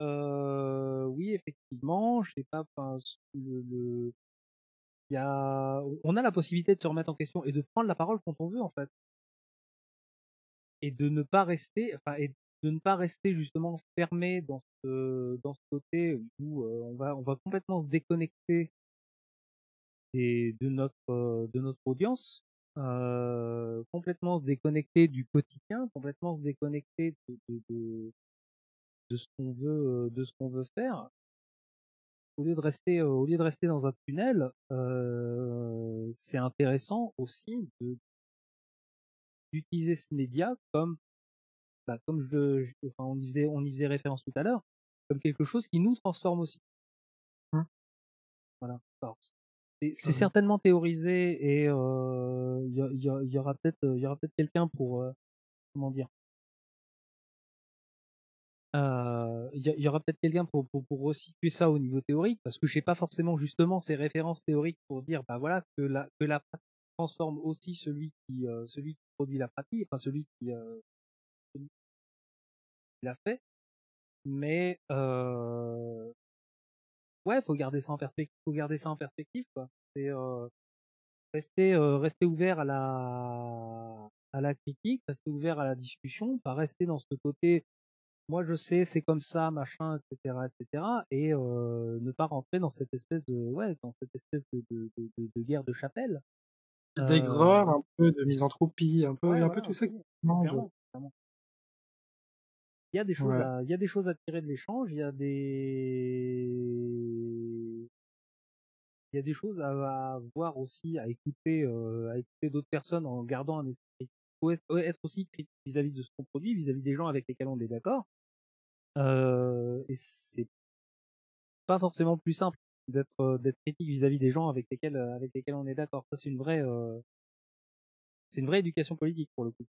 oui effectivement, je sais pas, on a la possibilité de se remettre en question et de prendre la parole quand on veut en fait. Et de ne pas rester justement fermé dans ce côté où on va complètement se déconnecter de notre audience, complètement se déconnecter du quotidien, complètement se déconnecter de ce qu'on veut faire, au lieu de rester dans un tunnel. C'est intéressant aussi d'utiliser ce média comme on y faisait référence tout à l'heure, comme quelque chose qui nous transforme aussi. Voilà. Alors, c'est certainement théorisé et il y aura peut-être quelqu'un pour il y aura peut-être quelqu'un pour resituer ça au niveau théorique, parce que j'ai pas forcément justement ces références théoriques pour dire bah voilà que la pratique transforme aussi celui qui produit la pratique, enfin celui qui l'a fait, mais ouais, faut garder ça en perspective quoi. C'est rester ouvert à la critique, rester ouvert à la discussion, pas rester dans ce côté moi je sais c'est comme ça machin etc et ne pas rentrer dans cette espèce de guerre de chapelle, d'aigreur, un peu de misanthropie, un peu tout ça. Clairement. Il y a des choses à tirer de l'échange, il y a des choses à voir aussi, à écouter d'autres personnes en gardant un esprit. Faut être aussi critique vis-à-vis de ce qu'on produit, vis-à-vis des gens avec lesquels on est d'accord. Et c'est pas forcément plus simple d'être critique vis-à-vis des gens avec lesquels on est d'accord. Ça, c'est une vraie éducation politique pour le coup.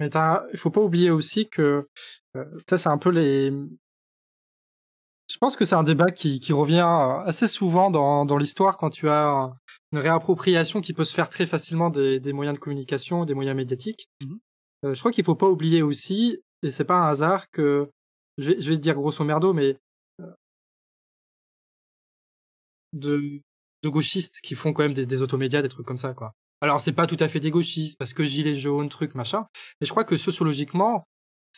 Mais il faut pas oublier aussi que ça, c'est un peu les. Je pense que c'est un débat qui revient assez souvent dans l'histoire, quand tu as une réappropriation qui peut se faire très facilement des moyens de communication, des moyens médiatiques. Mm-hmm. Je crois qu'il faut pas oublier aussi, et c'est pas un hasard que je vais te dire grosso merdo, mais de gauchistes qui font quand même des automédias, des trucs comme ça quoi. Alors, c'est pas tout à fait des gauchistes, parce que gilets jaunes, trucs, machin. Mais je crois que sociologiquement,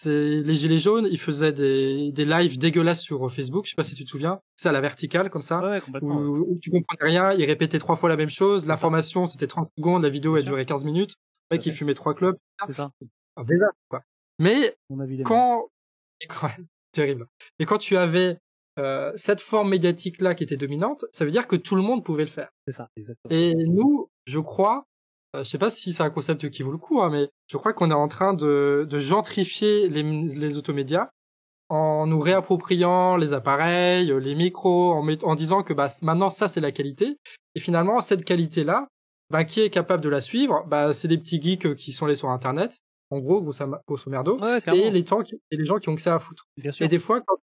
les gilets jaunes, ils faisaient des lives dégueulasses sur Facebook. Je sais pas si tu te souviens. C'est à la verticale, comme ça. Ouais, complètement. Où tu comprenais rien. Ils répétaient 3 fois la même chose. L'information, c'était 30 secondes. La vidéo, elle durait 15 minutes. Le mec, il fumait 3 clopes. C'est ça. Ah, déjà, quoi. Mais, terrible. Et quand tu avais, cette forme médiatique-là qui était dominante, ça veut dire que tout le monde pouvait le faire. C'est ça, exactement. Et nous, je crois, je sais pas si c'est un concept qui vaut le coup, hein, mais je crois qu'on est en train de gentrifier les automédias en nous réappropriant les appareils, les micros, en disant que bah maintenant ça c'est la qualité. Et finalement cette qualité-là, bah qui est capable de la suivre, bah c'est des petits geeks qui sont allés sur Internet, en gros grosso merdo, ouais, et les gens qui ont que ça à foutre. Bien sûr. Et des fois quand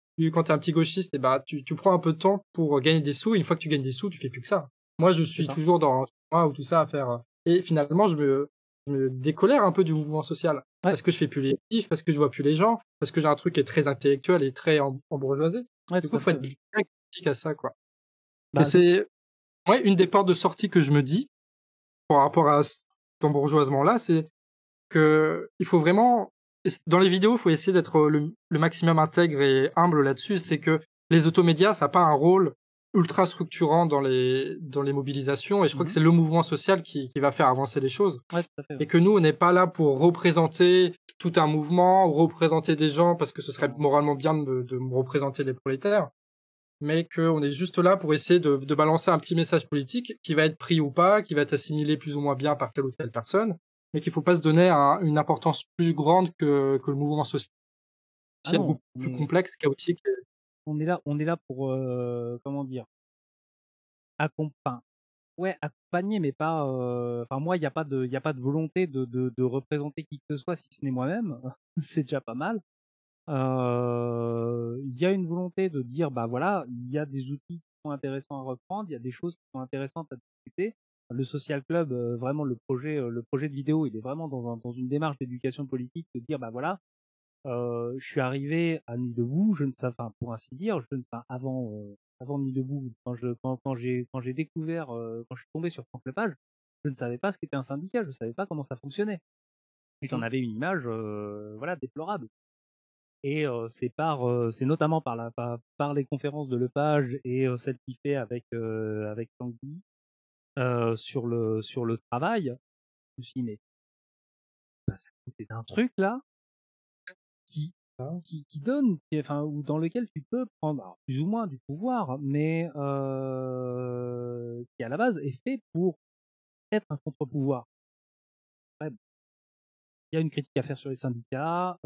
t'es un petit gauchiste, et bah tu prends un peu de temps pour gagner des sous. Et une fois que tu gagnes des sous, tu fais plus que ça. Moi je suis toujours dans ou tout ça à faire. Et finalement, je me décolère un peu du mouvement social. Ouais. Parce que je fais plus les livres, parce que je vois plus les gens, parce que j'ai un truc qui est très intellectuel et très embourgeoisé. Ouais, du coup, faut être bien critique à ça, quoi. Bah, et c'est, une des portes de sortie que je me dis, par rapport à cet embourgeoisement-là, c'est que il faut vraiment, dans les vidéos, il faut essayer d'être le maximum intègre et humble là-dessus. C'est que les automédias, ça n'a pas un rôle ultra structurant dans les mobilisations, et je crois que c'est le mouvement social qui va faire avancer les choses. Ouais, tout à fait, ouais. Et que nous, on n'est pas là pour représenter tout un mouvement, représenter des gens, parce que ce serait moralement bien de me représenter les prolétaires, mais qu'on est juste là pour essayer de balancer un petit message politique qui va être pris ou pas, qui va être assimilé plus ou moins bien par telle ou telle personne, mais qu'il ne faut pas se donner une importance plus grande que le mouvement social, beaucoup plus complexe, chaotique. On est là pour, comment dire, accompagner, mais pas... Enfin, moi, il n'y a pas de volonté de représenter qui que ce soit, si ce n'est moi-même. C'est déjà pas mal. Il y a une volonté de dire, bah voilà, il y a des outils qui sont intéressants à reprendre, il y a des choses qui sont intéressantes à discuter. Le Social Club, vraiment, le projet de vidéo, il est vraiment dans une démarche d'éducation politique, de dire, bah voilà, je suis arrivé à Nuit Debout, avant Nuit Debout, quand j'ai découvert, quand je suis tombé sur Franck Lepage, je ne savais pas ce qu'était un syndicat, je ne savais pas comment ça fonctionnait. Et j'en avais une image, déplorable. Et c'est notamment par les conférences de Lepage et celle qu'il fait avec Tanguy sur le travail. Je me suis dit, mais ça coûtait d'un truc là qui donne, ou dans lequel tu peux prendre plus ou moins du pouvoir, mais qui à la base est fait pour être un contre-pouvoir. Ouais. Il y a une critique à faire sur les syndicats,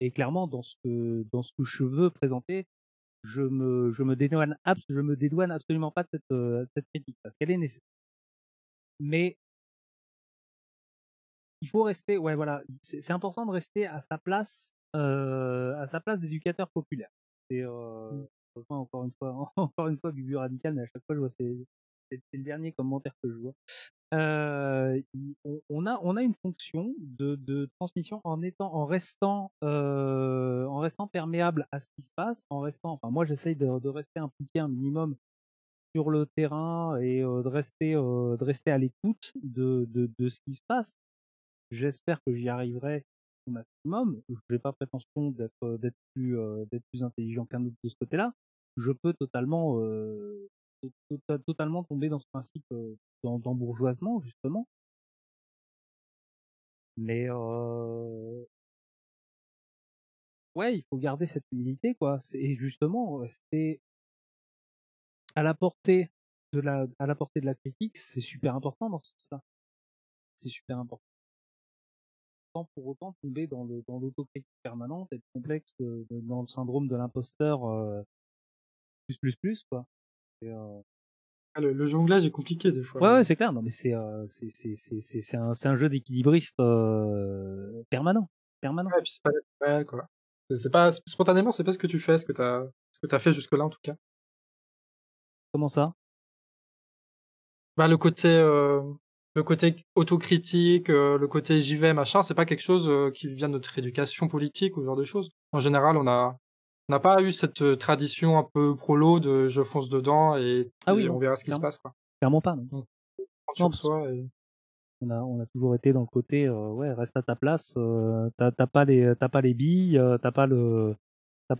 et clairement dans ce que je veux présenter, je me dédouane absolument pas de cette critique, parce qu'elle est nécessaire. Mais il faut rester, c'est important de rester à sa place, d'éducateur populaire. Et encore une fois, Bubu Radical, mais à chaque fois je vois c'est le dernier commentaire que je vois. On a une fonction de transmission en restant perméable à ce qui se passe, moi j'essaye de rester impliqué un minimum sur le terrain et de rester à l'écoute de ce qui se passe. J'espère que j'y arriverai au maximum. Je n'ai pas prétention d'être plus intelligent qu'un autre de ce côté-là. Je peux totalement tomber dans ce principe d'embourgeoisement, justement. Mais il faut garder cette humilité, quoi. Et justement, c'est à la portée de la critique, c'est super important dans ce sens-là. C'est super important. Sans pour autant tomber dans l'autocritique permanente, être complexe, dans le syndrome de l'imposteur, plus, quoi. Le jonglage est compliqué des fois. Ouais, c'est clair. Non, mais c'est un jeu d'équilibriste permanent. Ouais, et puis c'est pas naturel, quoi. Spontanément, c'est pas ce que tu fais, ce que t'as fait jusque-là en tout cas. Comment ça ? Bah le côté autocritique, le côté j'y vais machin, c'est pas quelque chose qui vient de notre éducation politique ou ce genre de choses. En général, on n'a pas eu cette tradition un peu prolo de je fonce dedans et on verra ce qui se passe, quoi. Clairement pas, non. Donc, on a toujours été dans le côté reste à ta place, t'as pas les billes, t'as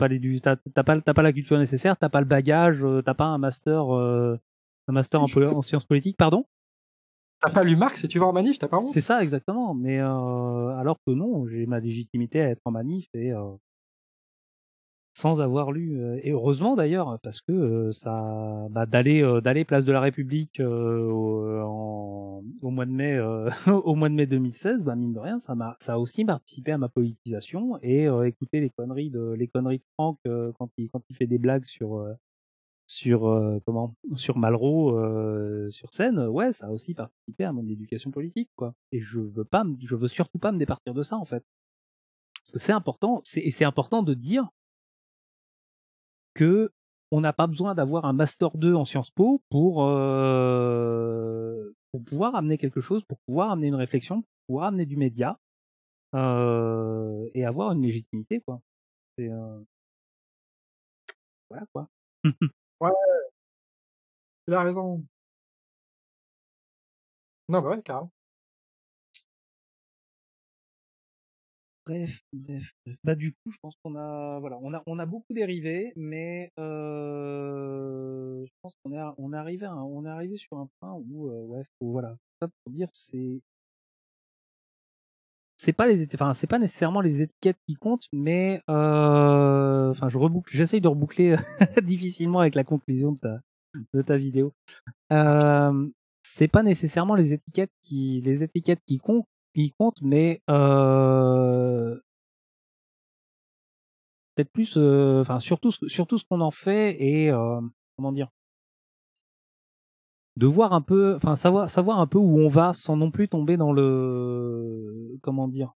pas la culture nécessaire, t'as pas le bagage, t'as pas un master en sciences politiques, pardon. T'as pas lu Marx et tu vas en manif, t'as pas honte. C'est ça, exactement. Mais alors que non, j'ai ma légitimité à être en manif et sans avoir lu, et heureusement d'ailleurs, parce que d'aller place de la République au mois de mai 2016, mine de rien, ça a aussi participé à ma politisation, et écouter les conneries de Franck quand il fait des blagues sur Malraux sur scène, ça a aussi participé à mon éducation politique, quoi. Et je veux surtout pas me départir de ça, en fait, parce que c'est important, c'est important de dire que on n'a pas besoin d'avoir un master 2 en Sciences Po pour pouvoir amener quelque chose, pour pouvoir amener une réflexion, pour pouvoir amener du média et avoir une légitimité, quoi. C'est voilà, quoi. Ouais, tu as raison. Non, bah ouais, carrément. Bref. Bah du coup, je pense qu'on a, on a beaucoup dérivé, mais je pense qu'on est arrivé sur un point où, ça pour dire, c'est pas nécessairement les étiquettes qui comptent, mais j'essaye de reboucler difficilement avec la conclusion de ta vidéo. c'est pas nécessairement les étiquettes qui comptent, mais peut-être plus, enfin surtout ce qu'on en fait et comment dire, de voir un peu, enfin savoir un peu où on va sans non plus tomber dans le, comment dire,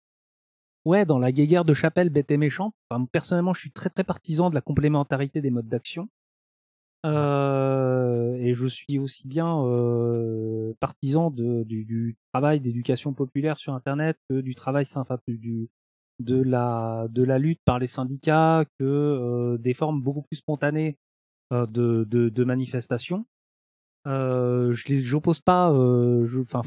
ouais, dans la guéguerre de chapelle bête et méchante. Enfin, personnellement, je suis très très partisan de la complémentarité des modes d'action. Et je suis aussi bien partisan du travail d'éducation populaire sur Internet que du travail, enfin, de la lutte par les syndicats, que des formes beaucoup plus spontanées de manifestations. J'oppose pas, enfin,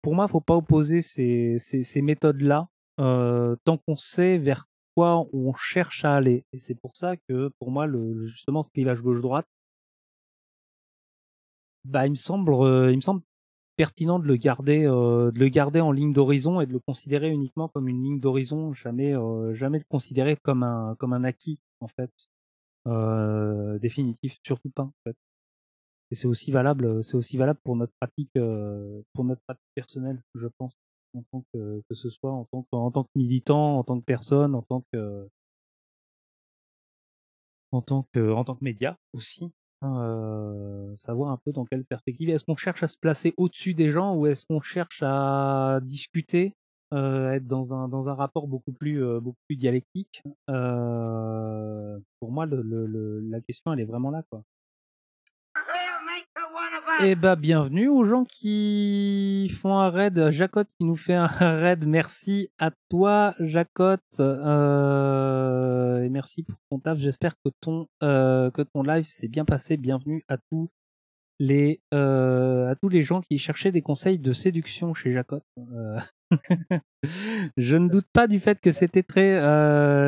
pour moi, faut pas opposer ces méthodes-là tant qu'on sait vers quoi on cherche à aller. Et c'est pour ça que, pour moi, justement, ce clivage gauche-droite, bah, il me semble pertinent de le garder en ligne d'horizon et de le considérer uniquement comme une ligne d'horizon, jamais le considérer comme un acquis, en fait, définitif, surtout pas, en fait. Et c'est aussi valable pour notre pratique personnelle, je pense, en tant que ce soit en tant que militant, en tant que personne, en tant que média aussi. Savoir un peu dans quelle perspective. Est-ce qu'on cherche à se placer au-dessus des gens, ou est-ce qu'on cherche à discuter, être dans un rapport beaucoup plus dialectique? Pour moi, la question, elle est vraiment là, quoi. Eh bah, bienvenue aux gens qui font un raid. Jacotte qui nous fait un raid. Merci à toi, Jacotte. Et merci pour ton taf. J'espère que ton live s'est bien passé. Bienvenue à tous les gens qui cherchaient des conseils de séduction chez Jacotte. Je ne doute pas du fait que c'était très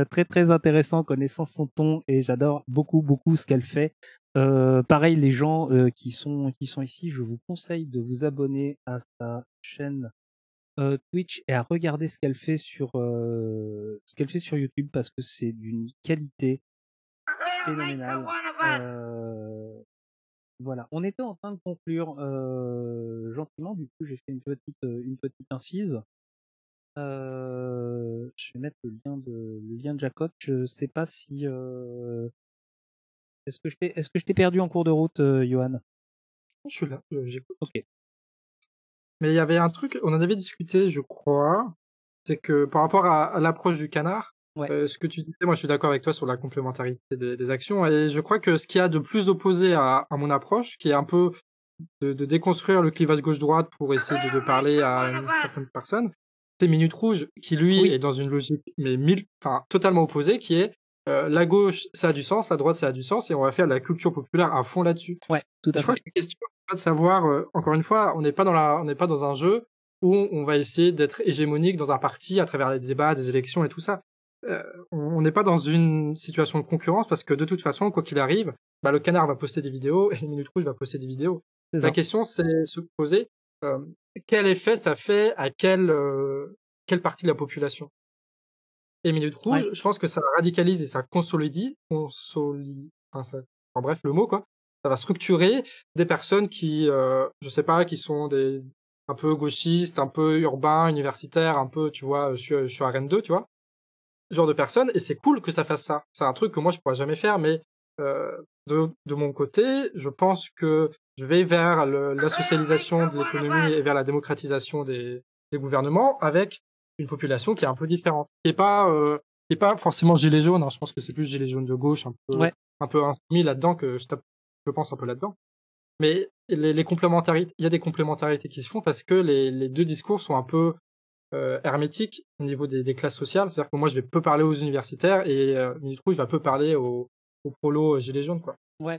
très très intéressant, connaissant son ton, et j'adore beaucoup ce qu'elle fait. Pareil, les gens qui sont ici, je vous conseille de vous abonner à sa chaîne Twitch et à regarder ce qu'elle fait sur YouTube, parce que c'est d'une qualité phénoménale. Voilà, on était en train de conclure gentiment, du coup j'ai fait une petite incise. Je vais mettre le lien de Jacotte. Je sais pas si est-ce que je t'ai perdu en cours de route, Yohann? Je suis là, j'écoute. Ok. Mais il y avait un truc, on en avait discuté, je crois, c'est que par rapport à l'approche du canard. Ouais. Ce que tu disais, moi je suis d'accord avec toi sur la complémentarité des actions, et je crois que ce qu'il y a de plus opposé à mon approche, qui est un peu de déconstruire le clivage gauche-droite pour essayer de parler à une certaine personne, c'est Minute Rouge, qui lui est dans une logique totalement opposée, qui est la gauche ça a du sens, la droite ça a du sens, et on va faire la culture populaire à fond là-dessus. Ouais, tout à fait. Je crois que la question de savoir, encore une fois, on n'est pas dans un jeu où on va essayer d'être hégémonique dans un parti à travers les débats, des élections et tout ça. On n'est pas dans une situation de concurrence, parce que de toute façon, quoi qu'il arrive, bah, le canard va poster des vidéos et Minute Rouge va poster des vidéos. La question, c'est se poser quel effet ça fait à quelle partie de la population. Et Minute Rouge, ouais, je pense que ça radicalise et ça ça va structurer des personnes qui, je sais pas, qui sont des un peu gauchistes, un peu urbains, universitaires, un peu, tu vois, je suis à Rennes 2, tu vois, genre de personnes, et c'est cool que ça fasse ça. C'est un truc que moi, je pourrais jamais faire, mais de mon côté, je pense que je vais vers la socialisation de l'économie et vers la démocratisation des gouvernements, avec une population qui est un peu différente, qui est pas forcément gilet jaune, hein. Je pense que c'est plus gilet jaune de gauche, un peu insoumis là-dedans, que je pense un peu là-dedans. Mais les complémentarités, il y a des complémentarités qui se font, parce que les deux discours sont un peu hermétique au niveau des classes sociales. C'est-à-dire que moi, je vais peu parler aux universitaires, et Minute Rouge va peu parler aux prolos gilets jaunes, quoi. Ouais.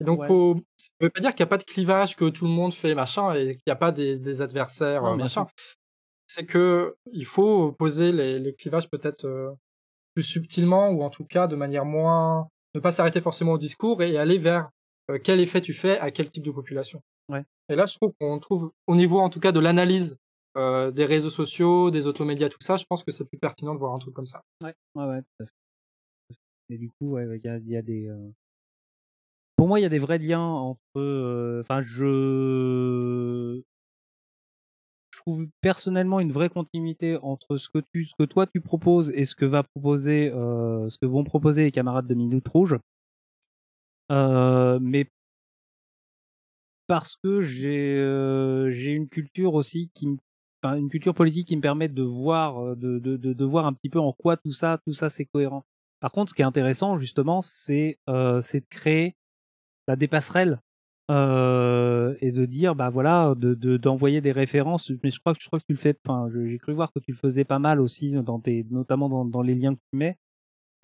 Et donc, ouais, ça veut pas dire qu'il n'y a pas de clivage, que tout le monde fait machin, et qu'il n'y a pas des adversaires, non, machin. C'est que il faut poser les clivages peut-être plus subtilement, ou en tout cas de manière moins... Ne pas s'arrêter forcément au discours, et aller vers quel effet tu fais à quel type de population. Ouais. Et là, je trouve qu'on trouve, au niveau en tout cas de l'analyse des réseaux sociaux, des automédias, tout ça, je pense que c'est plus pertinent de voir un truc comme ça. Ouais, ouais, ouais. Et du coup, il y a des... Pour moi, il y a des vrais liens entre... Enfin, je trouve personnellement une vraie continuité entre ce que toi tu proposes et ce que va proposer, ce que vont proposer les camarades de Minute Rouge. Mais parce que j'ai une culture aussi qui me... Enfin, une culture politique qui me permet de voir, de voir un petit peu en quoi tout ça c'est cohérent. Par contre, ce qui est intéressant justement, c'est de créer des passerelles et de dire bah voilà, d'envoyer des références. Mais je crois que tu le fais. Enfin, j'ai cru voir que tu le faisais pas mal aussi dans tes, notamment dans les liens que tu mets.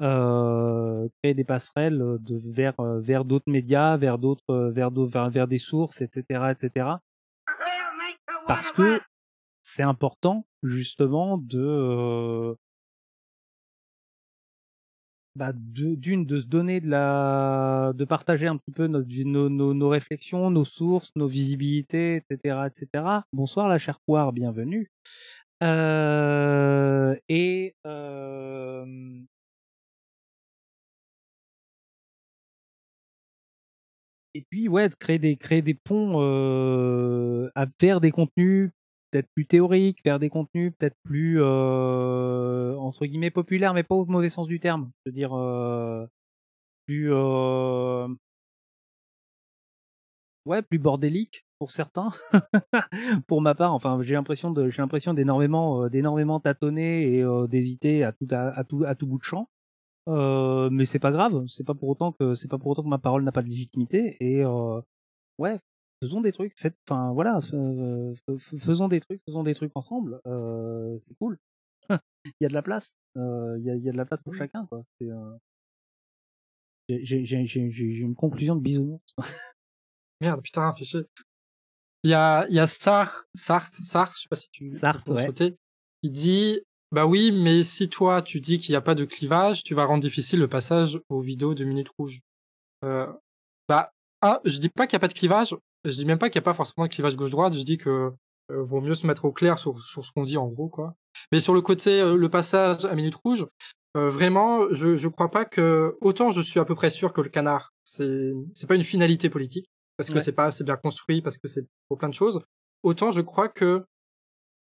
Créer des passerelles vers d'autres médias, vers des sources, etc. Parce que c'est important justement de se donner de partager un petit peu nos réflexions, nos sources, nos visibilités, etc. Bonsoir la chère Poire, bienvenue. Et puis ouais, de créer des ponts vers des contenus peut-être plus théorique, vers des contenus peut-être plus entre guillemets populaires, mais pas au mauvais sens du terme. C'est-à-dire plus bordélique pour certains. Pour ma part, enfin, j'ai l'impression d'énormément tâtonner et d'hésiter à tout bout de champ. Mais c'est pas grave, c'est pas pour autant que ma parole n'a pas de légitimité. Et ouais. Faisons des trucs, faisons des trucs ensemble, c'est cool. Il y a de la place, il y a de la place pour chacun, quoi. J'ai une conclusion de bisounours. Merde, putain, fichier. Il y a Sartre, je sais pas si tu Sartre, ouais. Sauter. Il dit, bah oui, mais si toi tu dis qu'il n'y a pas de clivage, tu vas rendre difficile le passage aux vidéos de Minute Rouge. Je dis pas qu'il n'y a pas de clivage. Je dis même pas qu'il n'y a pas forcément de clivage gauche-droite, je dis que vaut mieux se mettre au clair sur ce qu'on dit en gros, quoi. Mais sur le côté, le passage à Minute Rouge, vraiment, je crois pas que... Autant je suis à peu près sûr que le canard, c'est pas une finalité politique, parce que ouais. C'est pas assez bien construit, parce que c'est pour plein de choses. Autant je crois que...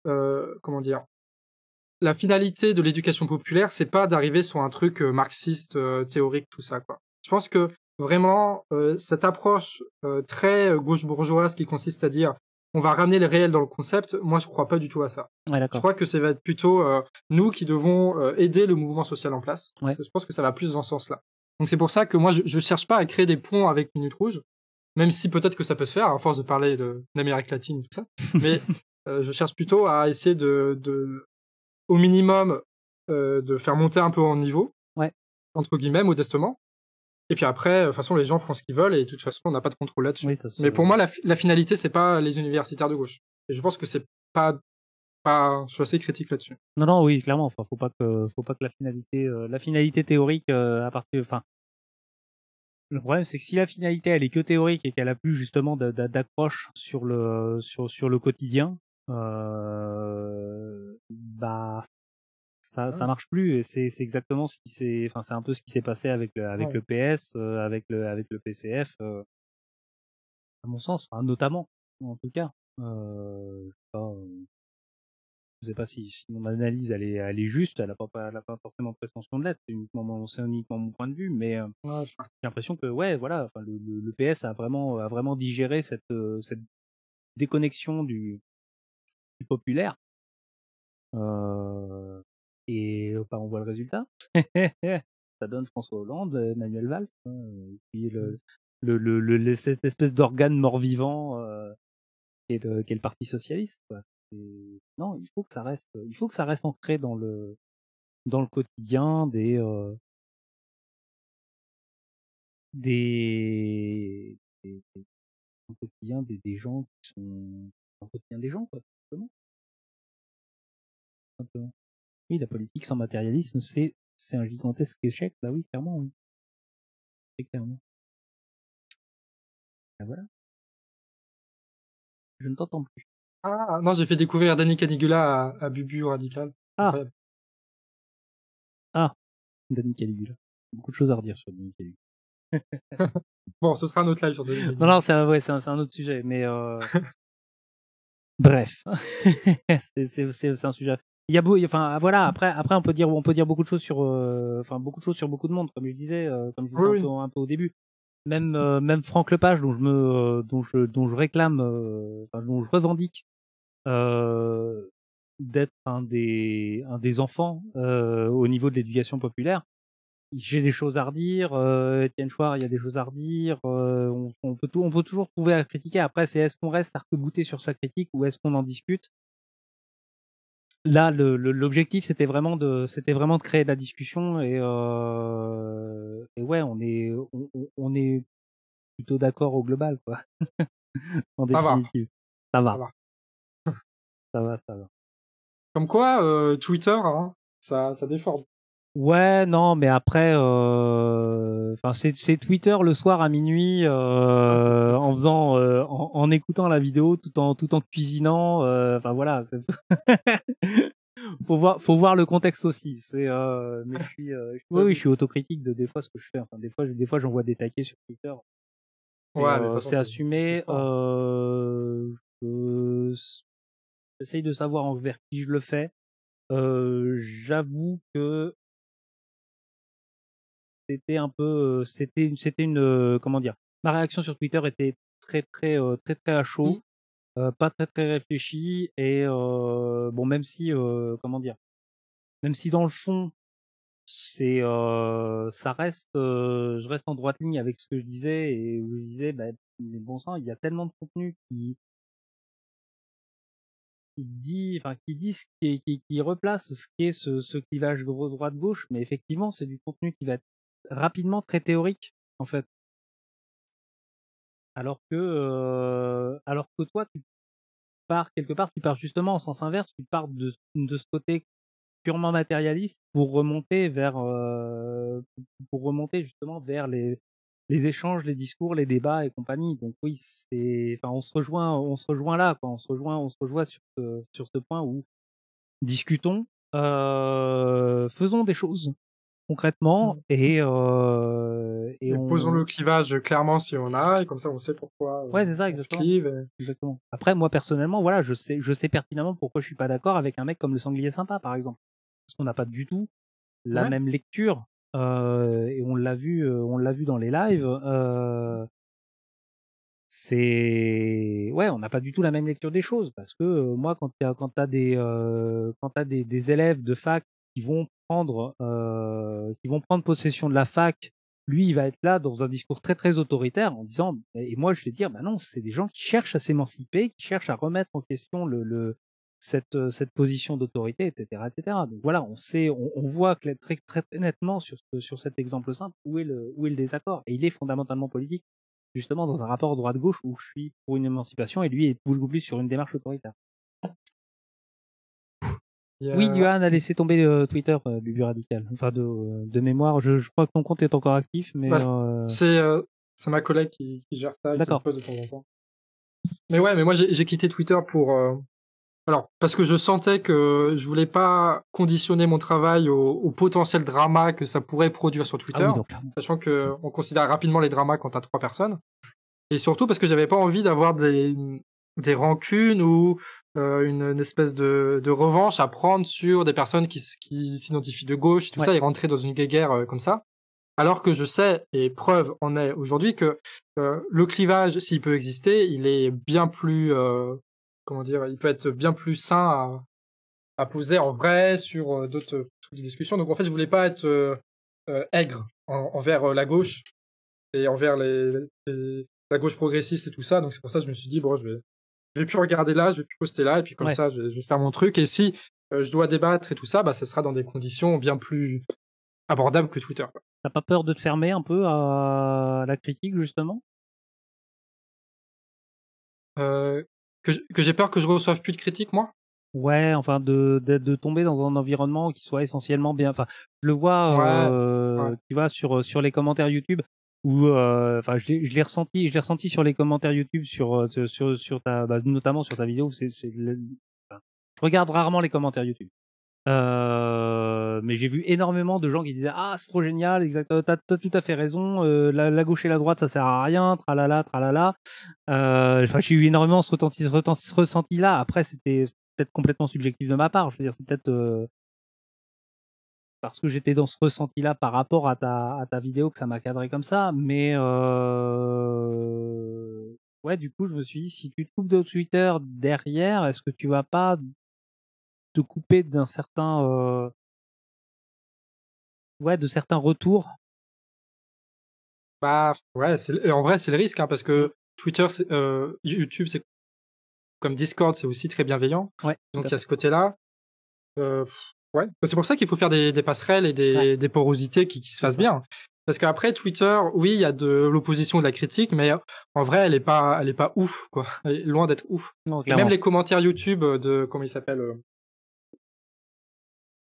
La finalité de l'éducation populaire, c'est pas d'arriver sur un truc marxiste, théorique, tout ça, quoi. Je pense que vraiment, cette approche très gauche-bourgeoise qui consiste à dire on va ramener le réel dans le concept, moi je crois pas du tout à ça. Ouais, je crois que ça va être plutôt nous qui devons aider le mouvement social en place. Ouais. Je pense que ça va plus dans ce sens-là. Donc c'est pour ça que moi je cherche pas à créer des ponts avec Minute Rouge, même si peut-être que ça peut se faire, à force de parler d'Amérique latine et tout ça. Mais je cherche plutôt à essayer au minimum, de faire monter un peu en niveau, ouais. Entre guillemets, modestement. Et puis après, de toute façon, les gens font ce qu'ils veulent et de toute façon, on n'a pas de contrôle là-dessus. Oui, mais pour moi, la finalité, c'est pas les universitaires de gauche. Et je pense que c'est pas... Je suis assez critique là-dessus. Non, oui, clairement. Enfin, faut pas que la finalité théorique, à partir... Enfin, le problème, c'est que si la finalité, elle est que théorique et qu'elle a plus justement d'accroche sur le quotidien, Ça marche plus, et c'est exactement ce qui s'est, enfin c'est un peu ce qui s'est passé avec le PS, avec le PCF, à mon sens, enfin notamment, en tout cas. Je sais pas si mon analyse elle est juste, elle a pas forcément prétention de l'être, c'est uniquement mon point de vue, mais j'ai l'impression que ouais voilà, enfin le PS a vraiment digéré cette déconnexion du populaire. Et on voit le résultat. Ça donne François Hollande, Manuel Valls, et puis cette espèce d'organe mort-vivant qu'est le Parti Socialiste, quoi. Non, il faut que ça reste ancré dans le quotidien des quotidien des gens qui sont dans le quotidien des gens, quoi, simplement. Oui, la politique sans matérialisme, c'est un gigantesque échec. Bah oui, clairement, oui. Très clairement. Ah, voilà. Je ne t'entends plus. Ah, non, j'ai fait découvrir Danny Caligula à Bubu Radical. Ah. Incroyable. Ah, Danny Caligula. Beaucoup de choses à redire sur Danny Caligula. Bon, ce sera un autre live sur 2000. Non, non, c'est un, ouais, un autre sujet, mais bref, c'est un sujet. Il y a beau, enfin voilà. Après, on peut dire beaucoup de choses sur, enfin beaucoup de choses sur beaucoup de monde, comme je disais, oui. un peu au début. Même Franck Lepage, dont je réclame, dont je revendique d'être un des enfants au niveau de l'éducation populaire. J'ai des choses à redire. Étienne Chouard, il y a des choses à redire. On peut toujours trouver à critiquer. Après, c'est est-ce qu'on reste arc-bouté sur sa critique ou est-ce qu'on en discute? Là, l'objectif, c'était vraiment de créer de la discussion et ouais, on est plutôt d'accord au global, quoi. En définitive. Ça va. Comme quoi, Twitter, hein, ça déforme. Ouais, non, mais après, enfin, c'est Twitter le soir à minuit, en écoutant la vidéo, tout en cuisinant, enfin voilà. Faut voir le contexte aussi. C'est, mais je suis autocritique de des fois ce que je fais. Enfin, des fois, j'envoie des taquets sur Twitter. Ouais, c'est assumé. J'essaye de savoir envers qui je le fais. J'avoue que c'était une comment dire, ma réaction sur Twitter était très à chaud, pas très réfléchie, et bon, même si comment dire, même si dans le fond c'est ça reste, je reste en droite ligne avec ce que je disais, et où je disais, bah, mais bon sang, il y a tellement de contenu qui replace ce qu'est ce clivage droite-gauche, mais effectivement, c'est du contenu qui va être rapidement très théorique, en fait. Alors que toi, tu pars quelque part, tu pars justement en sens inverse, tu pars de ce côté purement matérialiste pour remonter justement vers les échanges, les discours, les débats et compagnie. Donc oui, c'est, enfin, on se rejoint là, quoi. On se rejoint sur ce point où discutons, faisons des choses concrètement et posons le clivage clairement si on a, et comme ça on sait pourquoi. Ouais, c'est ça, exactement. Exactement. Après, moi personnellement, voilà, je sais pertinemment pourquoi je suis pas d'accord avec un mec comme le Sanglier Sympa, par exemple, parce qu'on n'a pas du tout la même lecture. Et on l'a vu dans les lives. C'est, ouais, on n'a pas du tout la même lecture des choses, parce que moi, quand t'as des élèves de fac qui vont prendre possession de la fac, lui, il va être là dans un discours très très autoritaire en disant, et moi je vais dire, bah non, c'est des gens qui cherchent à s'émanciper, qui cherchent à remettre en question cette position d'autorité, etc. Donc voilà, on voit très nettement sur cet exemple simple où est le désaccord, et il est fondamentalement politique, justement dans un rapport droite-gauche où je suis pour une émancipation et lui est beaucoup plus sur une démarche autoritaire. Oui, Yohann a laissé tomber Twitter, Bubu Radical. Enfin, de mémoire, je crois que ton compte est encore actif, mais bah, c'est ma collègue qui gère ça, d'accord, qui pose de temps en temps. Mais ouais, mais moi j'ai quitté Twitter pour alors, parce que je sentais que je voulais pas conditionner mon travail au potentiel drama que ça pourrait produire sur Twitter, sachant que on considère rapidement les dramas quand t'as 3 personnes, et surtout parce que j'avais pas envie d'avoir des rancunes ou une espèce de revanche à prendre sur des personnes qui s'identifient de gauche, tout ça, et rentrer dans une guéguerre comme ça. Alors que je sais, et preuve en est aujourd'hui, que le clivage, s'il peut exister, il est bien plus comment dire, il peut être bien plus sain à poser en vrai sur d'autres discussions. Donc en fait, je voulais pas être aigre envers la gauche et envers la gauche progressiste et tout ça. Donc c'est pour ça que je me suis dit, bon, je vais plus regarder là, je vais plus poster là, et puis comme ça, je vais faire mon truc. Et si je dois débattre et tout ça, bah, ça sera dans des conditions bien plus abordables que Twitter. T'as pas peur de te fermer un peu à la critique, justement? Que j'ai peur que je reçoive plus de critiques, moi? Ouais, enfin, de tomber dans un environnement qui soit essentiellement bien. Enfin, je le vois, tu vois, sur les commentaires YouTube, où, enfin, je l'ai ressenti sur les commentaires YouTube, sur ta, bah, notamment sur ta vidéo. Je regarde rarement les commentaires YouTube. Mais j'ai vu énormément de gens qui disaient ah c'est trop génial, t'as tout à fait raison, la gauche et la droite ça sert à rien, tralala tralala. Enfin j'ai eu énormément ce ressenti là. Après c'était peut-être complètement subjectif de ma part, je veux dire c'est peut-être parce que j'étais dans ce ressenti là par rapport à ta vidéo que ça m'a cadré comme ça. Mais ouais, du coup je me suis dit si tu te coupes de Twitter derrière, est-ce que tu vas pas te couper d'un certain de certains retours? Bah ouais, en vrai c'est le risque hein, parce que Twitter, YouTube, c'est comme Discord, c'est aussi très bienveillant. Ouais, donc il y a ce côté-là. Ouais, c'est pour ça qu'il faut faire des passerelles et des porosités qui se fassent bien. Parce qu'après Twitter, oui, il y a de l'opposition, de la critique, mais en vrai, elle est pas ouf, quoi. Elle est loin d'être ouf. Non, même les commentaires YouTube de comment il s'appelle,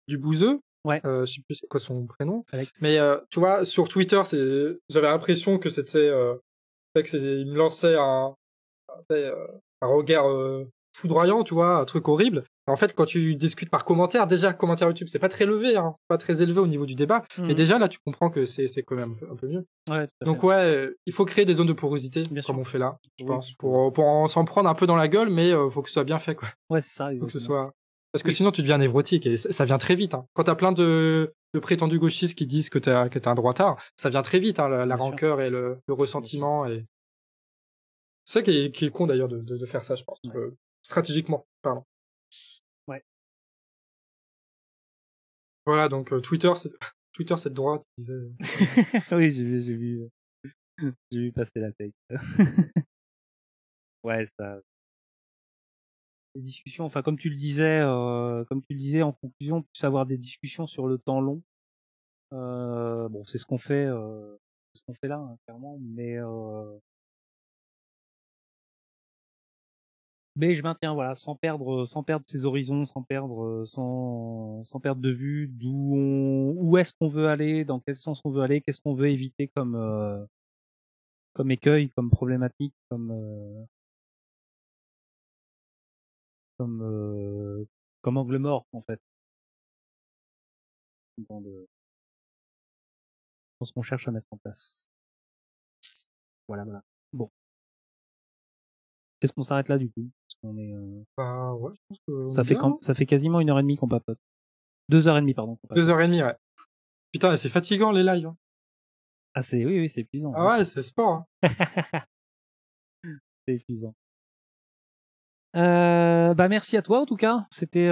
du Bouzeux. Ouais. Je sais plus c'est quoi son prénom. Alex. Mais tu vois, sur Twitter, j'avais l'impression que c'était il me lançait un regard foudroyant, tu vois, un truc horrible. En fait, quand tu discutes par commentaire, déjà, commentaire YouTube, c'est pas très levé, hein, pas très élevé au niveau du débat. Mais déjà, là, tu comprends que c'est quand même un peu mieux. Ouais, donc, ouais, il faut créer des zones de porosité, comme on fait là, je pense, pour s'en prendre un peu dans la gueule, mais faut que ce soit bien fait, quoi. Ouais, c'est ça. Faut que ce soit... Parce que sinon, tu deviens névrotique et ça vient très vite. Hein. Quand t'as plein de prétendus gauchistes qui disent que t'es un droitard, ça vient très vite, hein, la rancœur et le ressentiment. Et... C'est ça qui est con, d'ailleurs, de faire ça, je pense. Ouais. Stratégiquement, pardon. Ouais. Voilà, donc Twitter, c'est de droite, tu disais. Oui, j'ai vu passer la tech. Ouais, ça... Des discussions, enfin comme tu le disais en conclusion, on peut avoir des discussions sur le temps long. Bon, c'est ce qu'on fait, là, hein, clairement, mais je maintiens, voilà, sans perdre ses horizons, sans perdre de vue où est-ce qu'on veut aller, dans quel sens on veut aller, qu'est-ce qu'on veut éviter comme écueil, comme problématique, comme angle mort en fait dans ce qu'on cherche à mettre en place. Voilà. Bon, est-ce qu'on s'arrête là du coup? On est, bah ouais, je pense que ça fait quasiment 1h30 qu'on papote. 2h30 pardon. 2h30 ouais. Putain c'est fatigant les lives. Hein. Ah c'est oui c'est épuisant. Ah ouais, ouais c'est sport. Hein. C'est épuisant. Bah merci à toi en tout cas, c'était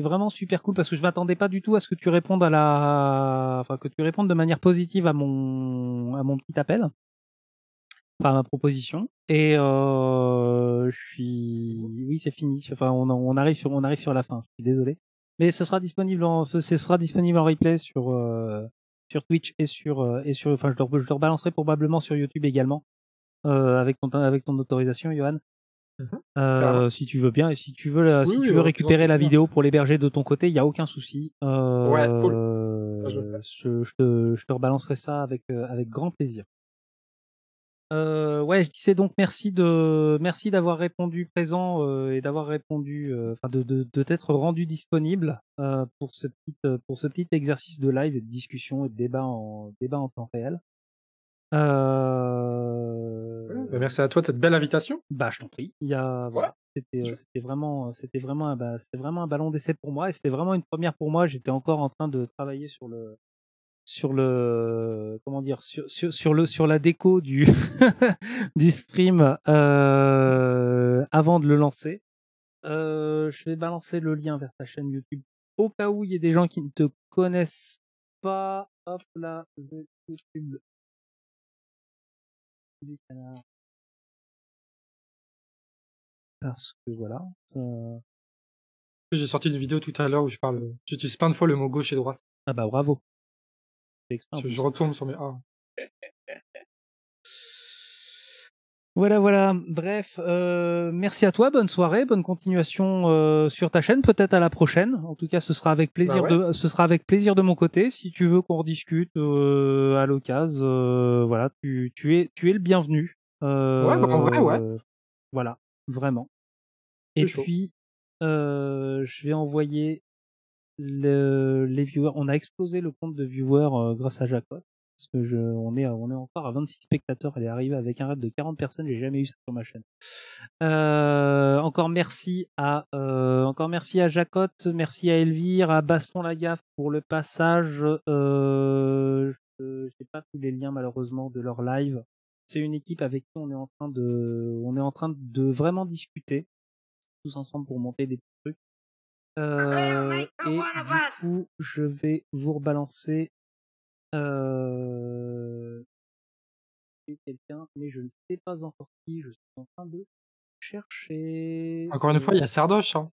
vraiment super cool parce que je m'attendais pas du tout à ce que tu répondes que tu répondes de manière positive à mon petit appel, enfin à ma proposition. Et oui c'est fini, enfin on arrive sur la fin, je suis désolé, mais ce sera disponible en replay sur Twitch et sur enfin je le rebalancerai probablement sur YouTube également avec ton autorisation Yohann. Si tu veux bien et si tu veux récupérer la vidéo pour l'héberger de ton côté, il y a aucun souci. Ouais, cool. Je te rebalancerai ça avec grand plaisir. Ouais, je disais donc merci d'avoir répondu présent et d'avoir répondu, de t'être rendu disponible pour ce petit exercice de live et de discussion et de débat en temps réel. Merci à toi de cette belle invitation. Bah je t'en prie. C'était vraiment un ballon d'essai pour moi et c'était vraiment une première pour moi. J'étais encore en train de travailler sur la déco du du stream avant de le lancer. Je vais balancer le lien vers ta chaîne YouTube au cas où il y a des gens qui ne te connaissent pas. Hop là, YouTube. Parce que voilà. Ça... J'ai sorti une vidéo tout à l'heure où je parle. J'utilise plein de fois le mot gauche et droite. Ah bah bravo. Je retourne sur mes A. Voilà. Bref, merci à toi. Bonne soirée, bonne continuation sur ta chaîne. Peut-être à la prochaine. En tout cas, ce sera avec plaisir. Bah ouais. Ce sera avec plaisir de mon côté. Si tu veux qu'on rediscute à l'occasion, voilà, tu es le bienvenu. Ouais, bah, en vrai, ouais. Voilà, vraiment. Et puis, je vais envoyer les viewers, on a explosé le compte de viewers grâce à Jacotte. Parce que on est encore à 26 spectateurs. Elle est arrivée avec un rate de 40 personnes. J'ai jamais eu ça sur ma chaîne. Encore merci à Jacotte, merci à Elvire, à Baston Lagaffe pour le passage. Je sais pas tous les liens malheureusement de leur live. C'est une équipe avec qui on est en train de vraiment discuter tous ensemble pour monter des petits trucs. Et du coup, je vais vous rebalancer. Quelqu'un, mais je ne sais pas encore qui, je suis en train de chercher. Encore une fois, il y a Sardoche. Hein.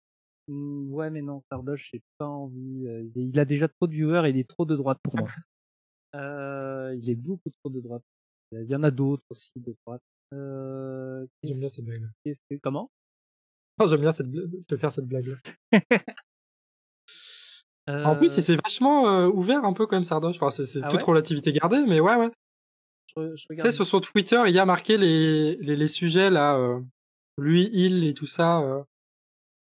Ouais, mais non, Sardoche, j'ai pas envie. Il a déjà trop de viewers et il est trop de droite pour moi. Il est beaucoup trop de droite. Il y en a d'autres aussi de droite. J'aime bien cette blague. Comment ? Oh, j'aime bien cette blague. En plus, c'est vachement ouvert un peu comme Sardoche. Enfin, c'est toute relativité gardée, mais ouais. Tu sais, sur son Twitter, il y a marqué les sujets là, lui, il et tout ça.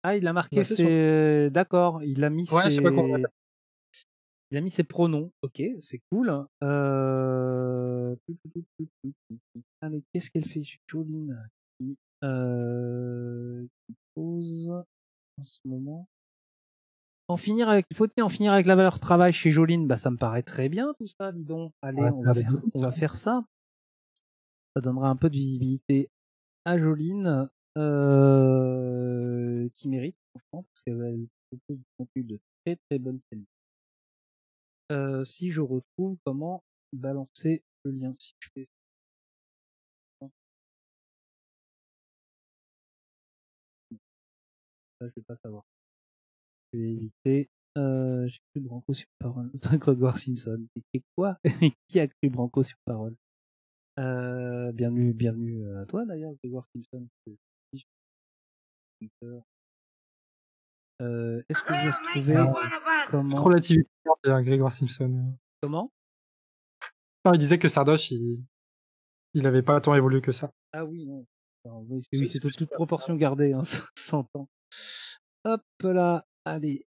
Ah, il a marqué ouais, ses... D'accord, il a mis ses... je sais pas comment. Il a mis ses pronoms. Ok, c'est cool. Ah, mais qu'est-ce qu'elle fait, Joline, qui pose en ce moment. Faut-il en finir avec la valeur travail chez Joline? Bah, ça me paraît très bien tout ça, dis donc. Allez, ouais, on va faire ça. Ça donnera un peu de visibilité à Joline, qui mérite, franchement, parce qu'elle propose du contenu de très très bonne qualité. Si je retrouve comment balancer le lien, si je fais. Ça, je vais pas savoir. Je vais éviter. J'ai cru Branco sur parole. C'est Grégoire Simpson. Et quoi? Qui a cru Branco sur parole? Bienvenue à toi d'ailleurs, Grégoire Simpson. Est-ce que j'ai retrouvé comment? Trop relativité, Grégoire Simpson. Comment? Non, il disait que Sardoche, il avait pas tant évolué que ça. Ah oui, non. Enfin, oui, c'est toute proportion gardée, hein, 100 ans. Hop là. Allez,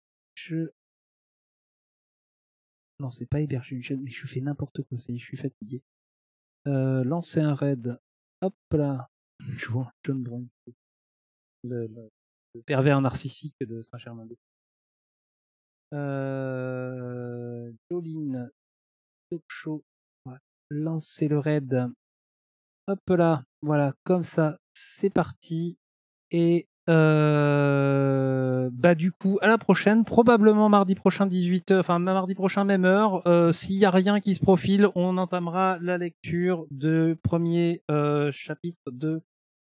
Non, c'est pas héberger une chaîne, mais je fais n'importe quoi, je suis fatigué. Lancer un raid. Hop là. John Brown. Le pervers narcissique de Saint-Germain-des-Prés. Joline. Talk show. Voilà. Lancer le raid. Hop là. Voilà, comme ça, c'est parti. Et... bah du coup à la prochaine, probablement mardi prochain 18h, enfin mardi prochain même heure, s'il y a rien qui se profile, on entamera la lecture du premier chapitre de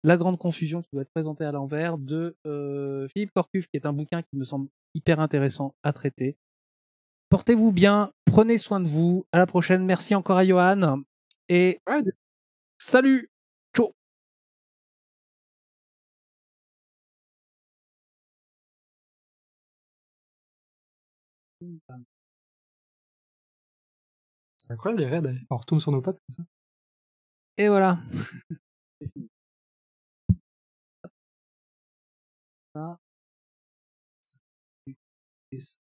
La Grande Confusion qui doit être présenté à l'envers de Philippe Corcuff, qui est un bouquin qui me semble hyper intéressant à traiter. Portez-vous bien, prenez soin de vous, à la prochaine, merci encore à Yohann et salut. C'est incroyable les raids, on retourne sur nos pattes comme ça. Et voilà. Ça.